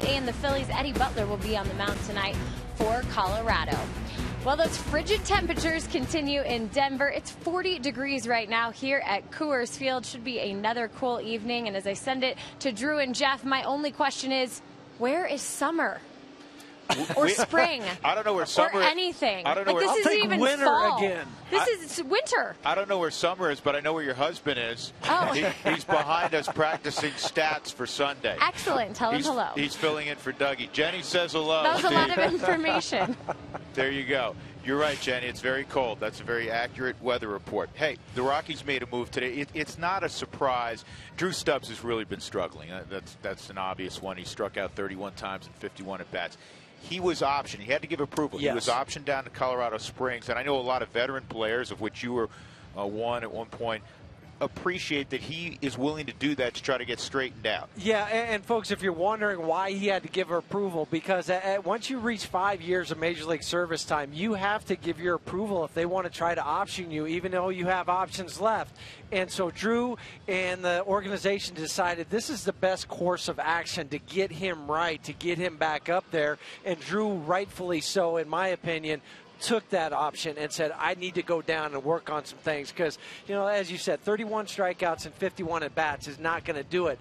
and the Phillies. Eddie Butler will be on the mound tonight for Colorado. Well, those frigid temperatures continue in Denver. It's 40 degrees right now here at Coors Field. Should be another cool evening. And as I send it to Drew and Jeff, my only question is, where is summer? Or spring. I don't know where summer is. Or anything. I don't know where this is even fall. This is winter. I don't know where summer is, but I know where your husband is. Oh. He's behind us practicing stats for Sunday. Excellent. Tell him hello. He's filling in for Dougie. Jenny says hello. That was a lot of information. There you go. You're right, Jenny. It's very cold. That's a very accurate weather report. Hey, the Rockies made a move today. It's not a surprise. Drew Stubbs has really been struggling. That's an obvious one. He struck out 31 times in 51 at-bats. He was optioned. He had to give approval. Yes. He was optioned down to Colorado Springs. And I know a lot of veteran players, of which you were one at one point, appreciate that he is willing to do that to try to get straightened out. Yeah, and folks, if you're wondering why he had to give approval, because once you reach 5 years of Major League service time, you have to give your approval if they want to try to option you, even though you have options left. And so Drew and the organization decided this is the best course of action to get him right, to get him back up there. And Drew, rightfully so, in my opinion, took that option and said, I need to go down and work on some things because, you know, as you said, 31 strikeouts and 51 at-bats is not going to do it.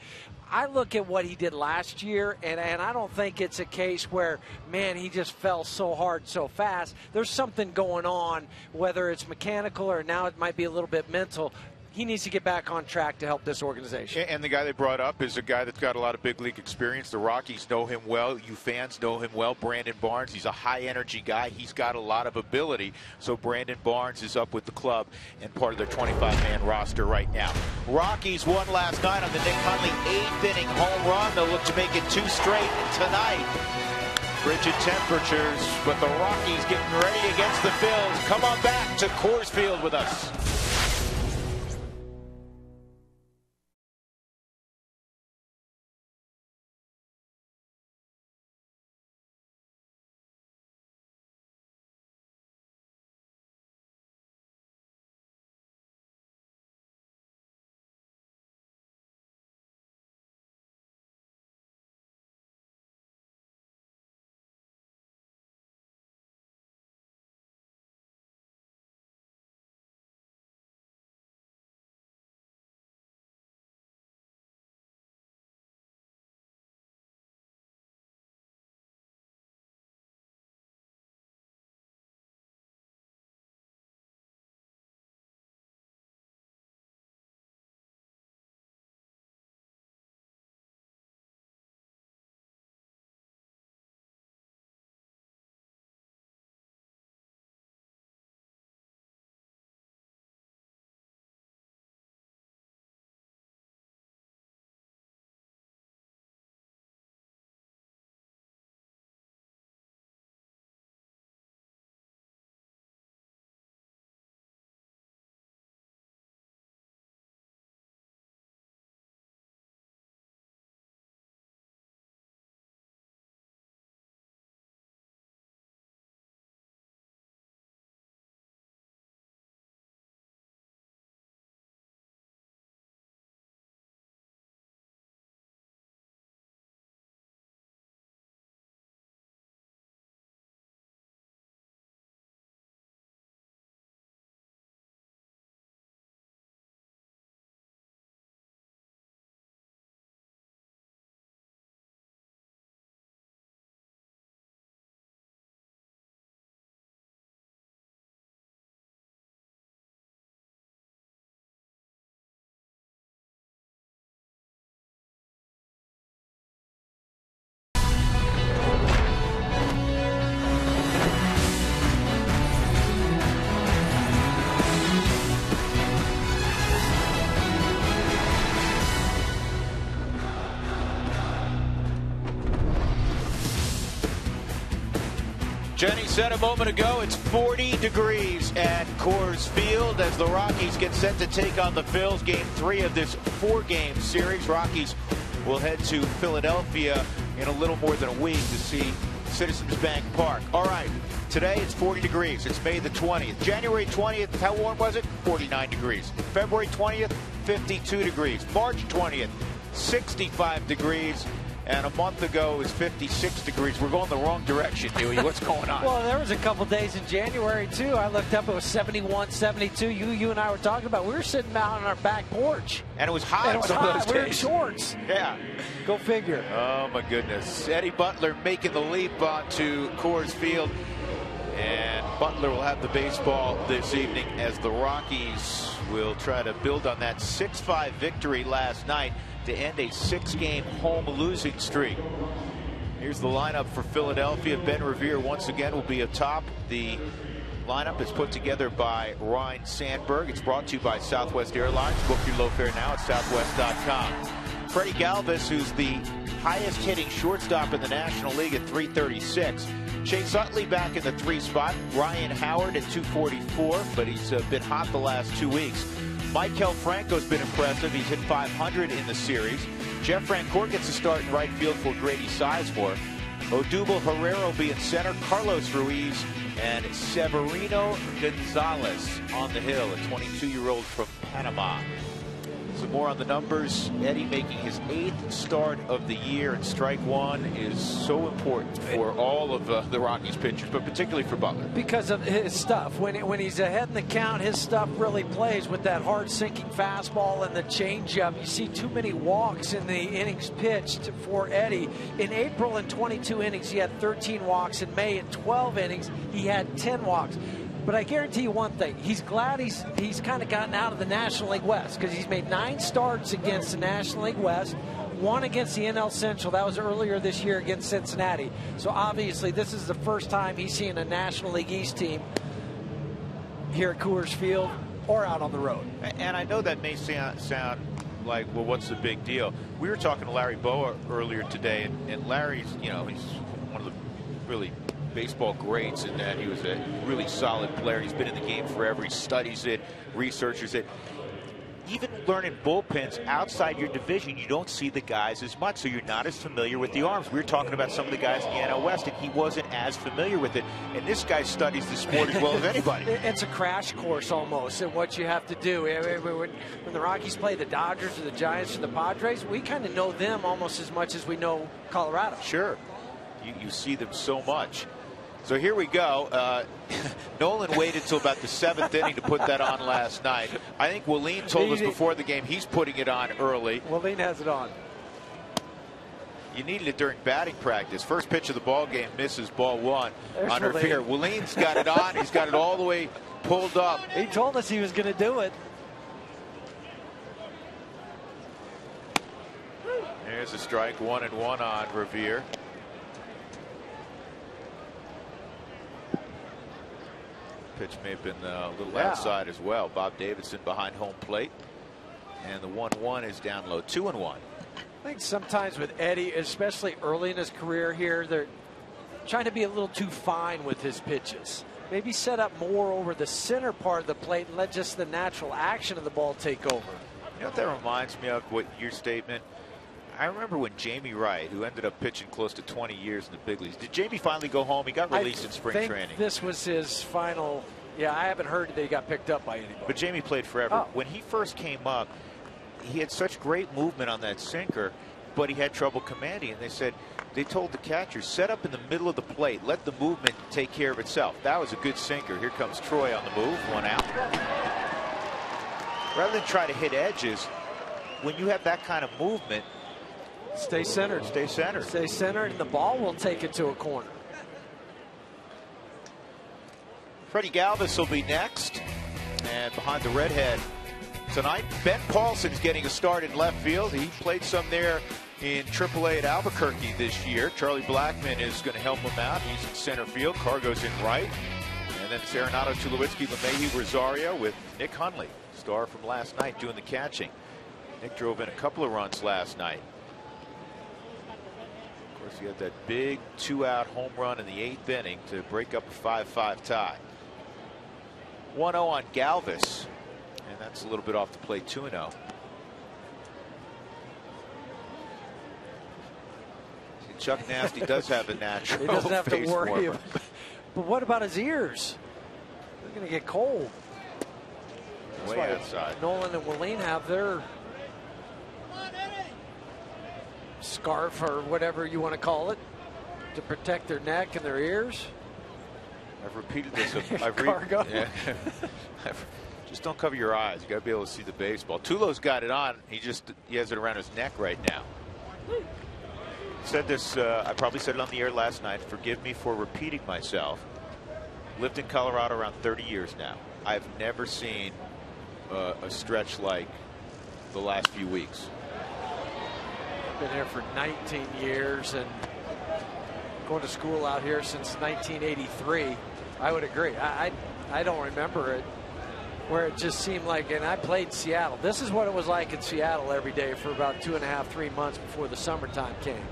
I look at what he did last year, and I don't think it's a case where, man, he just fell so hard so fast. There's something going on, whether it's mechanical or now it might be a little bit mental. He needs to get back on track to help this organization. And the guy they brought up is a guy that's got a lot of big league experience. The Rockies know him well. You fans know him well. Brandon Barnes, he's a high-energy guy. He's got a lot of ability. So Brandon Barnes is up with the club and part of their 25-man roster right now. Rockies won last night on the Nick Hundley 8th-inning home run. They'll look to make it two straight tonight. Frigid temperatures, but the Rockies getting ready against the Phils. Come on back to Coors Field with us. Jenny said a moment ago, it's 40 degrees at Coors Field as the Rockies get set to take on the Phils. Game 3 of this 4-game series. Rockies will head to Philadelphia in a little more than a week to see Citizens Bank Park. All right, today it's 40 degrees. It's May the 20th. January 20th, how warm was it? 49 degrees. February 20th, 52 degrees. March 20th, 65 degrees. and a month ago it was 56 degrees. We're going the wrong direction, Dewey. What's going on? Well, there was a couple days in January, too. I looked up. It was 71, 72. You and I were talking about. We were sitting out on our back porch. And it was hot some of those days. We were in shorts. Yeah. Go figure. Oh, my goodness. Eddie Butler making the leap onto Coors Field. And Butler will have the baseball this evening as the Rockies will try to build on that 6-5 victory last night to end a 6-game home losing streak. Here's the lineup for Philadelphia. Ben Revere once again will be atop. The lineup is put together by Ryan Sandberg. It's brought to you by Southwest Airlines. Book your low fare now at southwest.com. Freddie Galvis, who's the highest hitting shortstop in the National League at 336. Chase Utley back in the 3 spot. Ryan Howard at 244, but he's been hot the last 2 weeks. Michael Franco's been impressive. He's hit 500 in the series. Jeff Francoeur gets a start in right field for Grady Sizemore. Odubel Herrera will be in center. Carlos Ruiz and Severino Gonzalez on the hill, a 22-year-old from Panama. Some more on the numbers. Eddie making his 8th start of the year, and strike one is so important for all of the Rockies pitchers, but particularly for Butler. Because of his stuff. When he's ahead in the count, his stuff really plays with that hard sinking fastball and the changeup. You see too many walks in the innings pitched for Eddie. In April, in 22 innings, he had 13 walks. In May, in 12 innings, he had 10 walks. But I guarantee you one thing. He's glad he's kind of gotten out of the National League West, because he's made 9 starts against the National League West, 1 against the NL Central. That was earlier this year against Cincinnati. So obviously this is the first time he's seen a National League East team here at Coors Field or out on the road. And I know that may sound like, well, what's the big deal? We were talking to Larry Bowa earlier today, and Larry's, you know, he's one of the really baseball greats, and that he was a really solid player. He's been in the game forever. He studies it, researches it. Even learning bullpens outside your division, you don't see the guys as much, so you're not as familiar with the arms. We were talking about some of the guys in the NL West, and he wasn't as familiar with it. And this guy studies the sport as well as anybody. It's a crash course almost in what you have to do. When the Rockies play the Dodgers or the Giants or the Padres, we kind of know them almost as much as we know Colorado. Sure. You see them so much. So here we go. Nolan waited till about the 7th inning to put that on last night. I think Wilin told us before the game he's putting it on early. Wilin has it on. You needed it during batting practice. First pitch of the ball game, misses, ball one. There's on Revere. Willin's got it on. He's got it all the way pulled up. He told us he was going to do it. There's a strike, 1-1 on Revere. Pitch may have been a little outside as well. Bob Davidson behind home plate, and the 1-1 is down low. 2-1. I think sometimes with Eddie, especially early in his career here, they're trying to be a little too fine with his pitches. Maybe set up more over the center part of the plate and let just the natural action of the ball take over. You know what that reminds me of, what your statement? I remember when Jamie Wright, who ended up pitching close to 20 years in the big leagues, did Jamie finally go home? He got released in spring training. This was his final. Yeah, I haven't heard that he got picked up by anybody. But Jamie played forever. Oh. When he first came up, he had such great movement on that sinker, but he had trouble commanding. And they told the catcher, set up in the middle of the plate, let the movement take care of itself. That was a good sinker. Here comes Troy on the move, 1 out. Rather than try to hit edges, when you have that kind of movement, stay centered. Stay centered. Stay centered, and the ball will take it to a corner. Freddie Galvis will be next. And behind the redhead tonight, Ben Paulson's getting a start in left field. He played some there in AAA at Albuquerque this year. Charlie Blackmon is going to help him out. He's in center field. Cargo's in right. And then it's Arenado, Tulowitzki, LeMahieu, Rosario with Nick Hundley, star from last night, doing the catching. Nick drove in a couple of runs last night. He had that big 2-out home run in the 8th inning to break up a 5-5 tie. 1-0 on Galvis, and that's a little bit off the plate. 2-0. Chuck Nasty does have a natural. He doesn't have to worry. But what about his ears? They're going to get cold. That's way outside. Nolan and Wilin have their scarf or whatever you want to call it to protect their neck and their ears. I've repeated this. Cargo. Yeah. Just don't cover your eyes. You got to be able to see the baseball. Tulo's got it on. He has it around his neck right now. Said this. I probably said it on the air last night. Forgive me for repeating myself. Lived in Colorado around 30 years now. I've never seen a stretch like the last few weeks. Been here for 19 years and going to school out here since 1983. I would agree. I don't remember it where it just seemed like, and I played Seattle. This is what it was like in Seattle every day for about 2.5, 3 months before the summertime came.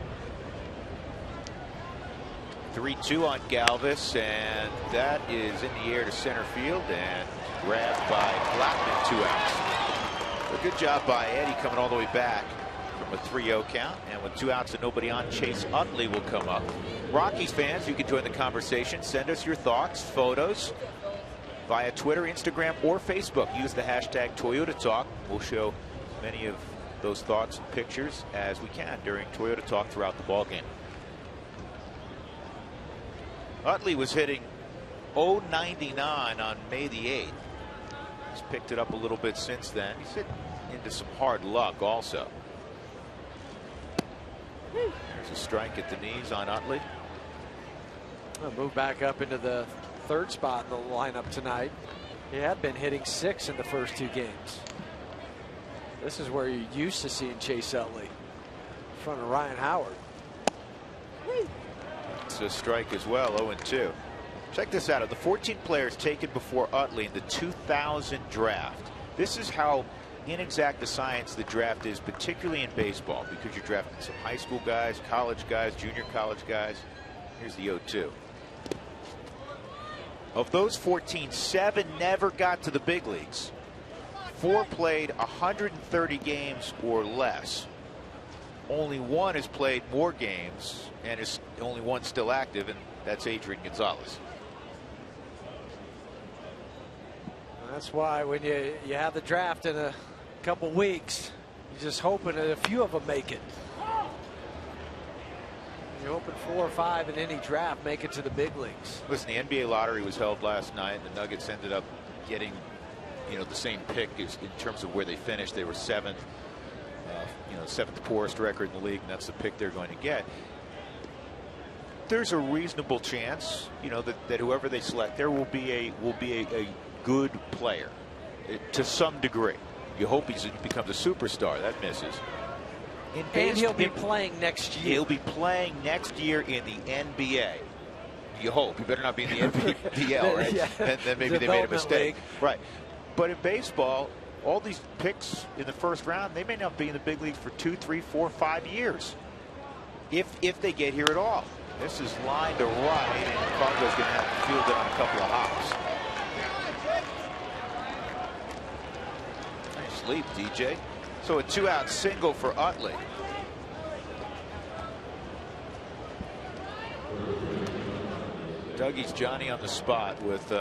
3-2 on Galvis, and that is in the air to center field and grabbed by Blackmon, 2 outs. So good job by Eddie coming all the way back from a 3-0 count, and with 2 outs and nobody on, Chase Utley will come up. Rockies fans, you can join the conversation. Send us your thoughts, photos via Twitter, Instagram, or Facebook. Use the hashtag Toyota Talk. We'll show many of those thoughts and pictures as we can during Toyota Talk throughout the ballgame. Utley was hitting .099 on May the 8th. He's picked it up a little bit since then. He's hit into some hard luck also. There's a strike at the knees on Utley. I'll move back up into the third spot in the lineup tonight. He had been hitting 6 in the first 2 games. This is where you're used to seeing Chase Utley in front of Ryan Howard. It's a strike as well, 0-2. Check this out. Of the 14 players taken before Utley in the 2000 draft, this is how inexact the science the draft is, particularly in baseball, because you're drafting some high school guys, college guys, junior college guys. Here's the 0-2. Of those 14, 7 never got to the big leagues. 4 played 130 games or less. Only 1 has played more games, and is only 1 still active, and that's Adrian Gonzalez. That's why when you have the draft in a couple weeks, you're just hoping that a few of them make it. You're hoping 4 or 5 in any draft make it to the big leagues. Listen, the NBA lottery was held last night, and the Nuggets ended up getting, you know, the same pick in terms of where they finished. They were 7th. You know, 7th poorest record in the league, and that's the pick they're going to get. There's a reasonable chance, you know, that whoever they select there will be a good player to some degree. You hope he becomes a superstar. That misses. And he'll be playing next year. He'll be playing next year in the NBA. You hope. You better not be in the NBPL, right? Yeah. Then maybe they made a mistake. League. Right. But in baseball, all these picks in the first round, they may not be in the big league for 2, 3, 4, 5 years. If they get here at all. This is lined to right, and Fargo's going to have to field it on a couple of hops. Nice leap, DJ. So a 2-out single for Utley. Dougie's Johnny on the spot with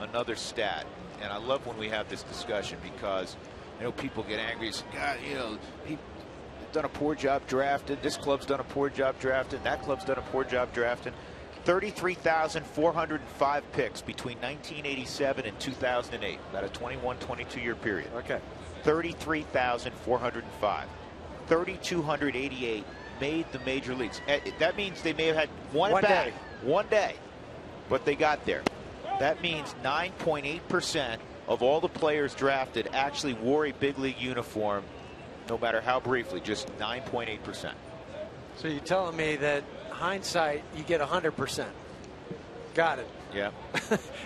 another stat. And I love when we have this discussion, because I know people get angry. God, you know, he's done a poor job drafting. This club's done a poor job drafting. That club's done a poor job drafting. 33,405 picks between 1987 and 2008. About a 21, 22-year period. Okay. 33,405. 3,288 made the major leagues. That means they may have had one day, but they got there. That means 9.8% of all the players drafted actually wore a big league uniform, no matter how briefly, just 9.8%. So you're telling me that hindsight, you get 100%. Got it. Yeah.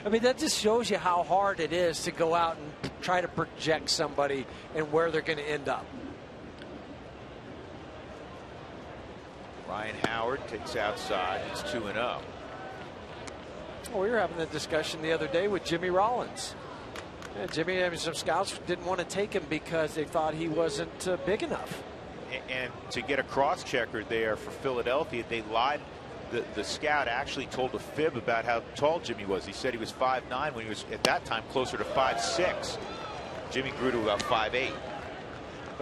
I mean, that just shows you how hard it is to go out and try to project somebody and where they're going to end up. Ryan Howard takes outside. It's 2-0. Well, we were having a discussion the other day with Jimmy Rollins. Yeah, Jimmy, I mean, some scouts didn't want to take him because they thought he wasn't big enough. And to get a cross-checker there for Philadelphia, they lied. The scout actually told a fib about how tall Jimmy was. He said he was 5'9", when he was at that time closer to 5'6". Jimmy grew to about 5'8".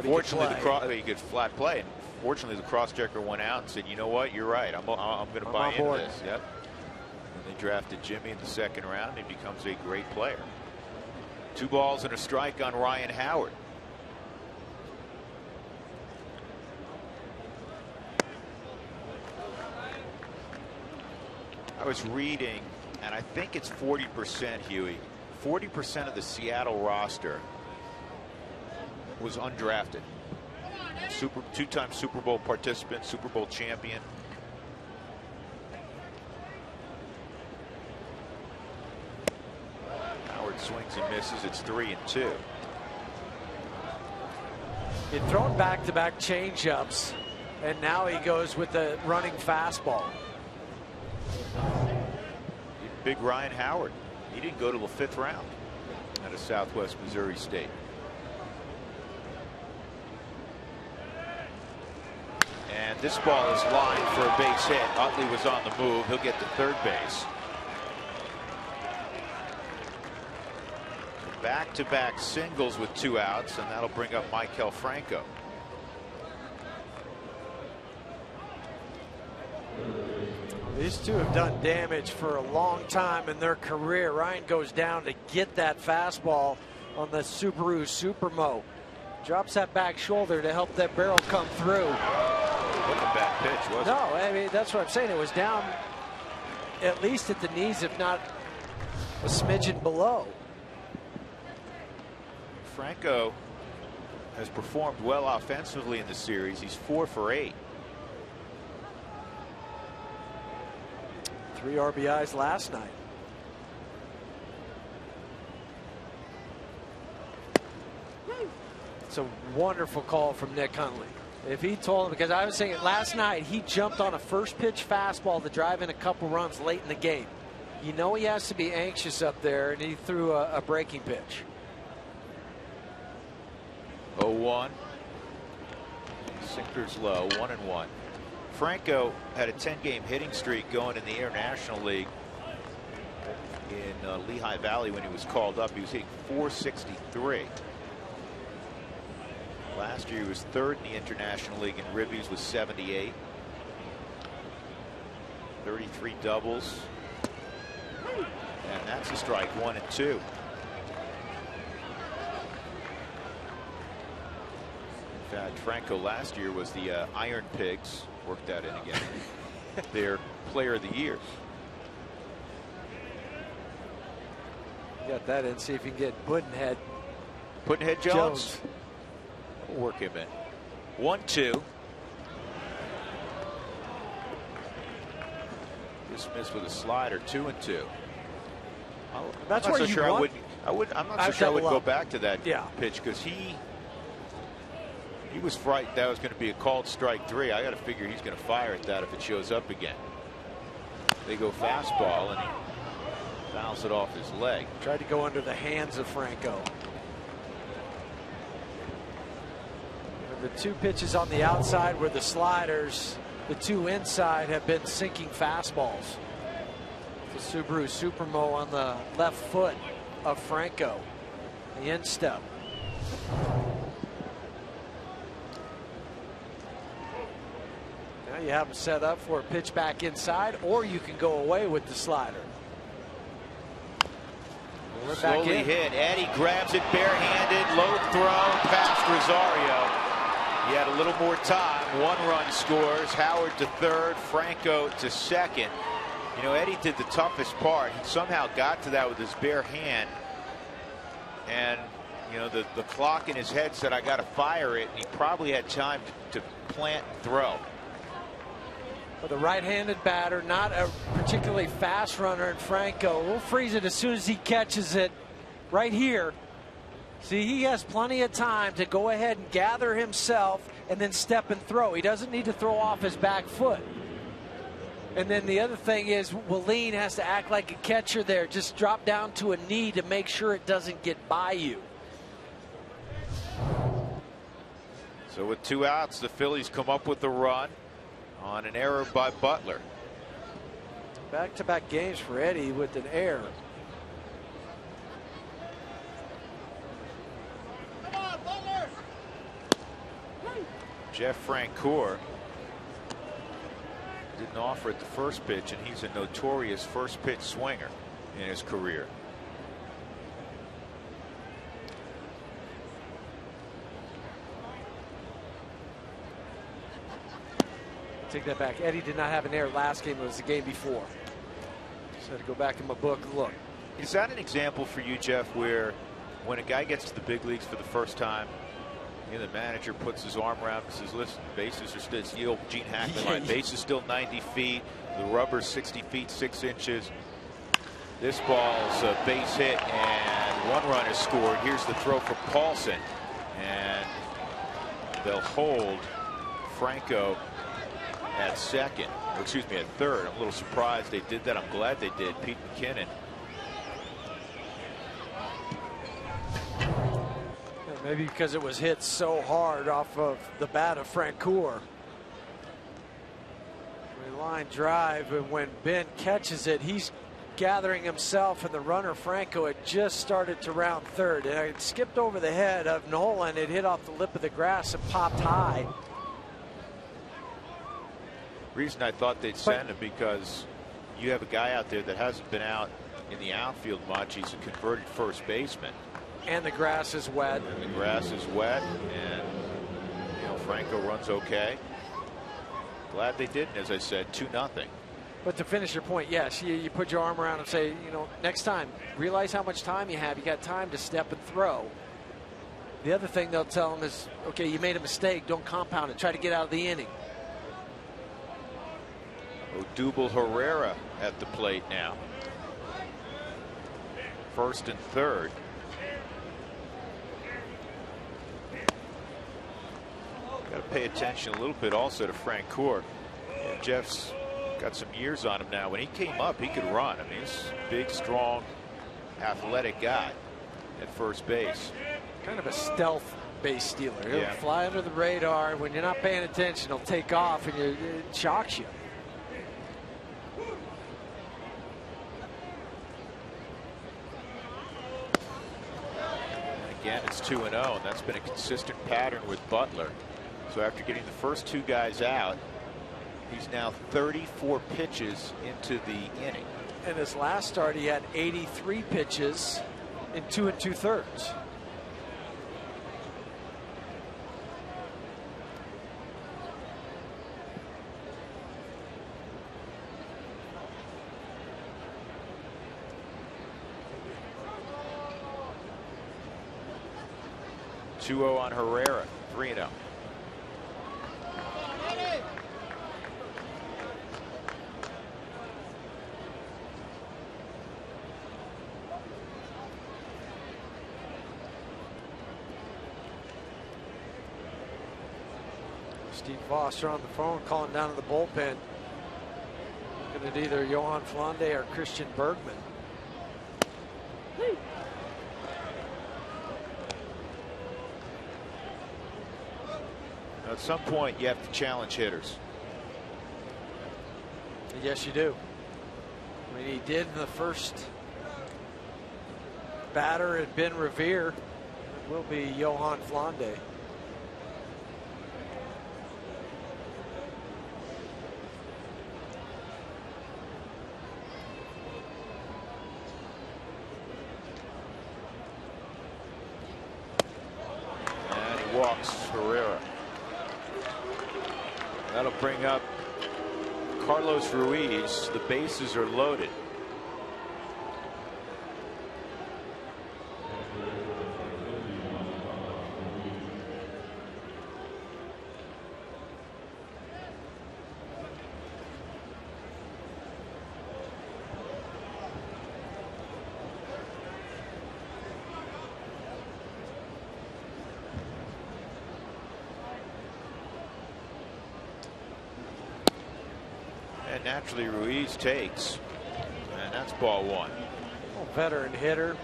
Fortunately, he could flat play. Fortunately, the cross-checker went out and said, you know what, you're right. I'm going to buy into this. Yep. And they drafted Jimmy in the second round. He becomes a great player. 2 balls and a strike on Ryan Howard. I was reading, and I think it's 40%, Huey. 40% of the Seattle roster was undrafted. Two-time Super Bowl participant, Super Bowl champion. Howard swings and misses. It's 3-2. He'd thrown back-to-back change-ups, and now he goes with the running fastball. Big Ryan Howard. He didn't go to the 5th round out of Southwest Missouri State. And this ball is lined for a base hit. Utley was on the move. He'll get to third base. Back-to-back singles with 2 outs, and that'll bring up Michael Franco. These two have done damage for a long time in their career. Ryan goes down to get that fastball on the Subaru Supermo. Drops that back shoulder to help that barrel come through. What a bad pitch, wasn't it? No, I mean, that's what I'm saying. It was down at least at the knees, if not a smidgen below. Franco has performed well offensively in the series. He's 4 for 8. 3 RBIs last night. It's a wonderful call from Nick Hundley. If he told him, because I was saying it last night, he jumped on a first pitch fastball to drive in a couple runs late in the game. You know he has to be anxious up there, and he threw a breaking pitch. 0-1. Sinker's low, 1-1. Franco had a 10-game hitting streak going in the International League in Lehigh Valley when he was called up. He was hitting .463. Last year he was 3rd in the International League in ribbies with 78. 33 doubles. And that's a strike, 1-2. In fact, Franco last year was the Iron Pigs. Worked that in again. Their player of the year. Got that in. See if you can get Puddinhead. Puddinhead Jones. Work him in. 1-2. Just missed with a slider. 2-2. That's where you want. I'm not so sure I would go back to that pitch because he was frightened that was going to be a called strike 3. I got to figure he's going to fire at that if it shows up again. They go fastball, and he fouls it off his leg. Tried to go under the hands of Franco. The 2 pitches on the outside were the sliders. The 2 inside have been sinking fastballs. The Subaru Supermo on the left foot of Franco. The instep. You have them set up for a pitch back inside, or you can go away with the slider. Slowly hit. Eddie grabs it barehanded. Low throw past Rosario. He had a little more time. 1 run scores. Howard to 3rd. Franco to 2nd. You know, Eddie did the toughest part. He somehow got to that with his bare hand. And, you know, the clock in his head said, I got to fire it. And he probably had time to plant and throw. The right-handed batter, not a particularly fast runner, and Franco will freeze it as soon as he catches it right here. See, he has plenty of time to go ahead and gather himself and then step and throw. He doesn't need to throw off his back foot. And then the other thing is Wilin has to act like a catcher there. Just drop down to a knee to make sure it doesn't get by you. So with 2 outs, the Phillies come up with the run on an error by Butler. Back-to-back games for Eddie with an error. Come on, Butler! Jeff Francoeur didn't offer at the first pitch, and he's a notorious first pitch swinger in his career. Take that back. Eddie did not have an error last game. It was the game before. Just had to go back in my book. Look. Is that an example for you, Jeff, where when a guy gets to the big leagues for the first time, you know, the manager puts his arm around and says, listen, bases are still, it's the old Gene Hackman line, bases still 90 feet, the rubber's 60 feet, 6 inches. This ball's a base hit, and one run is scored. Here's the throw for Paulson, and they'll hold Franco at second, or excuse me, at third. I'm a little surprised they did that. I'm glad they did. Pete McKinnon. Maybe because it was hit so hard off of the bat of Francoeur. We line drive, and when Ben catches it, he's gathering himself, and the runner Franco had just started to round third, and it skipped over the head of Nolan. It hit off the lip of the grass and popped high. Reason I thought they'd send him because you have a guy out there that hasn't been out in the outfield much. He's a converted first baseman. And the grass is wet. And the grass is wet, and you know, Franco runs okay. Glad they didn't, as I said, 2-0. But to finish your point, yes, you put your arm around and say, you know, next time, realize how much time you have. You got time to step and throw. The other thing they'll tell him is, okay, you made a mistake. Don't compound it. Try to get out of the inning. Odubel Herrera at the plate now. First and third. Got to pay attention a little bit also to Francoeur. Jeff's got some years on him now. When he came up, he could run. I mean, he's a big, strong, athletic guy at first base. Kind of a stealth base stealer. He'll fly under the radar. When you're not paying attention, he'll take off, and it shocks you. Again, it's 2-0, and that's been a consistent pattern with Butler. So after getting the first two guys out, he's now 34 pitches into the inning. In his last start, he had 83 pitches in 2 2/3. .20 on Herrera, 3-0. Steve Foster on the phone calling down to the bullpen. Looking at either Johan Flande or Christian Bergman. Hey. At some point, you have to challenge hitters. Yes, you do. I mean, he did in the first batter at Ben Revere. It will be Johan Flande. Bring up Carlos Ruiz. The bases are loaded. Naturally, Ruiz takes, and that's ball one. Well, veteran hitter,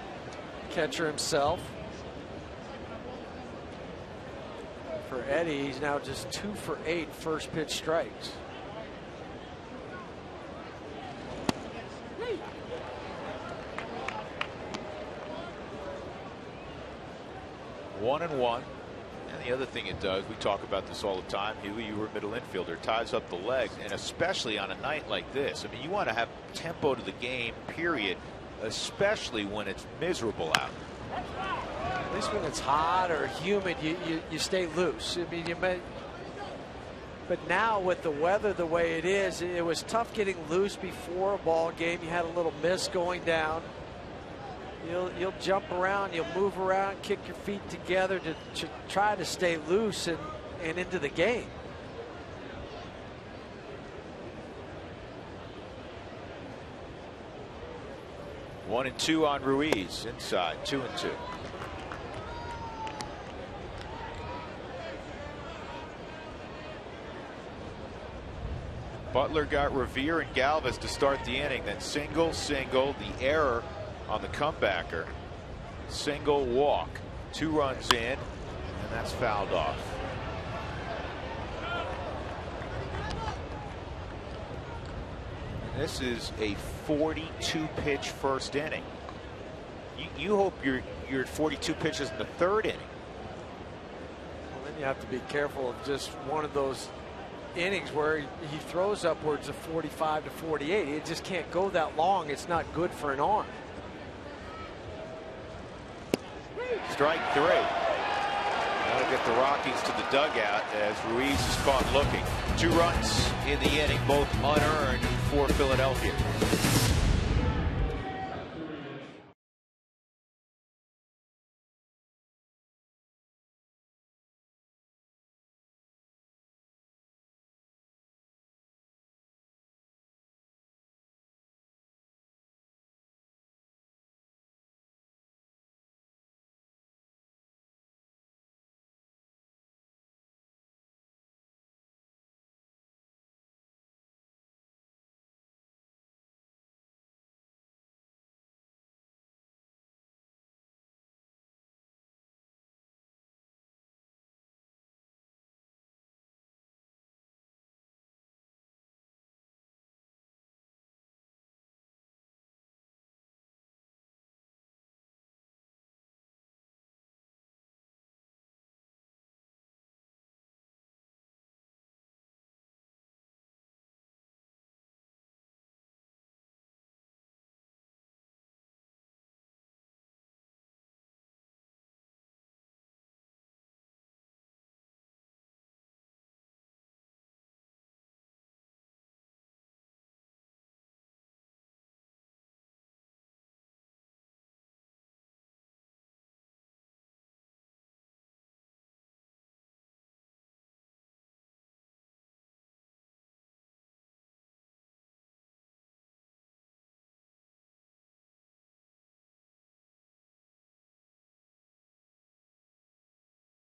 catcher himself. For Eddie, he's now just 2 for 8 first pitch strikes. One and one. And the other thing it does, we talk about this all the time, Huey, you were a middle infielder, ties up the legs, and especially on a night like this. I mean, you want to have tempo to the game, period, especially when it's miserable out. At least when it's hot or humid, you stay loose. I mean, you may, but now with the weather the way it is, it was tough getting loose before a ball game. You had a little miss going down. You'll jump around, you'll move around, kick your feet together to try to stay loose and into the game. One and two on Ruiz, inside, 2-2. Butler got Revere and Galvis to start the inning, then single, the error on the comebacker, single, walk, 2 runs in, and that's fouled off. And this is a 42-pitch first inning. You hope you're at 42 pitches in the third inning. Well, then you have to be careful of just one of those innings where he throws upwards of 45 to 48. It just can't go that long. It's not good for an arm. Strike three. That'll get the Rockies to the dugout as Ruiz is caught looking. 2 runs in the inning, both unearned for Philadelphia.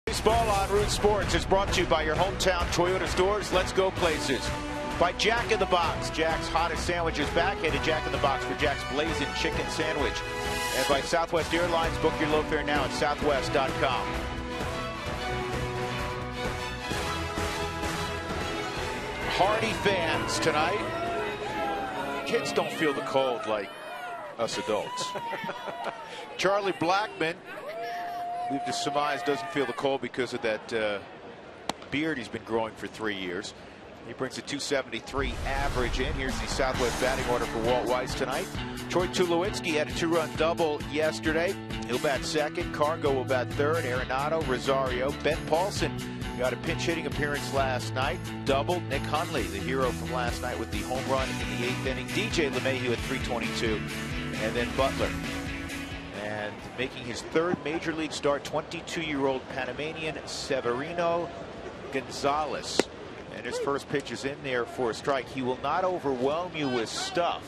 Baseball on Root Sports is brought to you by your hometown Toyota stores. Let's go places. By Jack in the Box. Jack's hottest sandwiches back. Head to Jack in the Box for Jack's blazing chicken sandwich. And by Southwest Airlines. Book your low fare now at southwest.com. Hardy fans tonight. Kids don't feel the cold like us adults. Charlie Blackmon, we've just surmised, doesn't feel the cold because of that beard he's been growing for 3 years. He brings a 273 average in. Here's the Southwest batting order for Walt Weiss tonight. Troy Tulowitzki had a 2-run double yesterday. He'll bat second. Cargo will bat third. Arenado, Rosario. Ben Paulson got a pinch hitting appearance last night. Doubled. Nick Hundley, the hero from last night, with the home run in the 8th inning. DJ LeMahieu at 322. And then Butler. And making his 3rd major league start, 22-year-old Panamanian Severino Gonzalez. And his first pitch is in there for a strike. He will not overwhelm you with stuff.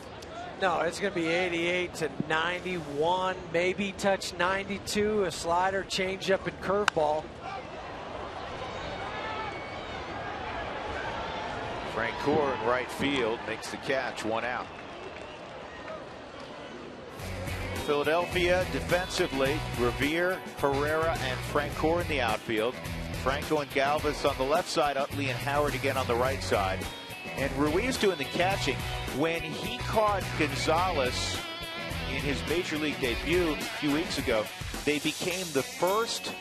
No, it's going to be 88 to 91, maybe touch 92, a slider, changeup, and curveball. Francoeur in right field makes the catch, 1 out. Philadelphia defensively, Revere, Herrera, and Francoeur in the outfield. Franco and Galvis on the left side, Utley and Howard again on the right side. And Ruiz doing the catching. When he caught Gonzalez in his major league debut a few weeks ago, they became the first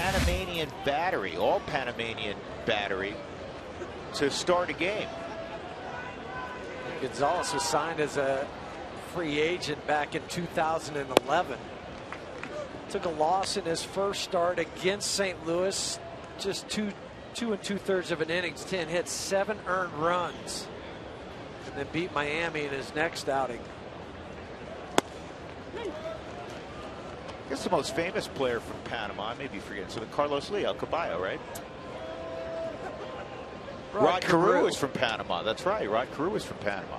Panamanian battery, all Panamanian battery, to start a game. Gonzalez was signed as a free agent back in 2011. Took a loss in his first start against St. Louis. Just two and two-thirds of an innings, 10 hits, 7 earned runs. And then beat Miami in his next outing. I guess the most famous player from Panama, I may be forgetting, so Carlos Lee, El Caballo, right? Rod Carew is from Panama. That's right. Rod Carew is from Panama.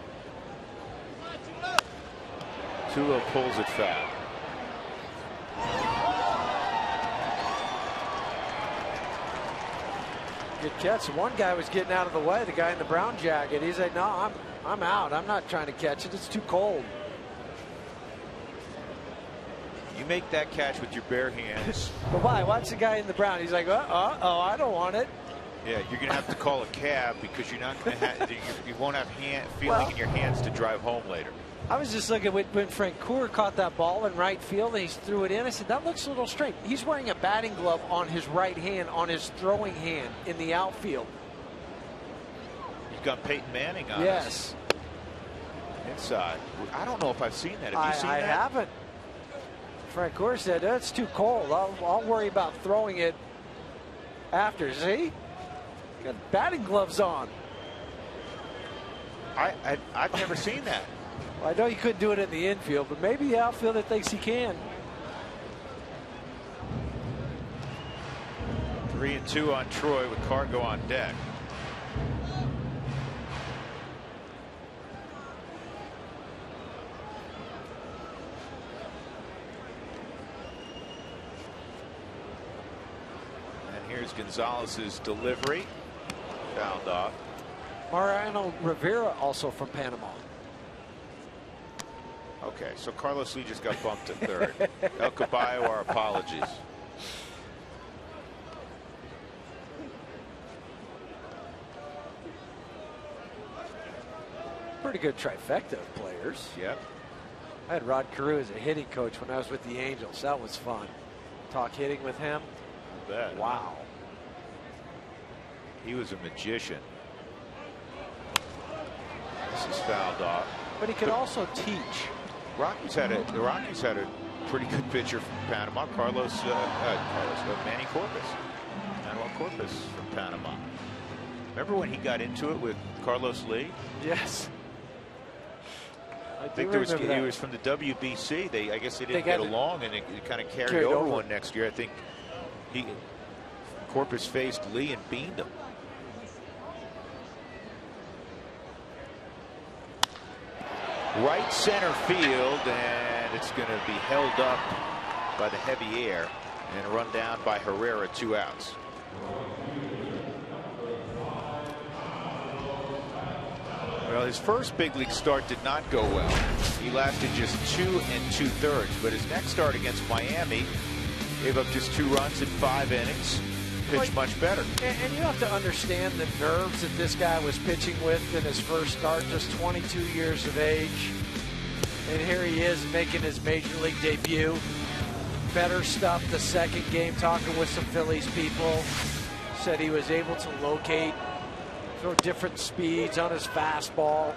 Tulo pulls it foul. Good catch. One guy was getting out of the way, the guy in the brown jacket. He said, no, I'm out. I'm not trying to catch it. It's too cold. You make that catch with your bare hands. But why? Watch the guy in the brown. He's like, uh-oh, I don't want it. Yeah, you're going to have to call a cab because you're not going to have, you won't have feeling in your hands to drive home later. I was just looking when Francoeur caught that ball in right field and he threw it in. I said, that looks a little strange. He's wearing a batting glove on his right hand, on his throwing hand in the outfield. You've got Peyton Manning on us. Yes. Inside. I don't know if I've seen that. Have you seen that? I haven't. Francoeur said, that's too cold. I'll worry about throwing it after. See? Got batting gloves on. I've never seen that. Well, I know you couldn't do it in the infield, but maybe the outfielder thinks he can. 3-2 on Troy with Cargo on deck. And here's Gonzalez's delivery. Fouled off. Mariano Rivera, also from Panama. Okay, so Carlos Lee just got bumped to third. El Caballo, our apologies. Pretty good trifecta of players. Yep. I had Rod Carew as a hitting coach when I was with the Angels. That was fun. Talk hitting with him. I bet. Wow. He was a magician. This is fouled off. But he could also teach. The Rockies had a pretty good pitcher from Panama, Manny Corpus. Manuel Corpus from Panama. Remember when he got into it with Carlos Lee? Yes. I think he was from the WBC. I guess they didn't get along, and it kind of carried over one next year. I think Corpus faced Lee and beamed him. Right center field, and it's going to be held up by the heavy air and run down by Herrera. 2 outs. Well, his first big league start did not go well. He lasted just 2 2/3, but his next start against Miami gave up just 2 runs in 5 innings. Pitched much better. And you have to understand the nerves that this guy was pitching with in his first start, just 22 years of age. And here he is making his major league debut. Better stuff the second game, talking with some Phillies people. Said he was able to locate, throw different speeds on his fastball.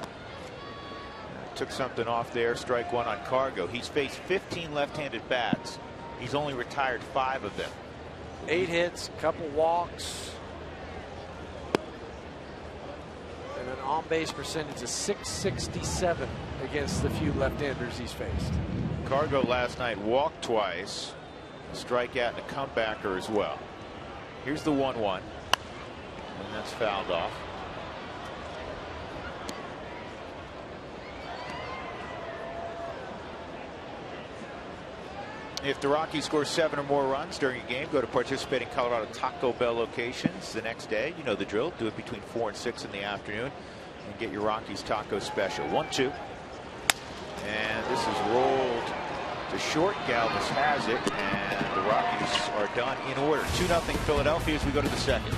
Took something off there, strike 1 on Cargo. He's faced 15 left-handed bats. He's only retired 5 of them. 8 hits, a couple walks, and an on-base percentage of .667 against the few left-handers he's faced. Cargo last night walked twice, a strikeout and a comebacker as well. Here's the 1-1, and that's fouled off. If the Rockies score 7 or more runs during a game, go to participating Colorado Taco Bell locations the next day. You know the drill. Do it between 4 and 6 in the afternoon and get your Rockies taco special. 1-2. And this is rolled to short. Galvis has it, and the Rockies are done in order. 2-0 Philadelphia as we go to the second.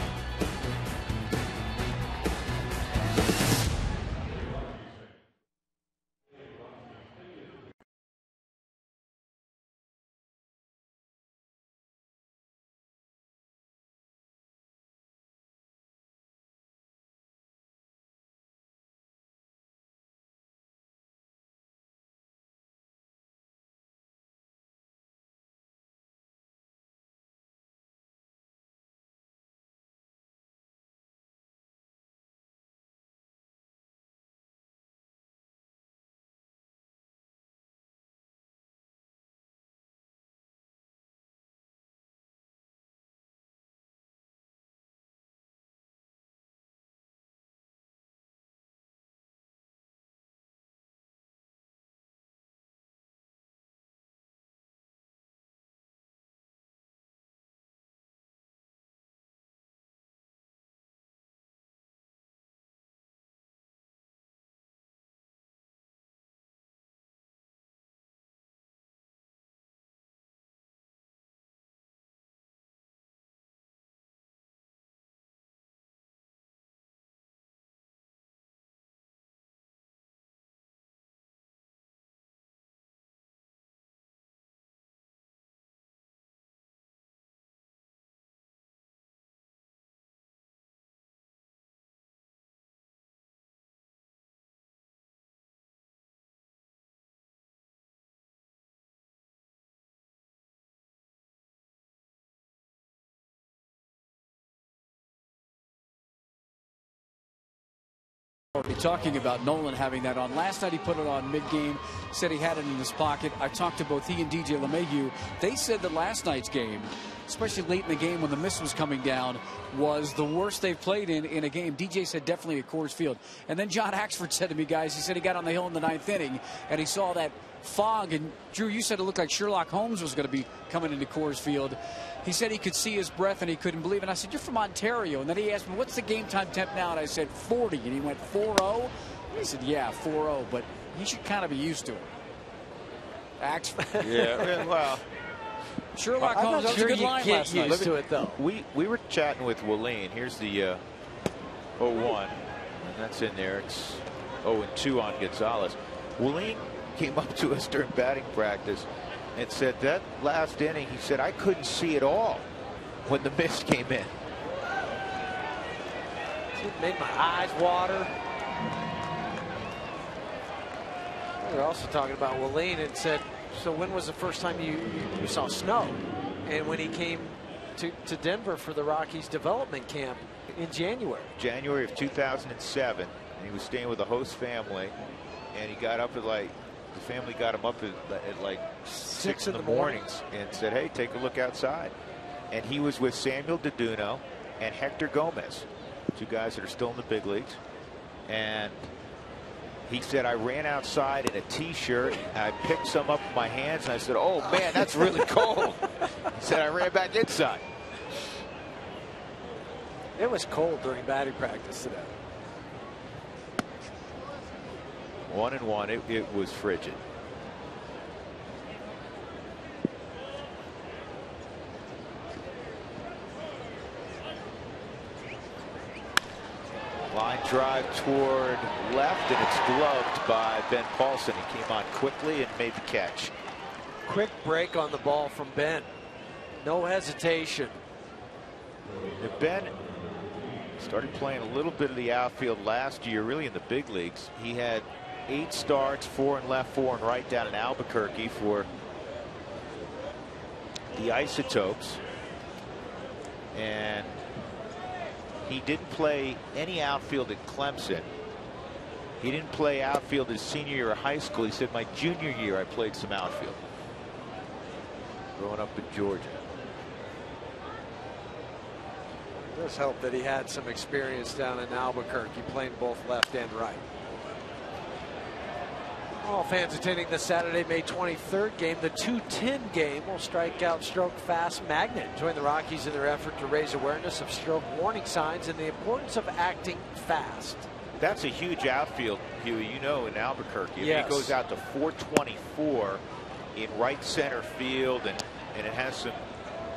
Be talking about Nolan having that on last night. He put it on mid-game, said he had it in his pocket. I talked to both he and DJ LeMahieu. They said that last night's game, especially late in the game when the miss was coming down, was the worst they've played in a game. DJ said definitely at Coors Field. And then John Axford said to me, guys, he said he got on the hill in the ninth inning and he saw that fog. And Drew, you said it looked like Sherlock Holmes was going to be coming into Coors Field. He said he could see his breath and he couldn't believe it. And I said, you're from Ontario. And then he asked me, what's the game time temp now? And I said, 40. And he went 4-0. And he said, yeah, 4-0. But he should kind of be used to it. Axford. Yeah, well. Sherlock Holmes, that was a good line last night. Used to it, though. We were chatting with Wilin. Here's the 0-1. And that's in there. It's 0-2 on Gonzalez. Wilin came up to us during batting practice and said that last inning, he said, I couldn't see at all when the mist came in. It made my eyes water. We were also talking about Wilin and said, so when was the first time you saw snow? And when he came to Denver for the Rockies development camp in January. January of 2007. And he was staying with a host family, and he got up at like, the family got him up at like 6 in the mornings and said, hey, take a look outside. And he was with Samuel DeDuno and Hector Gomez, two guys that are still in the big leagues. And he said, I ran outside in a T-shirt. I picked some up with my hands, and I said, oh, man, that's really cold. He said, I ran back inside. It was cold during batting practice today. 1-1, it was frigid. Line drive toward left, and it's gloved by Ben Paulson. He came on quickly and made the catch. Quick break on the ball from Ben. No hesitation. If Ben started playing a little bit of the outfield last year, really in the big leagues. He had 8 starts, 4 in left, 4 in right down in Albuquerque for the Isotopes. And he didn't play any outfield at Clemson. He didn't play outfield his senior year of high school. He said, my junior year I played some outfield growing up in Georgia. It does help that he had some experience down in Albuquerque playing both left and right. All fans attending the Saturday, May 23rd game, the 210 game will strike out stroke fast magnet. Join the Rockies in their effort to raise awareness of stroke warning signs and the importance of acting fast. That's a huge outfield, Huey, you know, in Albuquerque. Yes. I mean, it goes out to 424 in right center field, and it has some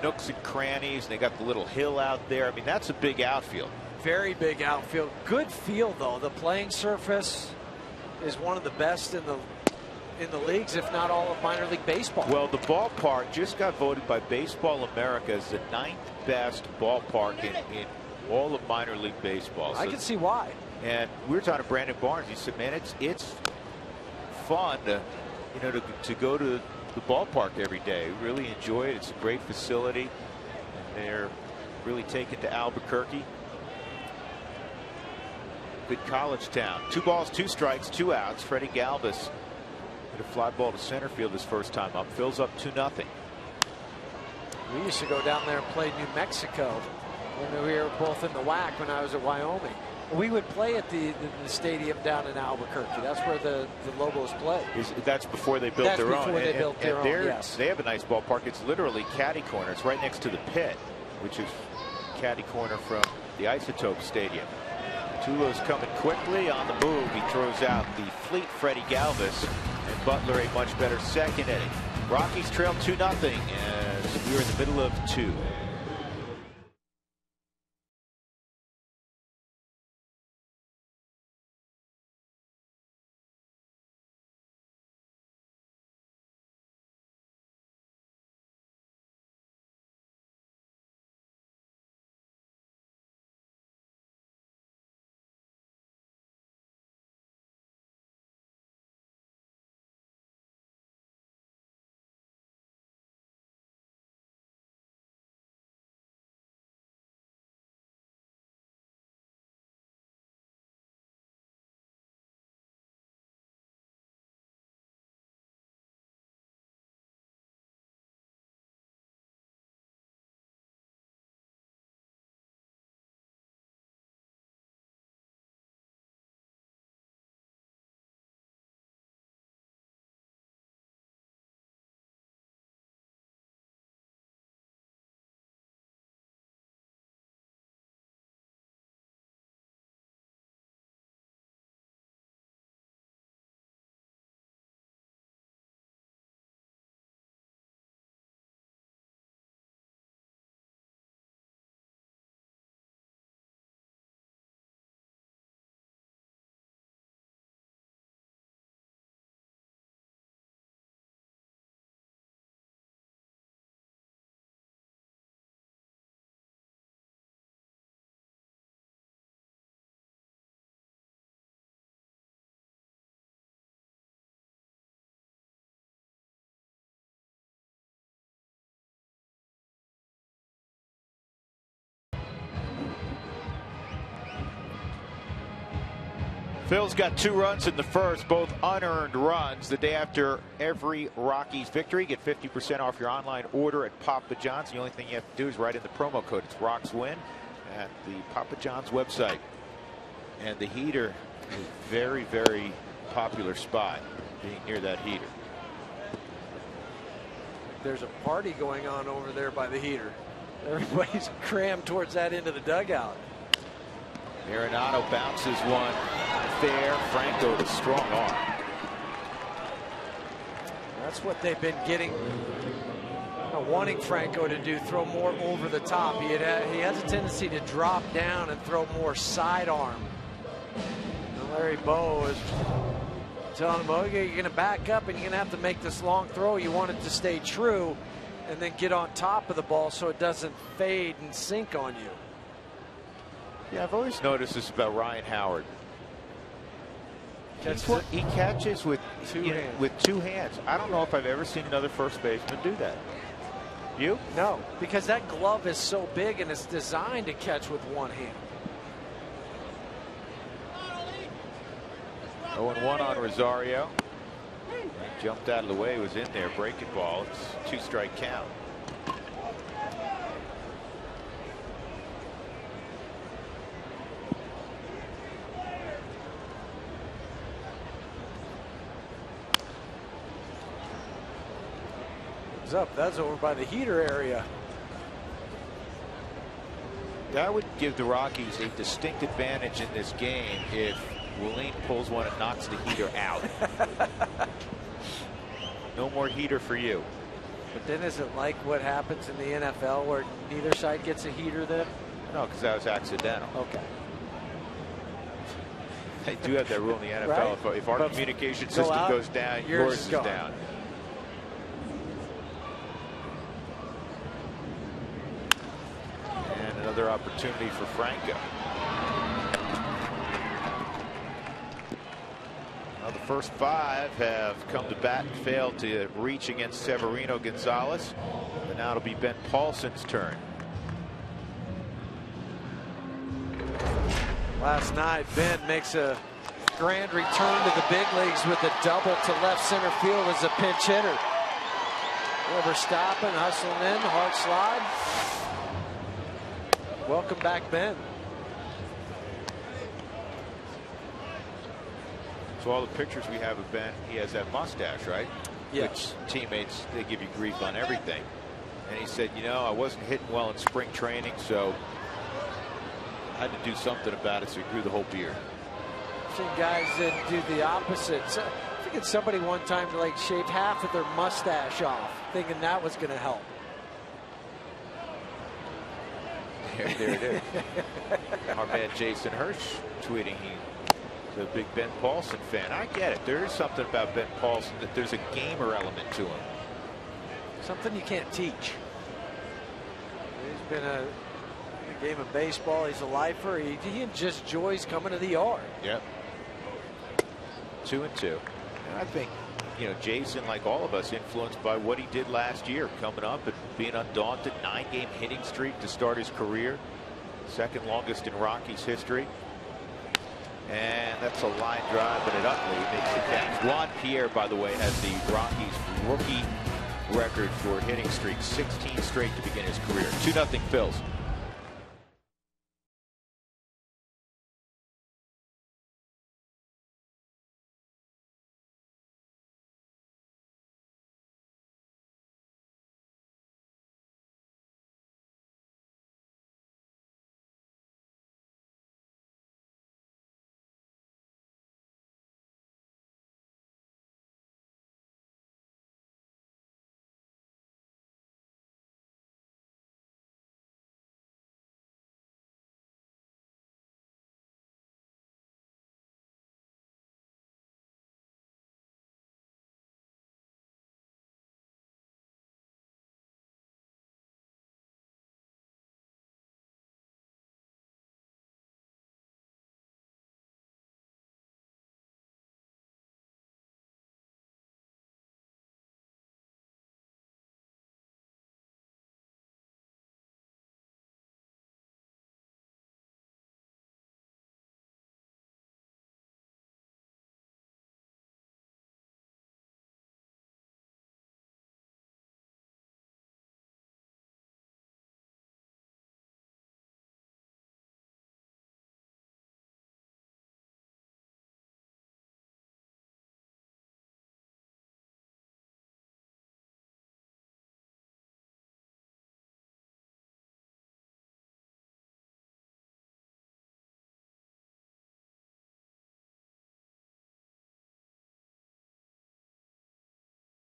nooks and crannies, and they got the little hill out there. I mean, that's a big outfield. Very big outfield. Good field, though. The playing surface is one of the best in the leagues, if not all of minor league baseball. Well, the ballpark just got voted by Baseball America as the 9th best ballpark in all of minor league baseball. So I can see why. And we were talking to Brandon Barnes. He said, man, it's fun to, you know, to go to the ballpark every day. Really enjoy it. It's a great facility. And they're really taking to Albuquerque. Good college town. 2 balls, 2 strikes, 2 outs. Freddie Galvis hit a fly ball to center field his first time up. Fills up 2-0. We used to go down there and play New Mexico when we were both in the WAC when I was at Wyoming. We would play at the stadium down in Albuquerque. That's where the Lobos play. That's before they built their own. They built their own, yes. They have a nice ballpark. It's literally caddy corner. It's right next to the pit, which is caddy corner from the Isotope Stadium. Tulo's coming quickly on the move. He throws out the fleet Freddie Galvis, and Butler a much better second inning. Rockies trail 2-0 as we are in the middle of 2. Phil's got 2 runs in the first, both unearned runs. The day after every Rockies victory, get 50% off your online order at Papa John's. The only thing you have to do is write in the promo code. It's ROCKSWIN at the Papa John's website. And the heater is a very, very popular spot, being near that heater. There's a party going on over there by the heater. Everybody's crammed towards that end of the dugout. Arenado bounces one fair. Franco with a strong arm. That's what they've been getting, wanting Franco to do, throw more over the top. He has a tendency to drop down and throw more sidearm. And Larry Bowe is telling him, okay, you're going to back up and you're going to have to make this long throw. You want it to stay true and then get on top of the ball so it doesn't fade and sink on you. Yeah, I've always noticed this about Ryan Howard. He catches with two hands. I don't know if I've ever seen another first baseman do that. You? No, because that glove is so big and it's designed to catch with one hand. 0-1 on Rosario. He jumped out of the way, was in there, breaking ball. It's 2-strike count. Up, that's over by the heater area. That would give the Rockies a distinct advantage in this game if Wilin pulls one and knocks the heater out. No more heater for you. But then is it like what happens in the NFL where neither side gets a heater then? No, because that was accidental. Okay. They do have that rule in the NFL. Right? If our communication system goes down, yours is down. Another opportunity for Franco. Now the first 5 have come to bat and failed to reach against Severino Gonzalez. And now it'll be Ben Paulson's turn. Last night, Ben makes a grand return to the big leagues with a double to left center field as a pinch hitter. Weber stopping, hustling in, hard slide. Welcome back, Ben. So all the pictures we have of Ben, he has that mustache, right? Yes. Which teammates, they give you grief on everything. And he said, you know, I wasn't hitting well in spring training, so I had to do something about it, so he grew the whole beard. I've seen guys that do the opposite. So I think it's somebody one time like shaved half of their mustache off, thinking that was going to help. There it is. Our man Jason Hirsch tweeting he's a big Ben Paulson fan. I get it. There is something about Ben Paulson, that there's a gamer element to him. Something you can't teach. He's been a game of baseball. He's a lifer. He just enjoys coming to the yard. Yep. 2-2. And I think, you know, Jason, like all of us, influenced by what he did last year, coming up and being undaunted, 9-game hitting streak to start his career, 2nd longest in Rockies history. And that's a line drive, but it Utley makes it catch. Juan Pierre, by the way, has the Rockies rookie record for hitting streak, 16 straight to begin his career. 2-0 Phils.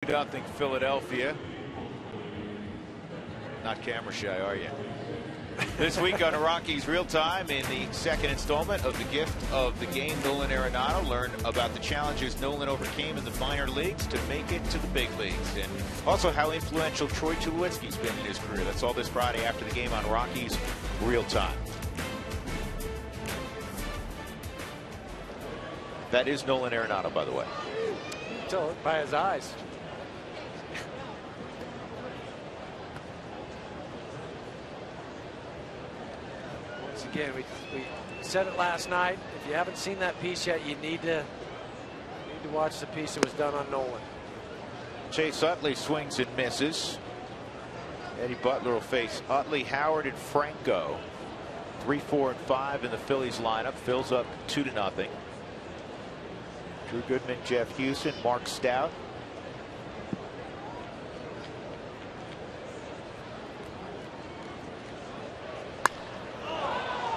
2-0 Philadelphia. Not camera shy, are you? This week on Rockies Real Time, in the second installment of the gift of the game, Nolan Arenado learned about the challenges Nolan overcame in the minor leagues to make it to the big leagues, and also how influential Troy Tulowitzki's been in his career. That's all this Friday after the game on Rockies Real Time. That is Nolan Arenado, by the way. Tell it by his eyes. Again, we said it last night. If you haven't seen that piece yet, you need to watch the piece that was done on Nolan. Chase Utley swings and misses. Eddie Butler will face Utley, Howard, and Franco. 3, 4, and 5 in the Phillies lineup. Fills up 2-0. Drew Goodman, Jeff Houston, Mark Stout.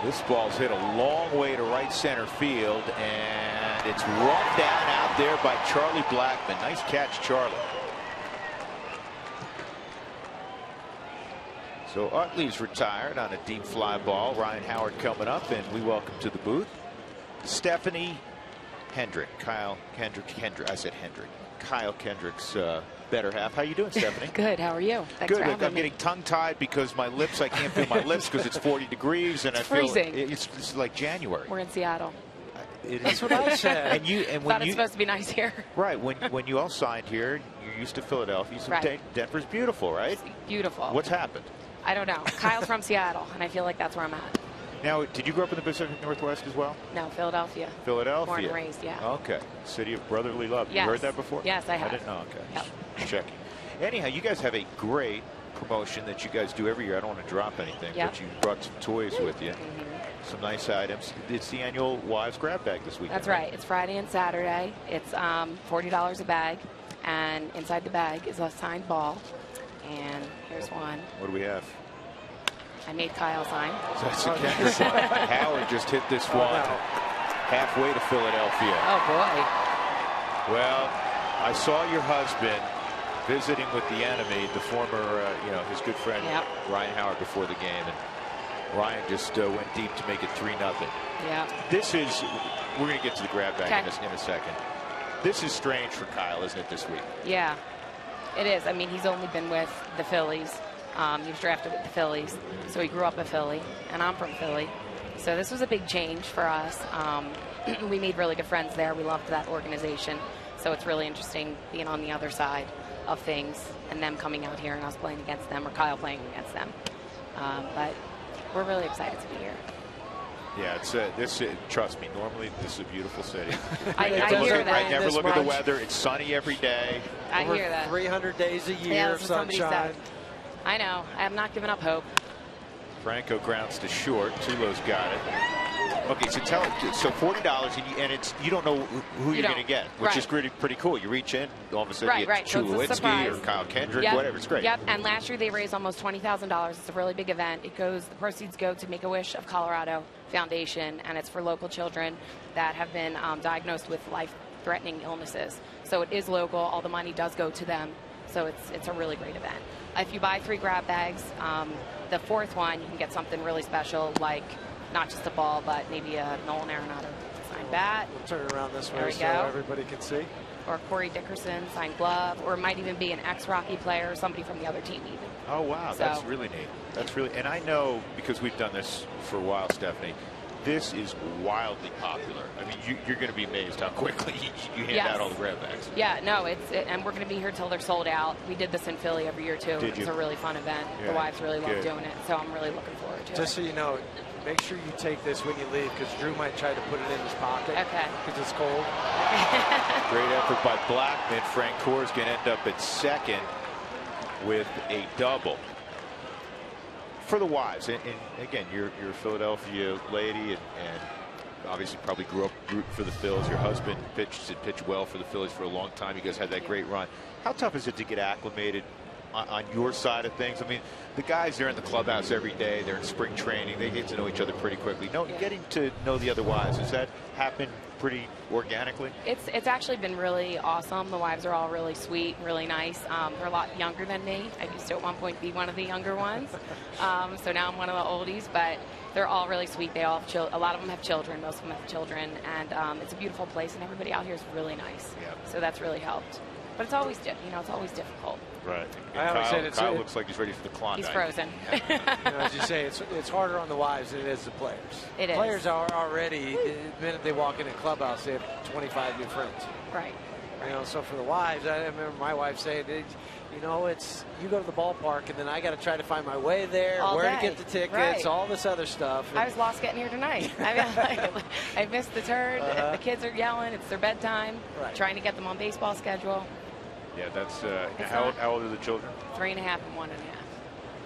This ball's hit a long way to right center field, and it's run down out there by Charlie Blackmon. Nice catch, Charlie. So Utley's retired on a deep fly ball. Ryan Howard coming up, and we welcome to the booth Stephanie Hendrick. Kyle Kendrick's better half. How you doing, Stephanie? Good. How are you? Thanks for having me. I'm getting tongue-tied because my lips, I can't feel my lips because it's 40 degrees and it's freezing. It's like January. We're in Seattle. That's what I said. I thought it's supposed to be nice here. Right. When you all signed here, you're used to Philadelphia. So right. Denver's beautiful, right? It's beautiful. What's happened? I don't know. Kyle's from Seattle, and I feel like that's where I'm at. Now, did you grow up in the Pacific Northwest as well? No, Philadelphia. Philadelphia. Born and raised, yeah. Okay. City of brotherly love. Yes. You heard that before? Yes, I have. I didn't know. Okay. Yep. Checking. Anyhow, you guys have a great promotion that you guys do every year. I don't want to drop anything, yep. But you brought some toys with you. Mm-hmm. Some nice items. It's the annual Wives Grab Bag this weekend. That's right. It's Friday and Saturday. It's $40 a bag, and inside the bag is a signed ball. And here's one. What do we have? I made Kyle sign. So that's a Kendrick sign. Howard just hit this one halfway to Philadelphia. Oh, boy. Well, I saw your husband visiting with the enemy, the former, his good friend, yep. Ryan Howard, before the game. And Ryan just went deep to make it 3-0. Yeah. We're going to get to the grab bag in a second. This is strange for Kyle, isn't it, this week? Yeah, it is. I mean, he's only been with the Phillies. He was drafted with the Phillies, so he grew up in Philly, and I'm from Philly. So this was a big change for us. We made really good friends there. We loved that organization. So it's really interesting being on the other side of things and them coming out here and us playing against them, or Kyle playing against them. But we're really excited to be here. Yeah, trust me, normally this is a beautiful city. I never look at the weather. It's sunny every day. I hear that. 300 days a year of sunshine. I know. I'm not giving up hope. Franco grounds to short. Tulo's got it. Okay, so $40, and it's you don't know who you're going to get, which is pretty cool. You reach in, all of a sudden you get Tulowitzki or Kyle Kendrick, whatever. It's great. Yep. And last year they raised almost $20,000. It's a really big event. The proceeds go to Make-A-Wish of Colorado Foundation, and it's for local children that have been diagnosed with life-threatening illnesses. So it is local. All the money does go to them. So it's a really great event. If you buy 3 grab bags, the 4th one, you can get something really special, like not just a ball, but maybe a Nolan Arenado signed bat. We'll turn it around this way so everybody can see. Or Corey Dickerson signed glove, or it might even be an ex-Rocky player or somebody from the other team even. Oh, wow. So, that's really neat. That's really, and I know because we've done this for a while, Stephanie, this is wildly popular. I mean, you're going to be amazed how quickly you hand out all the grab bags. Yeah, no, and we're going to be here till they're sold out. We did this in Philly every year too. It's a really fun event. Yeah. The wives really love doing it, so I'm really looking forward to it. Just so you know, make sure you take this when you leave because Drew might try to put it in his pocket. Okay. Because it's cold. Great effort by Blackmon. Francoeur is going to end up at second with a double. For the wives, and again, you're a Philadelphia lady, and obviously probably grew up for the Phillies. Your husband pitched well for the Phillies for a long time. You guys had that great run. How tough is it to get acclimated on your side of things? I mean, the guys are in the clubhouse every day. They're in spring training. They get to know each other pretty quickly. No, getting to know the other wives, has that happened pretty organically? It's actually been really awesome. The wives are all really sweet and really nice. They're a lot younger than me. I used to at one point be one of the younger ones. So now I'm one of the oldies, but they're all really sweet. They all have a lot of them have children. Most of them have children, and it's a beautiful place, and everybody out here is really nice. Yeah. So that's really helped. But it's always, it's always difficult. Right. And I always said Kyle looks like he's ready for the Klondike. He's frozen. Yeah. As you say, it's harder on the wives than it is the players. It is. Players are already, the minute they walk in a clubhouse, they have 25 new friends. Right. So for the wives, I remember my wife saying, it's you go to the ballpark, and then I got to try to find my way there, to get the tickets, all this other stuff. And I was lost getting here tonight. I mean, like, I missed the turn. The kids are yelling. It's their bedtime. Right. Trying to get them on baseball schedule. Yeah, that's how old are the children? 3 and a half and 1 and a half.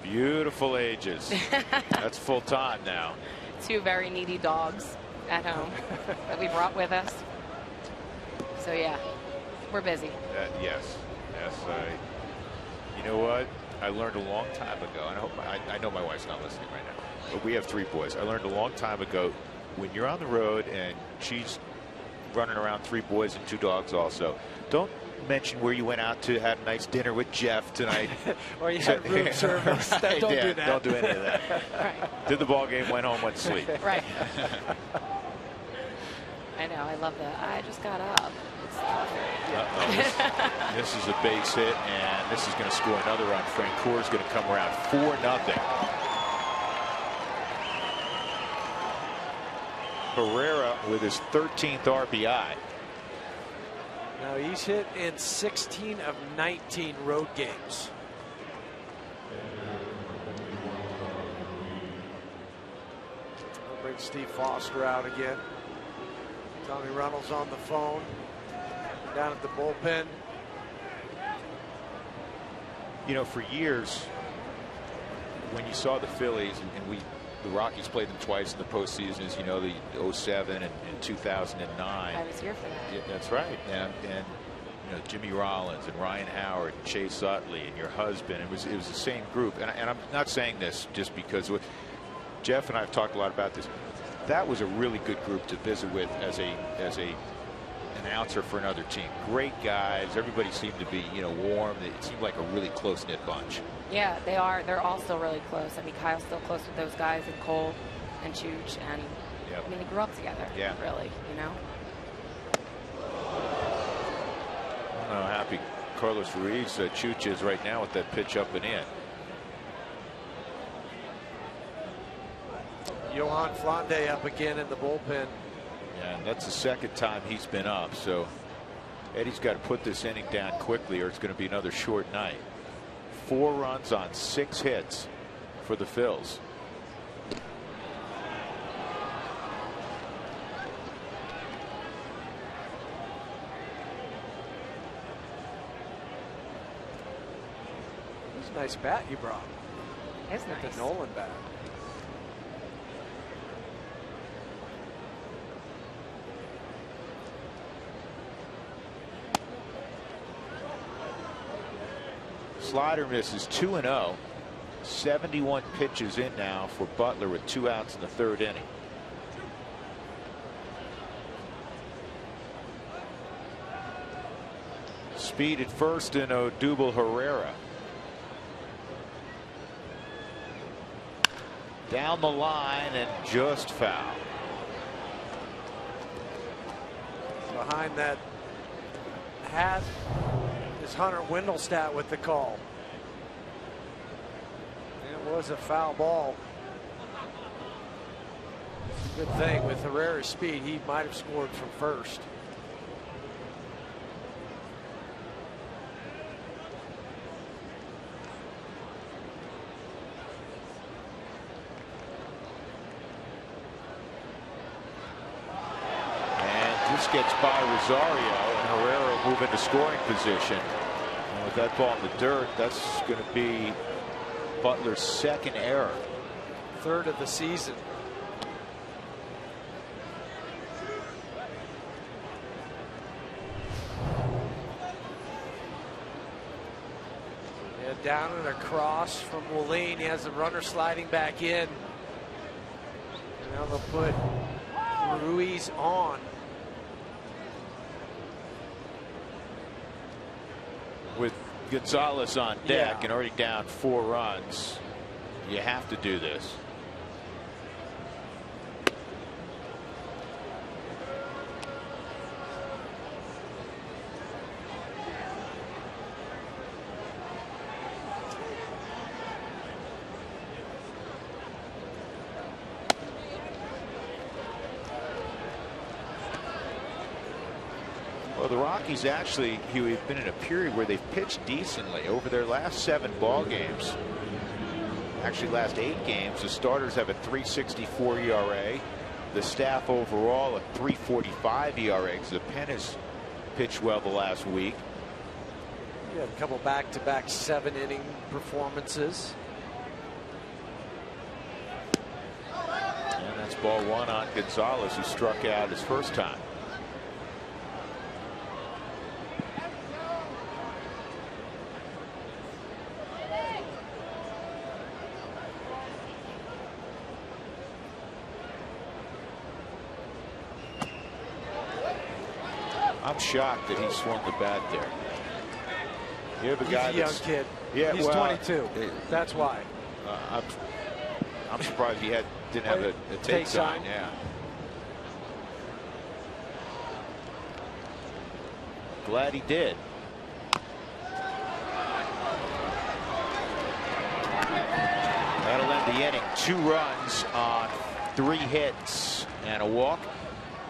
Beautiful ages. That's full time now. Two very needy dogs at home that we brought with us. So yeah, we're busy. Yes. You know what? I learned a long time ago. And I know my wife's not listening right now, but we have 3 boys. I learned a long time ago, when you're on the road and she's running around 3 boys and 2 dogs also, don't mention where you went out to have a nice dinner with Jeff tonight. Or you had room service. Don't do that. Don't do any of that. Right. Did the ball game, went home, went to sleep. Right. I know. I love that. I just got up. It's not very good. This is a base hit, and this is going to score another run. Francoeur is going to come around 4-0. Herrera with his 13th RBI. Now he's hit in 16 of 19 road games. I'll bring Steve Foster out again. Tommy Runnels on the phone. Down at the bullpen. For years, when you saw the Phillies, and the Rockies played them twice in the postseason, as you know, the 07 and 2009. I was here for that. Yeah, that's right. And Jimmy Rollins and Ryan Howard and Chase Utley and your husband. It was the same group. And I'm not saying this just because Jeff and I have talked a lot about this. That was a really good group to visit with as an announcer for another team. Great guys. Everybody seemed to be warm. It seemed like a really close knit bunch. Yeah, they are. They're all still really close. I mean, Kyle's still close with those guys, and Cole and Chooch, and I mean, they grew up together. Yeah, really. How happy Carlos Ruiz Chooch is right now with that pitch up and in. Johan Flande up again in the bullpen. Yeah, and that's the second time he's been up. So Eddie's got to put this inning down quickly, or it's going to be another short night. 4 runs on 6 hits for the Phils. That's a nice bat you brought. It's nice. The Nolan bat. Slider misses. 2-0. 71 pitches in now for Butler with 2 outs in the 3rd inning. Speed at first in Odubel Herrera. Down the line and just foul. Behind that hat is Hunter Wendelstadt with the call. It was a foul ball. It's a good thing with Herrera's speed, he might have scored from first. And this gets by Rosario. Herrera move into scoring position. And with that ball in the dirt, that's going to be Butler's 2nd error. 3rd of the season. Yeah, a down and across from Wilin. He has the runner sliding back in. And now they'll put Ruiz on. With Gonzalez on deck and already down 4 runs, you have to do this. Well, the Rockies actually, Huey, have been in a period where they've pitched decently over their last 7 ball games. Actually, last 8 games, the starters have a 3.64 ERA. The staff overall a 3.45 ERA because the pen has pitched well the last week. You have a couple back-to-back 7-inning performances. And that's ball 1 on Gonzalez, who struck out his first time. I'm shocked that he swung the bat there. You have a guy that's a young kid. Yeah, he's 22. That's why. I'm surprised he didn't have a take sign. Yeah. Glad he did. That'll end the inning. 2 runs on 3 hits and a walk.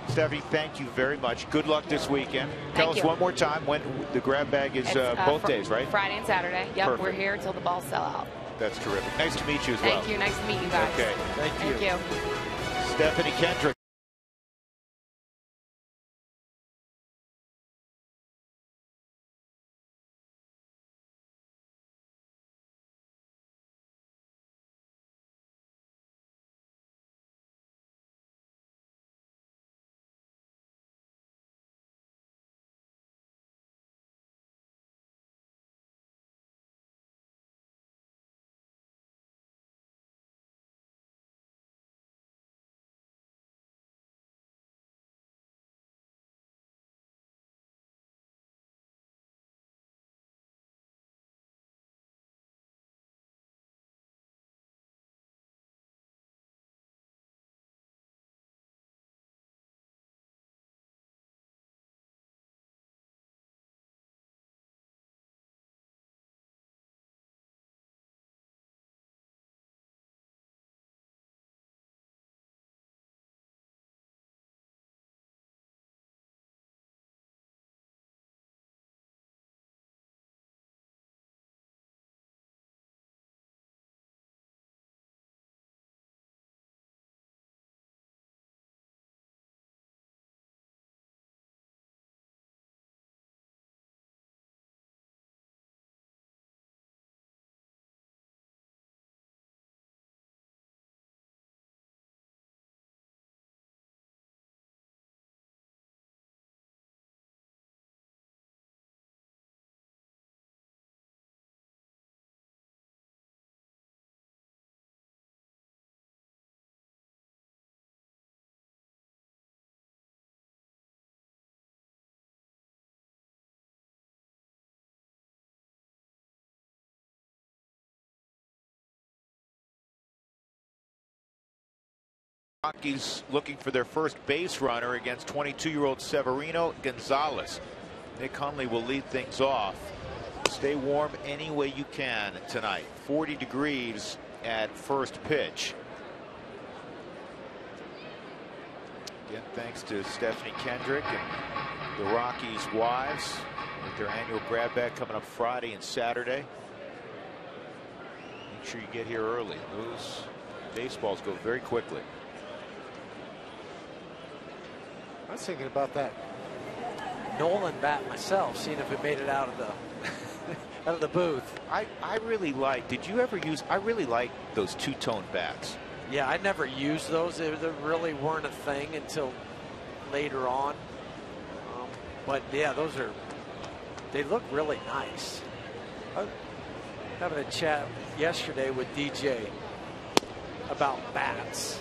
Stevie, thank you very much. Good luck this weekend. Tell us one more time when the grab bag is both days, right? Friday and Saturday. Yep, perfect. We're here till the balls sell out. That's terrific. Nice to meet you as well. Thank you. Nice to meet you guys. Okay. Thank you. Stephanie Kendrick. Rockies looking for their first base runner against 22-year-old Severino Gonzalez. Nick Hundley will lead things off. Stay warm any way you can tonight. 40 degrees at first pitch. Again, thanks to Stephanie Kendrick and the Rockies' wives with their annual grab bag coming up Friday and Saturday. Make sure you get here early. Those baseballs go very quickly. I was thinking about that Nolan bat myself, seeing if it made it out of the booth. I really like. Did you ever use? I really like those two-tone bats. Yeah, I never used those. They really weren't a thing until later on. But yeah, those are. They look really nice. having a chat yesterday with DJ about bats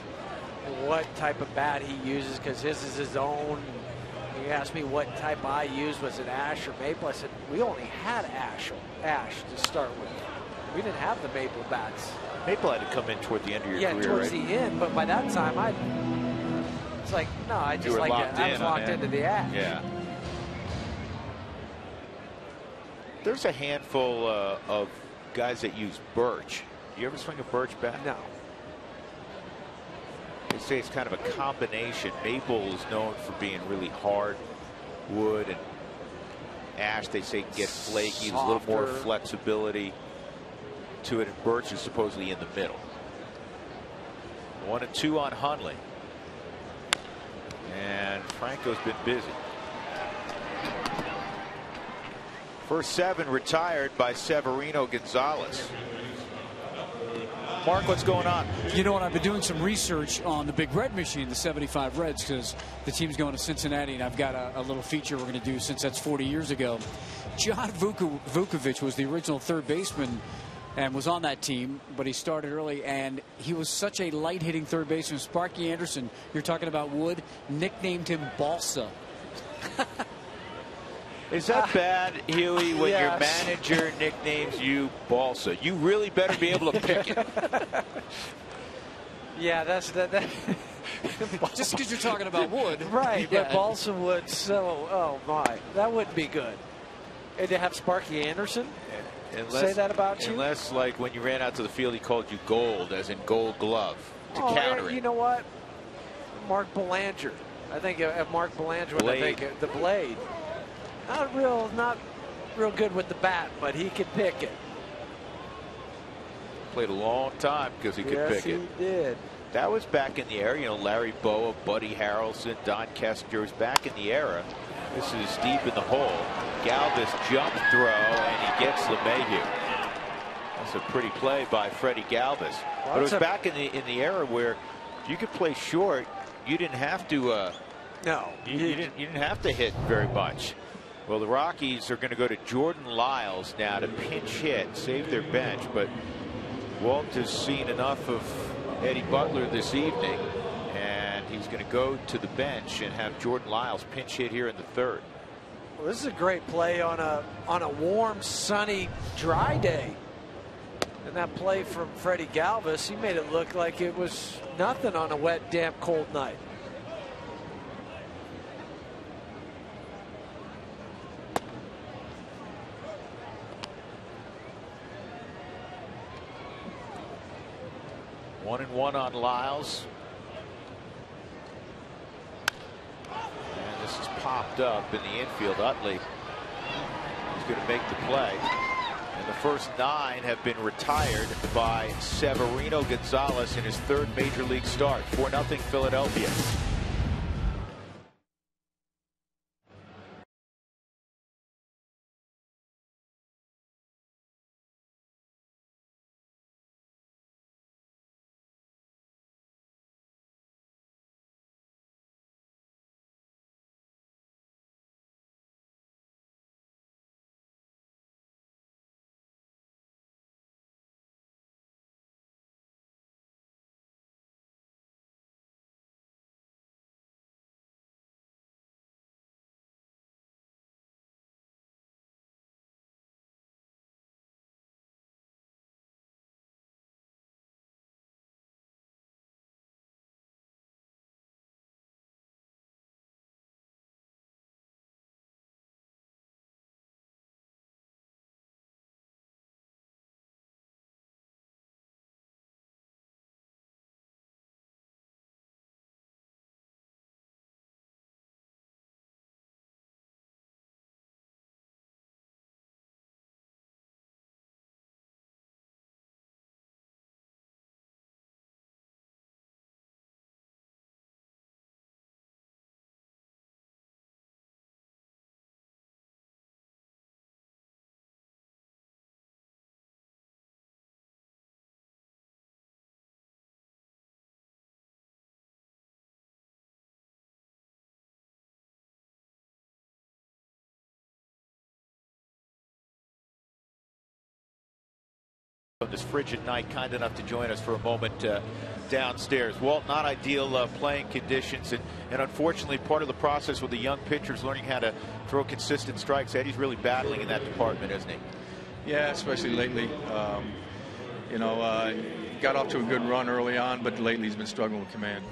and what type of bat he uses, because his is his own. He asked me what type I used, was it ash or maple? I said, we only had ash to start with. We didn't have the maple bats. Maple had to come in toward the end of your career, towards right? The end, but by that time, it's like, no, I just like that. I was locked into the ash. Yeah. There's a handful of guys that use birch. Do you ever swing a birch bat? No. They say it's kind of a combination. Maple is known for being really hard wood, and ash, they say, gets flaky. There's a little more flexibility to it, and birch is supposedly in the middle. 1-2 on Hundley. And Franco's been busy. First seven retired by Severino Gonzalez. Mark, what's going on? You know what? I've been doing some research on the Big Red machine, the 75 Reds, because the team's going to Cincinnati, and I've got a little feature we're going to do since that's 40 years ago. John Vukovich was the original third baseman and was on that team, but he started early, and he was such a light-hitting third baseman. Sparky Anderson, you're talking about wood, nicknamed him Balsa. Is that bad, Huey, when your manager nicknames you Balsa? You really better be able to pick it. Yeah, that's that. Just because you're talking about wood. Right, yeah. But Balsa wood, so, oh, my. That wouldn't be good. And to have Sparky Anderson say that about you? Unless, like, when you ran out to the field, he called you Gold, as in Gold Glove, to counter it. You know what? Mark Belanger. I think of Mark Belanger when I think of the Blade. Not real good with the bat, but he could pick it. Played a long time because he could pick it. Yes, he did. That was back in the era, you know, Larry Bowa, Buddy Harrelson, Don Kessinger was back in the era. This is deep in the hole. Galvis jump throw, and he gets LeMahieu. That's a pretty play by Freddie Galvis. But it was back in the era where if you could play short, you didn't have to. No, you didn't have to hit very much. Well, the Rockies are going to go to Jordan Lyles now to pinch hit, save their bench. But Walt has seen enough of Eddie Butler this evening, and he's going to go to the bench and have Jordan Lyles pinch hit here in the third. Well, this is a great play on a warm, sunny, dry day. And that play from Freddie Galvis, he made it look like it was nothing on a wet, damp, cold night. One and one on Lyles. And this is popped up in the infield. Utley is going to make the play. And the first 9 have been retired by Severino Gonzalez in his third major league start. 4-0 Philadelphia. On this frigid night, kind enough to join us for a moment downstairs. Walt, not ideal playing conditions, and unfortunately part of the process with the young pitchers learning how to throw consistent strikes. Eddie's really battling in that department, isn't he? Yeah, especially lately. Got off to a good run early on, but lately he's been struggling with command.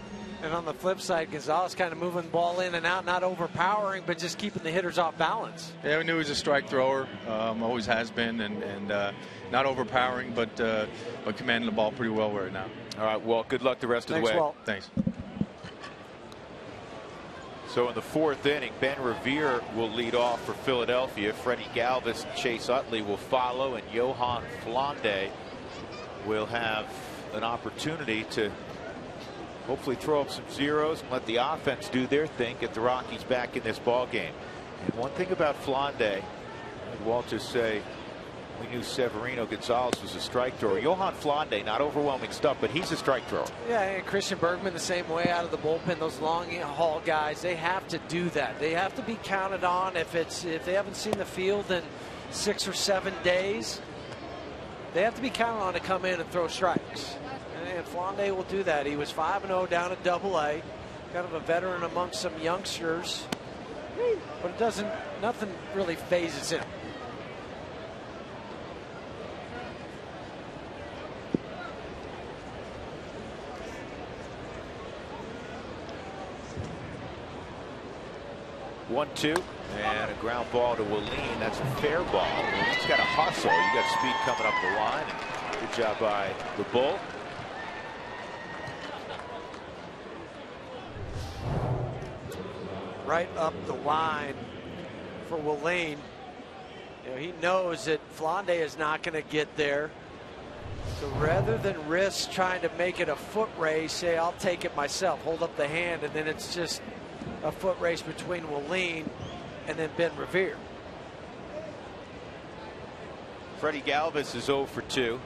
And on the flip side, Gonzalez kind of moving the ball in and out, not overpowering, but just keeping the hitters off balance. Yeah, we knew he was a strike thrower, always has been, and not overpowering, but commanding the ball pretty well right now. All right, Walt, good luck the rest of the way. Walt. Thanks. So in the fourth inning, Ben Revere will lead off for Philadelphia. Freddie Galvis and Chase Utley will follow, and Johan Flande will have an opportunity to hopefully throw up some zeros and let the offense do their thing, get the Rockies back in this ball game. And one thing about Flande, Walters say, we knew Severino Gonzalez was a strike thrower. Johan Flande, not overwhelming stuff, but he's a strike thrower. Yeah, and Christian Bergman the same way out of the bullpen. Those long haul guys, they have to do that. They have to be counted on. If they haven't seen the field in 6 or 7 days, they have to be counted on to come in and throw strikes. And Flande will do that. He was 5-0 down at Double-A, kind of a veteran amongst some youngsters, but it doesn't, nothing really phases him. One-two and a ground ball to Wilin. That's a fair ball. He's got a hustle. You got speed coming up the line. And good job by the Bull. Right up the line for Wilin. You know, he knows that Flande is not going to get there. So rather than risk trying to make it a foot race, say, I'll take it myself, hold up the hand, and then it's just a foot race between Wilin and then Ben Revere. Freddie Galvis is 0 for 2.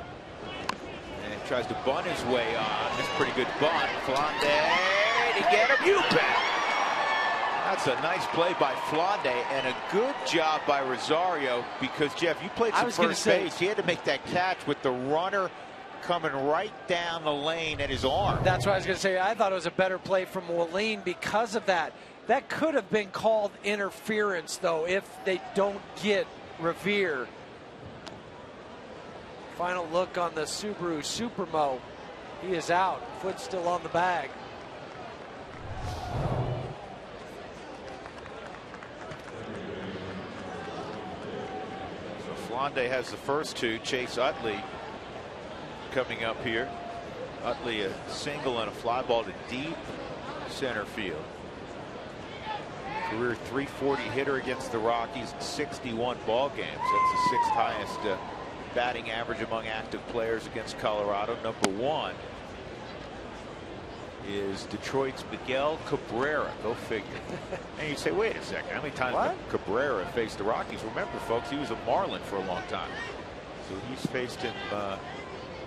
And tries to bunt his way on. That's a pretty good bunt. Flande to get him. You bet! That's a nice play by Flande and a good job by Rosario, because, Jeff, you played some first base. He had to make that catch with the runner coming right down the lane at his arm. That's what I was going to say. I thought it was a better play from Wilin because of that. That could have been called interference, though, if they don't get Revere. Final look on the Subaru Supermo. He is out. Foot still on the bag. Flande has the first two. Chase Utley coming up here. Utley a single and a fly ball to deep center field. Career .340 hitter against the Rockies in 61 ball games. That's the sixth highest batting average among active players against Colorado. Number one is Detroit's Miguel Cabrera. Go figure. And you say, wait a second, how many times did Cabrera face the Rockies? Remember, folks, he was a Marlin for a long time. So he's faced him,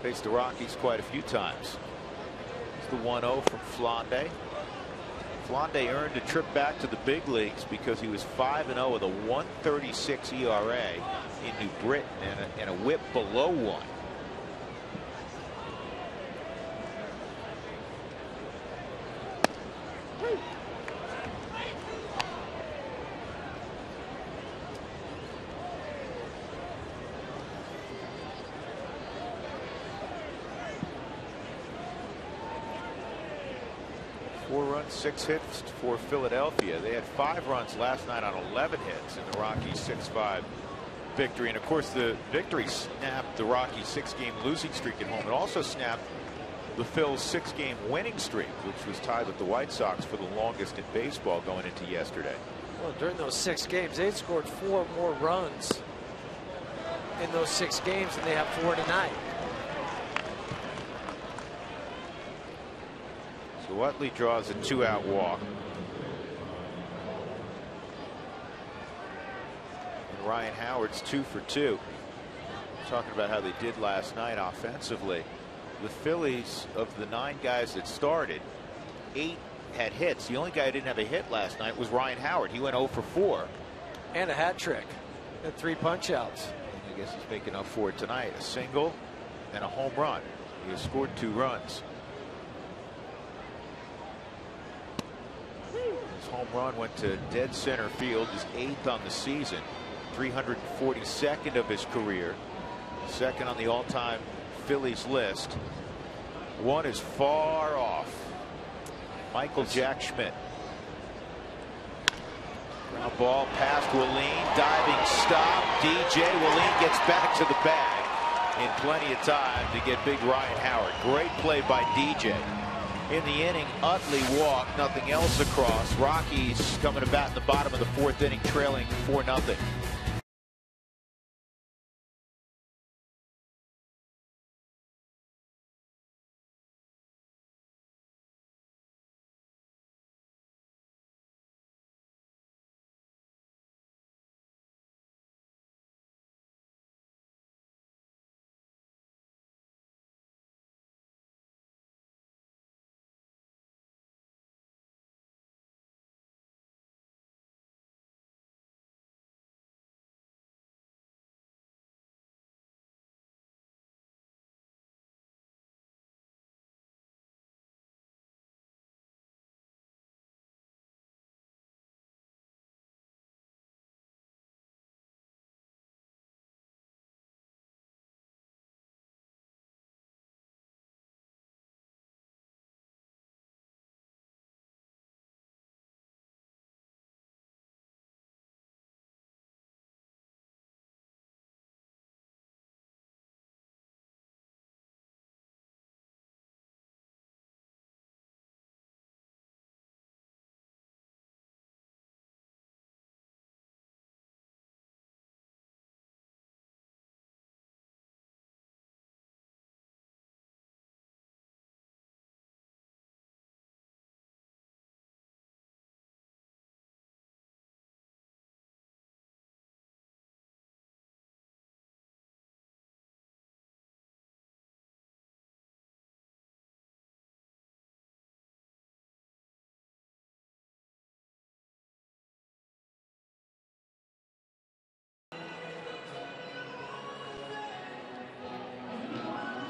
faced the Rockies quite a few times. It's the 1-0 from Flande. Flande earned a trip back to the big leagues because he was 5-0 with a 1.36 ERA in New Britain and a whip below one. Four runs, 6 hits for Philadelphia. They had 5 runs last night on 11 hits in the Rockies' 6-5 victory. And of course, the victory snapped the Rockies' 6-game losing streak at home. It also snapped the Phil's 6-game winning streak, which was tied with the White Sox for the longest in baseball going into yesterday. Well, during those 6 games, they scored 4 more runs in those 6 games than they have 4 tonight. So Utley draws a 2-out walk. And Ryan Howard's 2 for 2. Talking about how they did last night offensively. The Phillies, of the 9 guys that started, 8 had hits. The only guy who didn't have a hit last night was Ryan Howard. He went 0 for 4. And a hat trick. And 3 punch outs. I guess he's making up for it tonight. A single and a home run. He has scored 2 runs. His home run went to dead center field, his 8th on the season, 342nd of his career, 2nd on the all-time Phillies list. One is far off. Michael Jack Schmidt. Ground ball past Wilin, diving stop. DJ Wilin gets back to the bag in plenty of time to get big Ryan Howard. Great play by DJ. In the inning, Utley walked, nothing else across. Rockies coming to bat in the bottom of the 4th inning, trailing 4-0.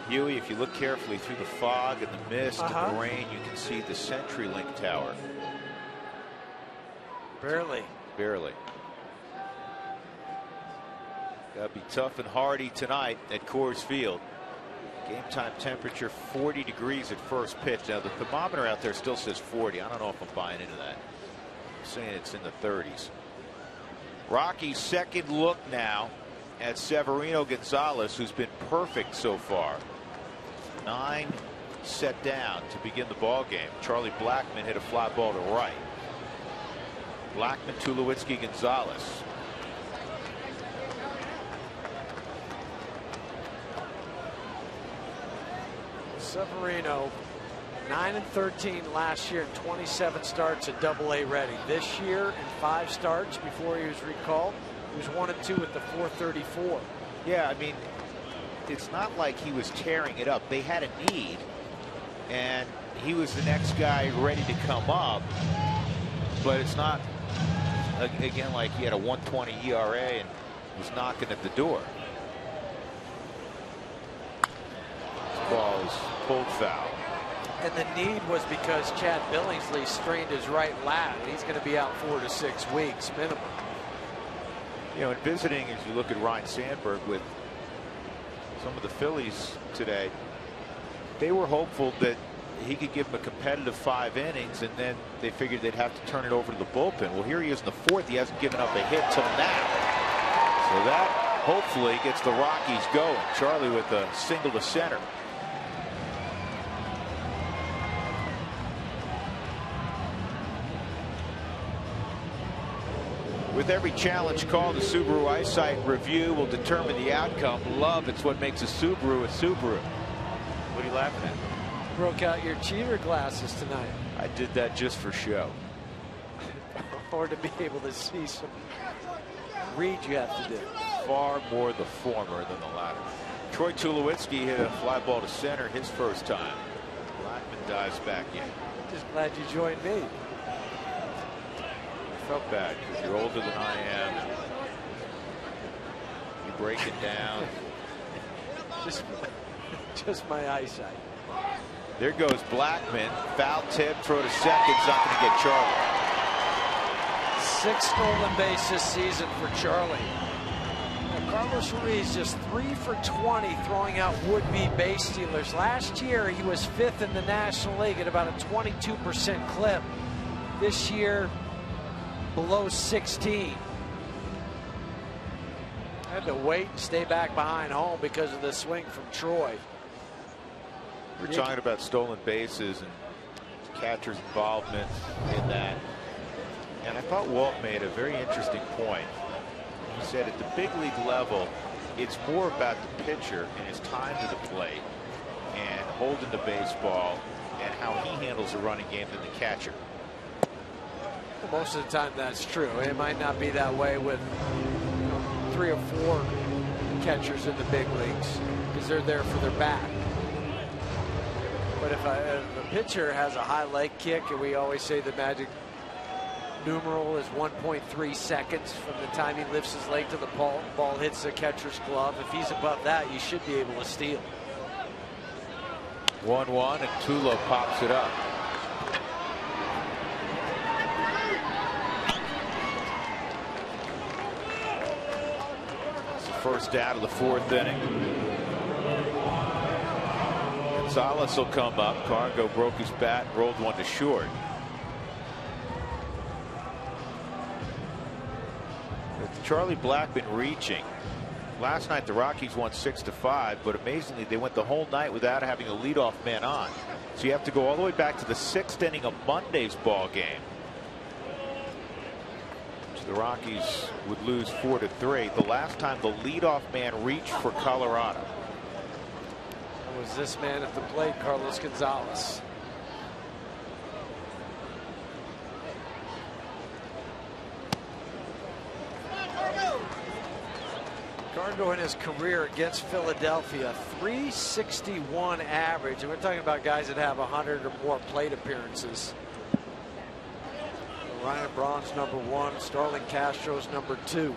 Huey, if you look carefully through the fog and the mist and the rain, you can see the CenturyLink Tower. Barely. Barely. Gotta be tough and hardy tonight at Coors Field. Game time temperature 40 degrees at first pitch. Now the thermometer out there still says 40. I don't know if I'm buying into that. I'm saying it's in the 30s. Rockies' second look now at Severino Gonzalez, who's been perfect so far. 9 set down to begin the ball game. Charlie Blackmon hit a fly ball to right. Blackmon, Tulowitzki, Gonzalez. Severino 9-13 last year, 27 starts at Double-A ready. This year, in 5 starts before he was recalled, he was 1-2 with the 4.34. Yeah, I mean, it's not like he was tearing it up. They had a need, and he was the next guy ready to come up. But it's not, again, like he had a 1.20 ERA and was knocking at the door. This ball is pulled foul. And the need was because Chad Billingsley strained his right lat. He's going to be out 4 to 6 weeks minimum. You know, in visiting, as you look at Ryan Sandberg with some of the Phillies today, they were hopeful that he could give him a competitive 5 innings, and then they figured they'd have to turn it over to the bullpen. Well, here he is in the 4th. He hasn't given up a hit till now. So that hopefully gets the Rockies going. Charlie with a single to center. With every challenge call, the Subaru EyeSight review will determine the outcome. Love, it's what makes a Subaru a Subaru. What are you laughing at? Broke out your cheater glasses tonight. I did that just for show. Or to be able to see some read you have to do. Far more the former than the latter. Troy Tulowitzki hit a fly ball to center his first time. Blackmon dives back in. Just glad you joined me. Felt bad because you're older than I am. You break it down. Just Just my eyesight. There goes Blackmon. Foul tip, throw to second. He's not going to get Charlie. 6 stolen bases this season for Charlie. Now, Carlos Ruiz just 3 for 20 throwing out would-be base stealers. Last year, he was 5th in the National League at about a 22% clip. This year, below 16. Had to wait and stay back behind home because of the swing from Troy. We're talking about stolen bases and catcher's involvement in that. And I thought Walt made a very interesting point. He said at the big league level, it's more about the pitcher and his time to the plate and holding the baseball and how he handles the running game than the catcher. Well, most of the time that's true. It might not be that way with 3 or 4 catchers in the big leagues because they're there for their bat. But if a pitcher has a high leg kick, and we always say the magic numeral is 1.3 seconds from the time he lifts his leg to the ball hits the catcher's glove. If he's above that, you should be able to steal. 1-1, and Tulo pops it up. It's the first out of the 4th inning. Gonzalez will come up. Cargo broke his bat, rolled one to short. With Charlie Blackmon reaching. Last night the Rockies won 6-5, but amazingly they went the whole night without having a leadoff man on. So you have to go all the way back to the 6th inning of Monday's ball game. So the Rockies would lose 4-3. The last time the leadoff man reached for Colorado. Was this man at the plate, Carlos Gonzalez. Cargo in his career against Philadelphia, .361 average, and we're talking about guys that have 100 or more plate appearances. Ryan Braun's #1, Starlin Castro's #2.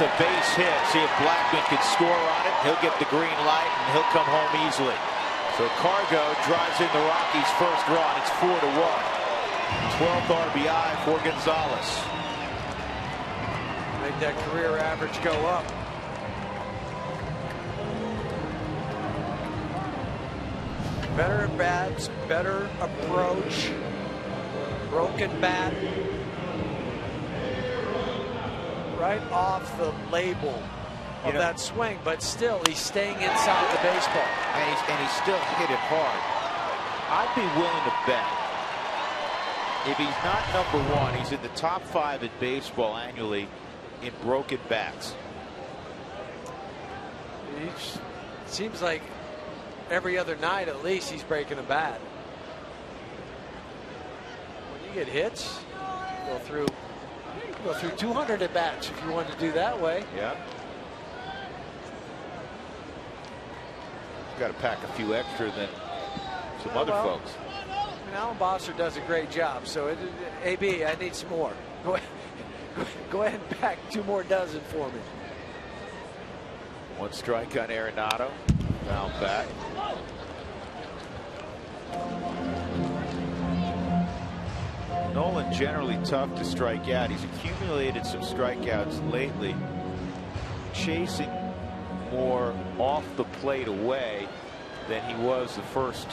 A base hit. See if Blackmon can score on it. He'll get the green light and he'll come home easily. So Cargo drives in the Rockies' first run. It's 4-1. 12th RBI for Gonzalez. Make that career average go up. Better at bats, better approach, broken bat. Right off the label of that swing, but still he's staying inside the baseball. And he still hit it hard. I'd be willing to bet if he's not #1, he's in the top 5 in baseball annually in broken bats. It seems like every other night at least he's breaking a bat. When you get hits, you go through. Go through 200 at bats if you want to do that way. Yeah. Got to pack a few extra than some other folks. And Alan Bosser does a great job. So, AB, I need some more. Go ahead and pack 2 more dozen for me. 1 strike on Arenado. Foul back. Nolan generally tough to strike out. He's accumulated some strikeouts lately, chasing more off the plate away than he was the first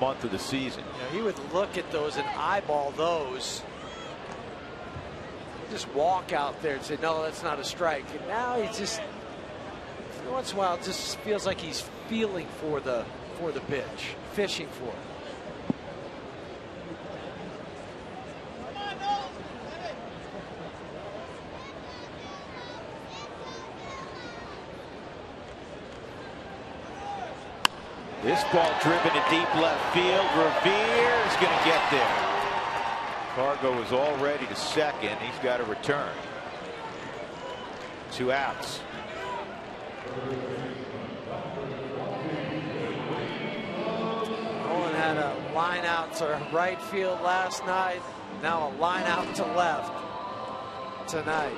month of the season. Yeah, he would look at those and eyeball those. Just walk out there and say, no, that's not a strike. And now he just, once in a while, it just feels like he's feeling for the pitch, fishing for it. This ball driven to deep left field. Revere is going to get there. Cargo is already to 2nd. He's got a return. 2 outs. Nolan had a line out to right field last night, now a line out to left tonight.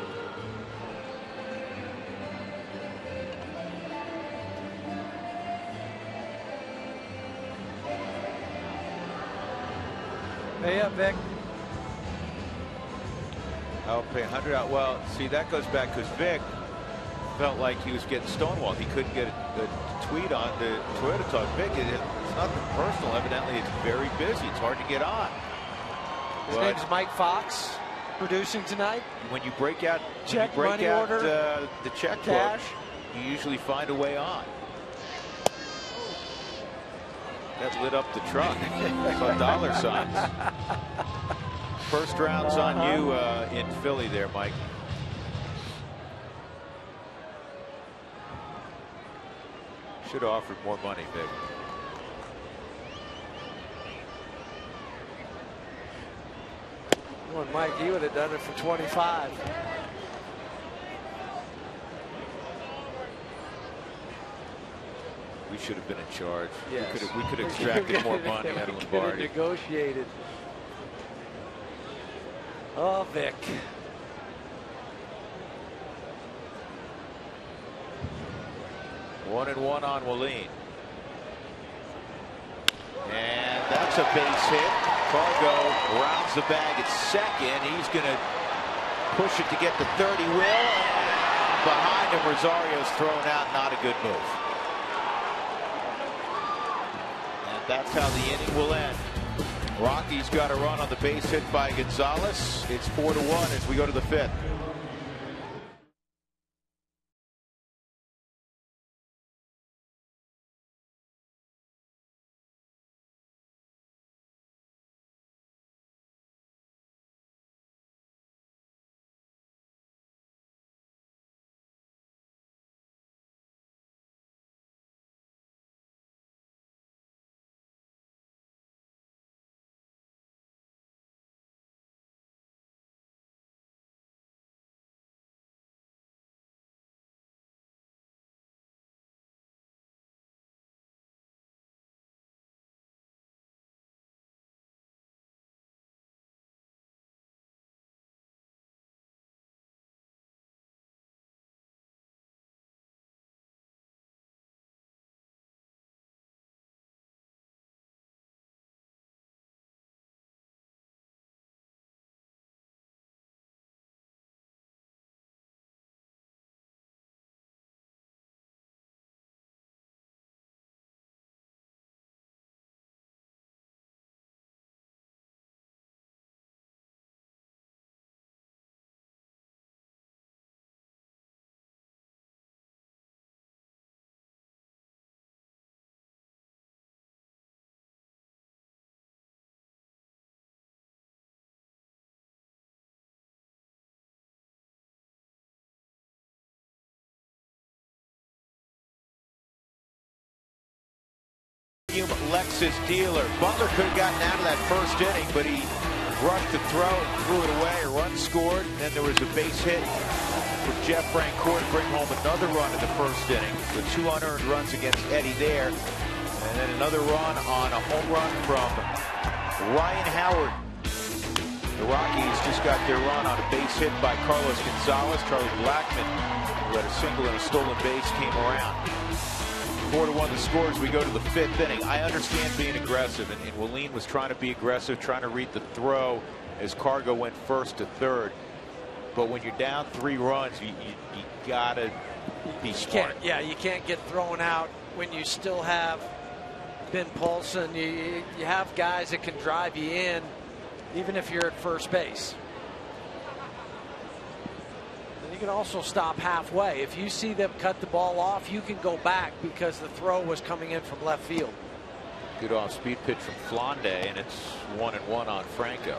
Hey up, Vic. I'll pay $100 out. Well, see, that goes back because Vic felt like he was getting stonewalled. He couldn't get the tweet on the Toyota Talk. Vic, it's nothing personal. Evidently, it's very busy. It's hard to get on. His name's Mike Fox, producing tonight. When you break out, check, when you break out order, the checkbook, cash, you usually find a way on. That lit up the truck. Some dollar signs. First round's on you in Philly there, Mike. Should have offered more money, Vic. Well, Mike, you would have done it for 25. We should have been in charge. Yes. We could have extracted more money out of Lombardi. Negotiated. Oh, Vic. One and one on Wilin. And that's a base hit. Fargo rounds the bag at second. He's going to push it to get to 30. Will. And behind him, Rosario's thrown out. Not a good move. That's how the inning will end. Rockies got a run on the base hit by Gonzalez. It's 4-1 as we go to the fifth. Lexus dealer. Butler could have gotten out of that first inning, but he rushed the throw and threw it away. A run scored, and then there was a base hit for Jeff Francoeur to bring home another run in the first inning. So two unearned runs against Eddie there, and then another run on a home run from Ryan Howard. The Rockies just got their run on a base hit by Carlos Gonzalez. Charlie Blackmon, who had a single and a stolen base, came around. 4-1 the score as we go to the fifth inning. I understand being aggressive, and Wilin was trying to be aggressive, trying to read the throw as Cargo went first to third. But when you're down 3 runs, you gotta be smart. You can't get thrown out when you still have Ben Paulson. You have guys that can drive you in, even if you're at first base. Can also stop halfway. If you see them cut the ball off, you can go back because the throw was coming in from left field. Good off speed pitch from Flande, and it's 1-1 on Franco.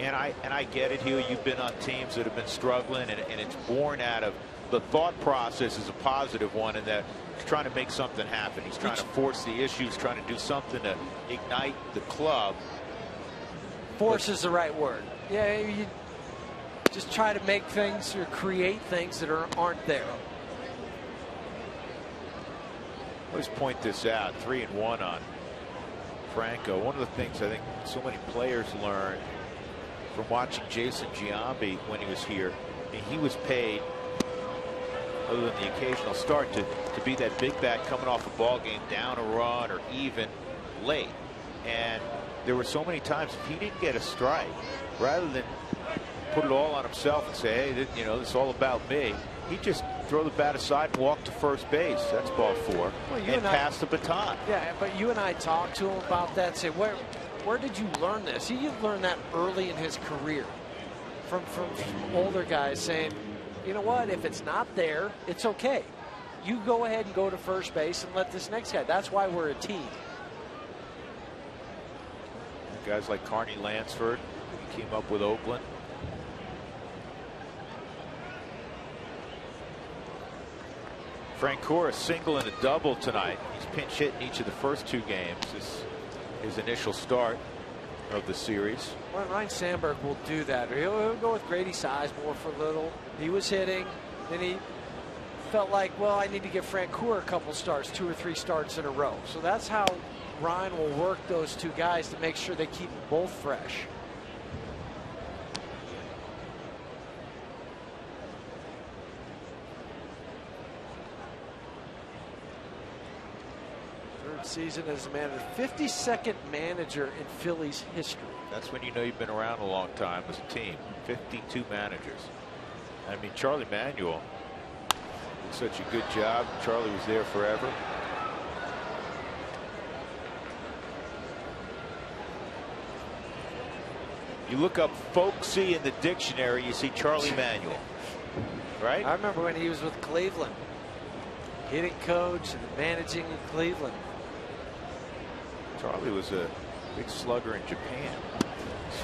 And I get it, Hugh. You've been on teams that have been struggling, and it's born out of the thought process is a positive one, in that he's trying to make something happen. He's trying to force the issues, trying to do something to ignite the club. Force is the right word. Yeah, you just try to make things or create things that aren't there. Let's point this out. 3-1 on Franco. One of the things I think so many players learn from watching Jason Giambi when he was here, and he was paid, other than the occasional start, to be that big back coming off a ball game down a run or even late. And there were so many times if he didn't get a strike, rather than put it all on himself and say, hey, you know, this is all about me, he just throw the bat aside, walk to first base. That's ball four. Well, and pass the baton. Yeah, but you and I talked to him about that. Say, where did you learn this? He learned that early in his career from older guys saying, you know what, if it's not there, it's okay. You go ahead and go to first base and let this next guy. That's why we're a team. Guys like Carney Lansford, he came up with Oakland. Francoeur, a single and a double tonight. He's pinch hit in each of the first two games. This is his initial start of the series. Well, Ryan Sandberg will do that. He'll go with Grady Sizemore for a little. He was hitting, then he felt like, well, I need to give Francoeur a couple starts, 2 or 3 starts in a row. So that's how Ryan will work those two guys to make sure they keep both fresh. Season as a manager, 52nd manager in Philly's history. That's when you know you've been around a long time as a team. 52 managers. I mean, Charlie Manuel did such a good job. Charlie was there forever. You look up folksy in the dictionary, you see Charlie Manuel, right? I remember when he was with Cleveland, hitting coach and managing in Cleveland. Charlie was a big slugger in Japan.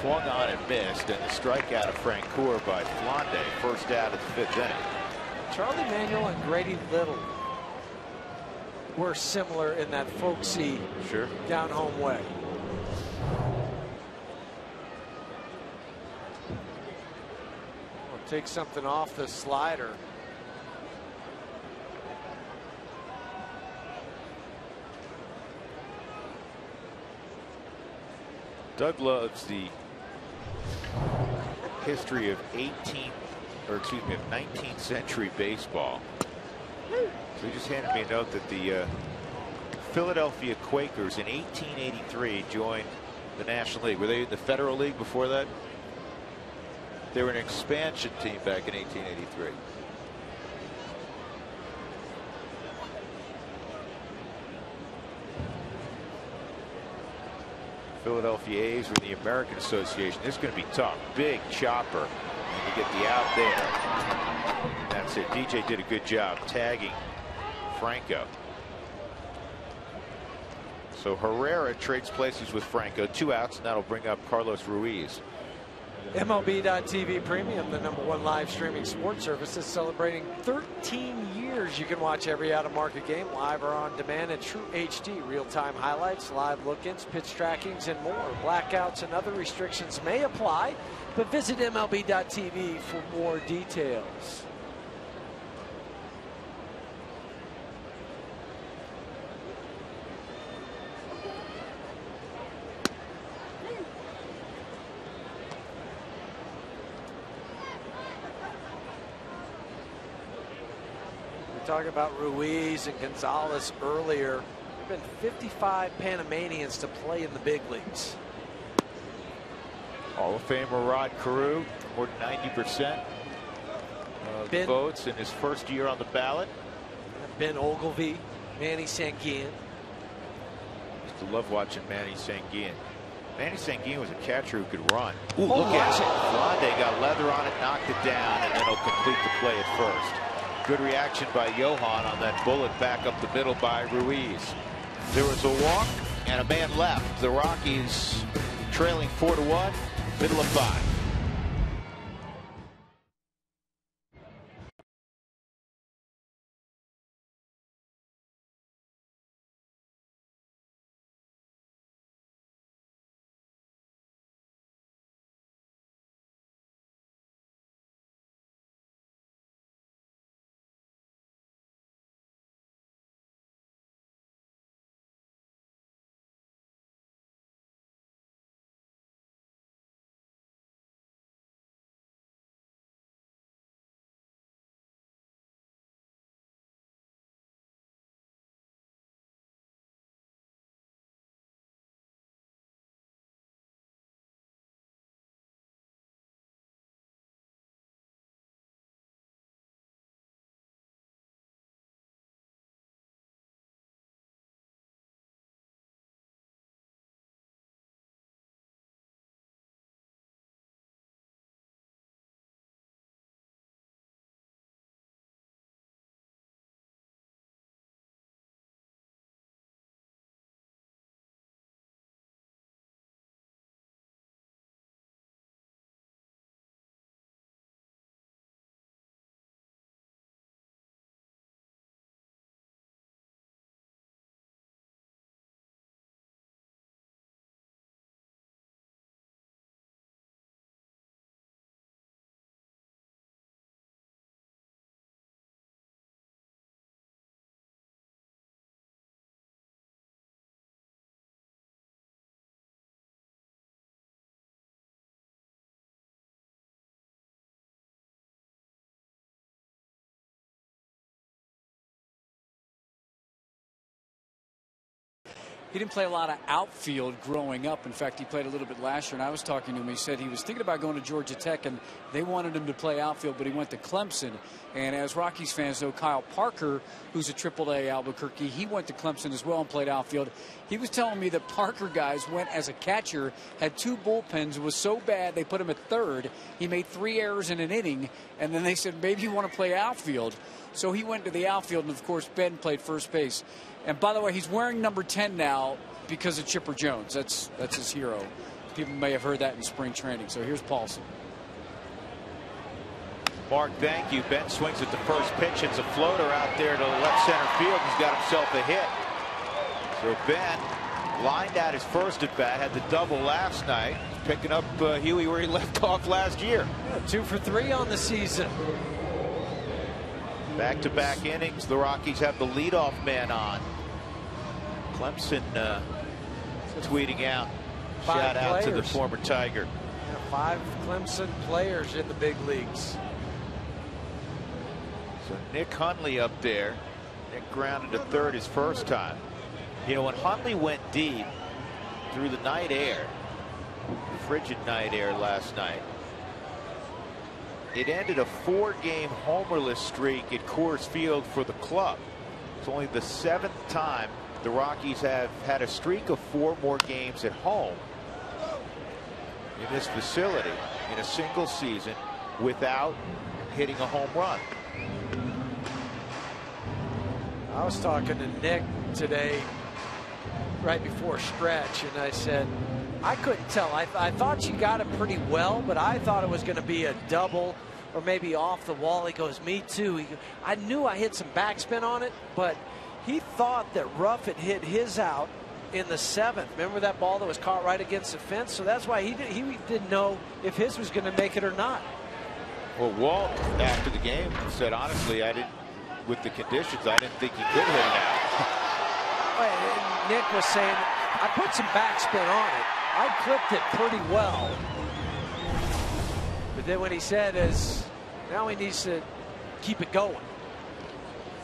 Swung on and missed, and the strikeout of Francoeur by Flande, first out of the 5th inning. Charlie Manuel and Grady Little were similar in that folksy, sure, down home way. We'll take something off the slider. Doug loves the history of 19th century baseball. So he just handed me a note that the Philadelphia Quakers in 1883 joined the National League. Were they in the Federal League before that? They were an expansion team back in 1883. Philadelphia A's with the American Association. This is going to be tough. Big chopper to get the out there. That's it. DJ did a good job tagging Franco. So Herrera trades places with Franco. 2 outs, and that'll bring up Carlos Ruiz. MLB.TV Premium, the #1 live streaming sports service, is celebrating 13 years. You can watch every out-of-market game live or on demand in true HD. Real-time highlights, live look-ins, pitch trackings, and more. Blackouts and other restrictions may apply, but visit MLB.TV for more details. Talking about Ruiz and Gonzalez earlier. There have been 55 Panamanians to play in the big leagues. Hall of Famer Rod Carew, more than 90% of the votes in his first year on the ballot. Ben Ogilvie, Manny Sanguin. I used to love watching Manny Sanguin. Manny Sanguin was a catcher who could run. Ooh, look at it. Flande got leather on it, knocked it down, and then he'll complete the play at first. Good reaction by Johan on that bullet back up the middle by Ruiz. There was a walk and a man left. The Rockies trailing 4-1, middle of 5. He didn't play a lot of outfield growing up. In fact, he played a little bit last year, and I was talking to him. He said he was thinking about going to Georgia Tech, and they wanted him to play outfield, but he went to Clemson. And as Rockies fans know, Kyle Parker, who's a AAA Albuquerque, he went to Clemson as well and played outfield. He was telling me that Parker guys went as a catcher, had two bullpens, was so bad they put him at third. He made 3 errors in an inning, and then they said, maybe you want to play outfield. So he went to the outfield, and, of course, Ben played first base. And, by the way, he's wearing number 10 now because of Chipper Jones. That's his hero. People may have heard that in spring training. So here's Paulson. Mark, thank you. Ben swings at the first pitch. It's a floater out there to left center field. He's got himself a hit. So Ben lined out his first at bat, had the double last night, picking up Huey where he left off last year. Yeah, 2 for 3 on the season. Back-to-back innings. The Rockies have the leadoff man on. Clemson tweeting out. Shout out to the former Tiger. Yeah, 5 Clemson players in the big leagues. So Nick Hundley up there. Nick grounded to third his first time. You know, when Hundley went deep through the night air, the frigid night air last night, it ended a 4-game homerless streak at Coors Field for the club. It's only the 7th time the Rockies have had a streak of 4 more games at home in this facility in a single season without hitting a home run. I was talking to Nick today right before stretch, and I said, I couldn't tell. I thought you got it pretty well, but I thought it was going to be a double or maybe off the wall. He goes, me too. I knew I hit some backspin on it, but he thought that Ruff had hit his out in the 7th. Remember that ball that was caught right against the fence? So that's why he didn't know if his was going to make it or not. Well, Walt, after the game, said, honestly, I didn't, with the conditions, I didn't think he could hit it out. Nick was saying, I put some backspin on it. I clipped it pretty well. But then what he said is, now he needs to keep it going.